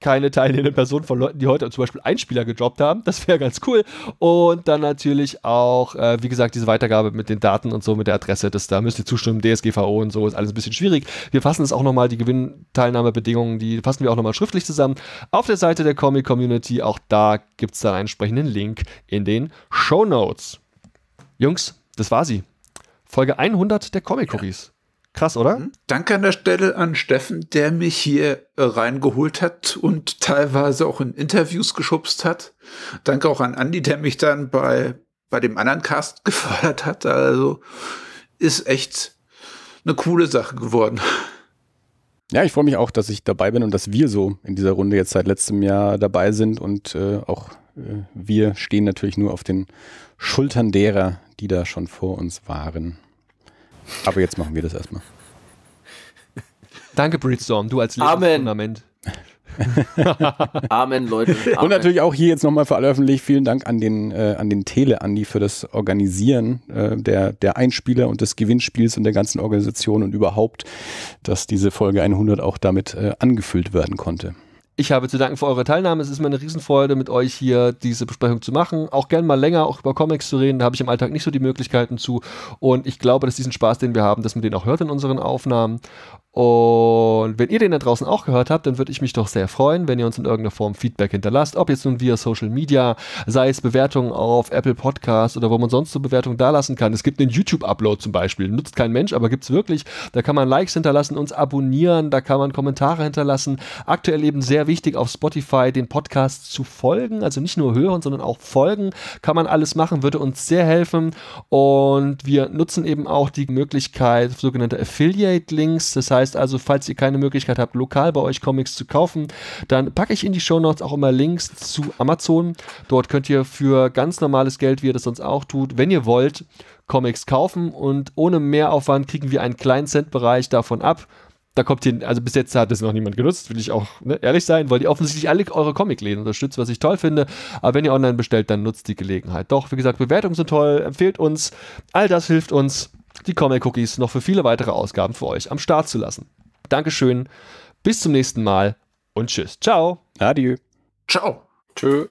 keine teilnehmende Person von Leuten, die heute zum Beispiel einen Spieler gedroppt haben. Das wäre ganz cool. Und dann natürlich auch, wie gesagt, diese Weitergabe mit den Daten und so, mit der Adresse, da müsst ihr zustimmen, DSGVO und so, ist alles ein bisschen schwierig. Wir fassen es auch nochmal, die Gewinnteilnahmebedingungen, die fassen wir auch nochmal schriftlich zusammen. Auf der Seite der Comic Community, auch da gibt es dann einen entsprechenden Link in den Shownotes. Jungs, das war sie. Folge 100 der Comic Cookies. Krass, oder? Danke an der Stelle an Steffen, der mich hier reingeholt hat und teilweise auch in Interviews geschubst hat. Danke auch an Andi, der mich dann bei dem anderen Cast gefördert hat. Also ist echt eine coole Sache geworden. Ja, ich freue mich auch, dass ich dabei bin und dass wir so in dieser Runde jetzt seit letztem Jahr dabei sind. Und auch wir stehen natürlich nur auf den Schultern derer, die da schon vor uns waren. Aber jetzt machen wir das erstmal. Danke, Breedstorm, du als Fundament. Amen, Leute. Amen. Und natürlich auch hier jetzt nochmal für alle öffentlich vielen Dank an den Tele-Andi für das Organisieren der Einspieler und des Gewinnspiels und der ganzen Organisation und überhaupt, dass diese Folge 100 auch damit angefüllt werden konnte. Ich habe zu danken für eure Teilnahme. Es ist mir eine Riesenfreude, mit euch hier diese Besprechung zu machen. Auch gerne mal länger auch über Comics zu reden. Da habe ich im Alltag nicht so die Möglichkeiten zu. Und ich glaube, dass diesen Spaß, den wir haben, dass man den auch hört in unseren Aufnahmen. Und wenn ihr den da draußen auch gehört habt, dann würde ich mich doch sehr freuen, wenn ihr uns in irgendeiner Form Feedback hinterlasst. Ob jetzt nun via Social Media, sei es Bewertungen auf Apple Podcasts oder wo man sonst so Bewertungen dalassen kann. Es gibt einen YouTube-Upload zum Beispiel. Nutzt kein Mensch, aber gibt es wirklich. Da kann man Likes hinterlassen, uns abonnieren, da kann man Kommentare hinterlassen. Aktuell eben sehr wichtig, auf Spotify den Podcast zu folgen. Also nicht nur hören, sondern auch folgen. Kann man alles machen, würde uns sehr helfen. Und wir nutzen eben auch die Möglichkeit sogenannter Affiliate-Links. Das heißt, also, falls ihr keine Möglichkeit habt, lokal bei euch Comics zu kaufen, dann packe ich in die Shownotes auch immer Links zu Amazon. Dort könnt ihr für ganz normales Geld, wie ihr das sonst auch tut, wenn ihr wollt, Comics kaufen, und ohne Mehraufwand kriegen wir einen kleinen Centbereich davon ab. Da kommt hier, also bis jetzt hat es noch niemand genutzt, will ich auch ehrlich sein, weil die offensichtlich alle eure Comicläden unterstützt, was ich toll finde. Aber wenn ihr online bestellt, dann nutzt die Gelegenheit. Doch, wie gesagt, Bewertungen sind toll, empfehlt uns, all das hilft uns, die Comic Cookies noch für viele weitere Ausgaben für euch am Start zu lassen. Dankeschön, bis zum nächsten Mal und tschüss. Ciao. Adieu. Ciao. Tschö.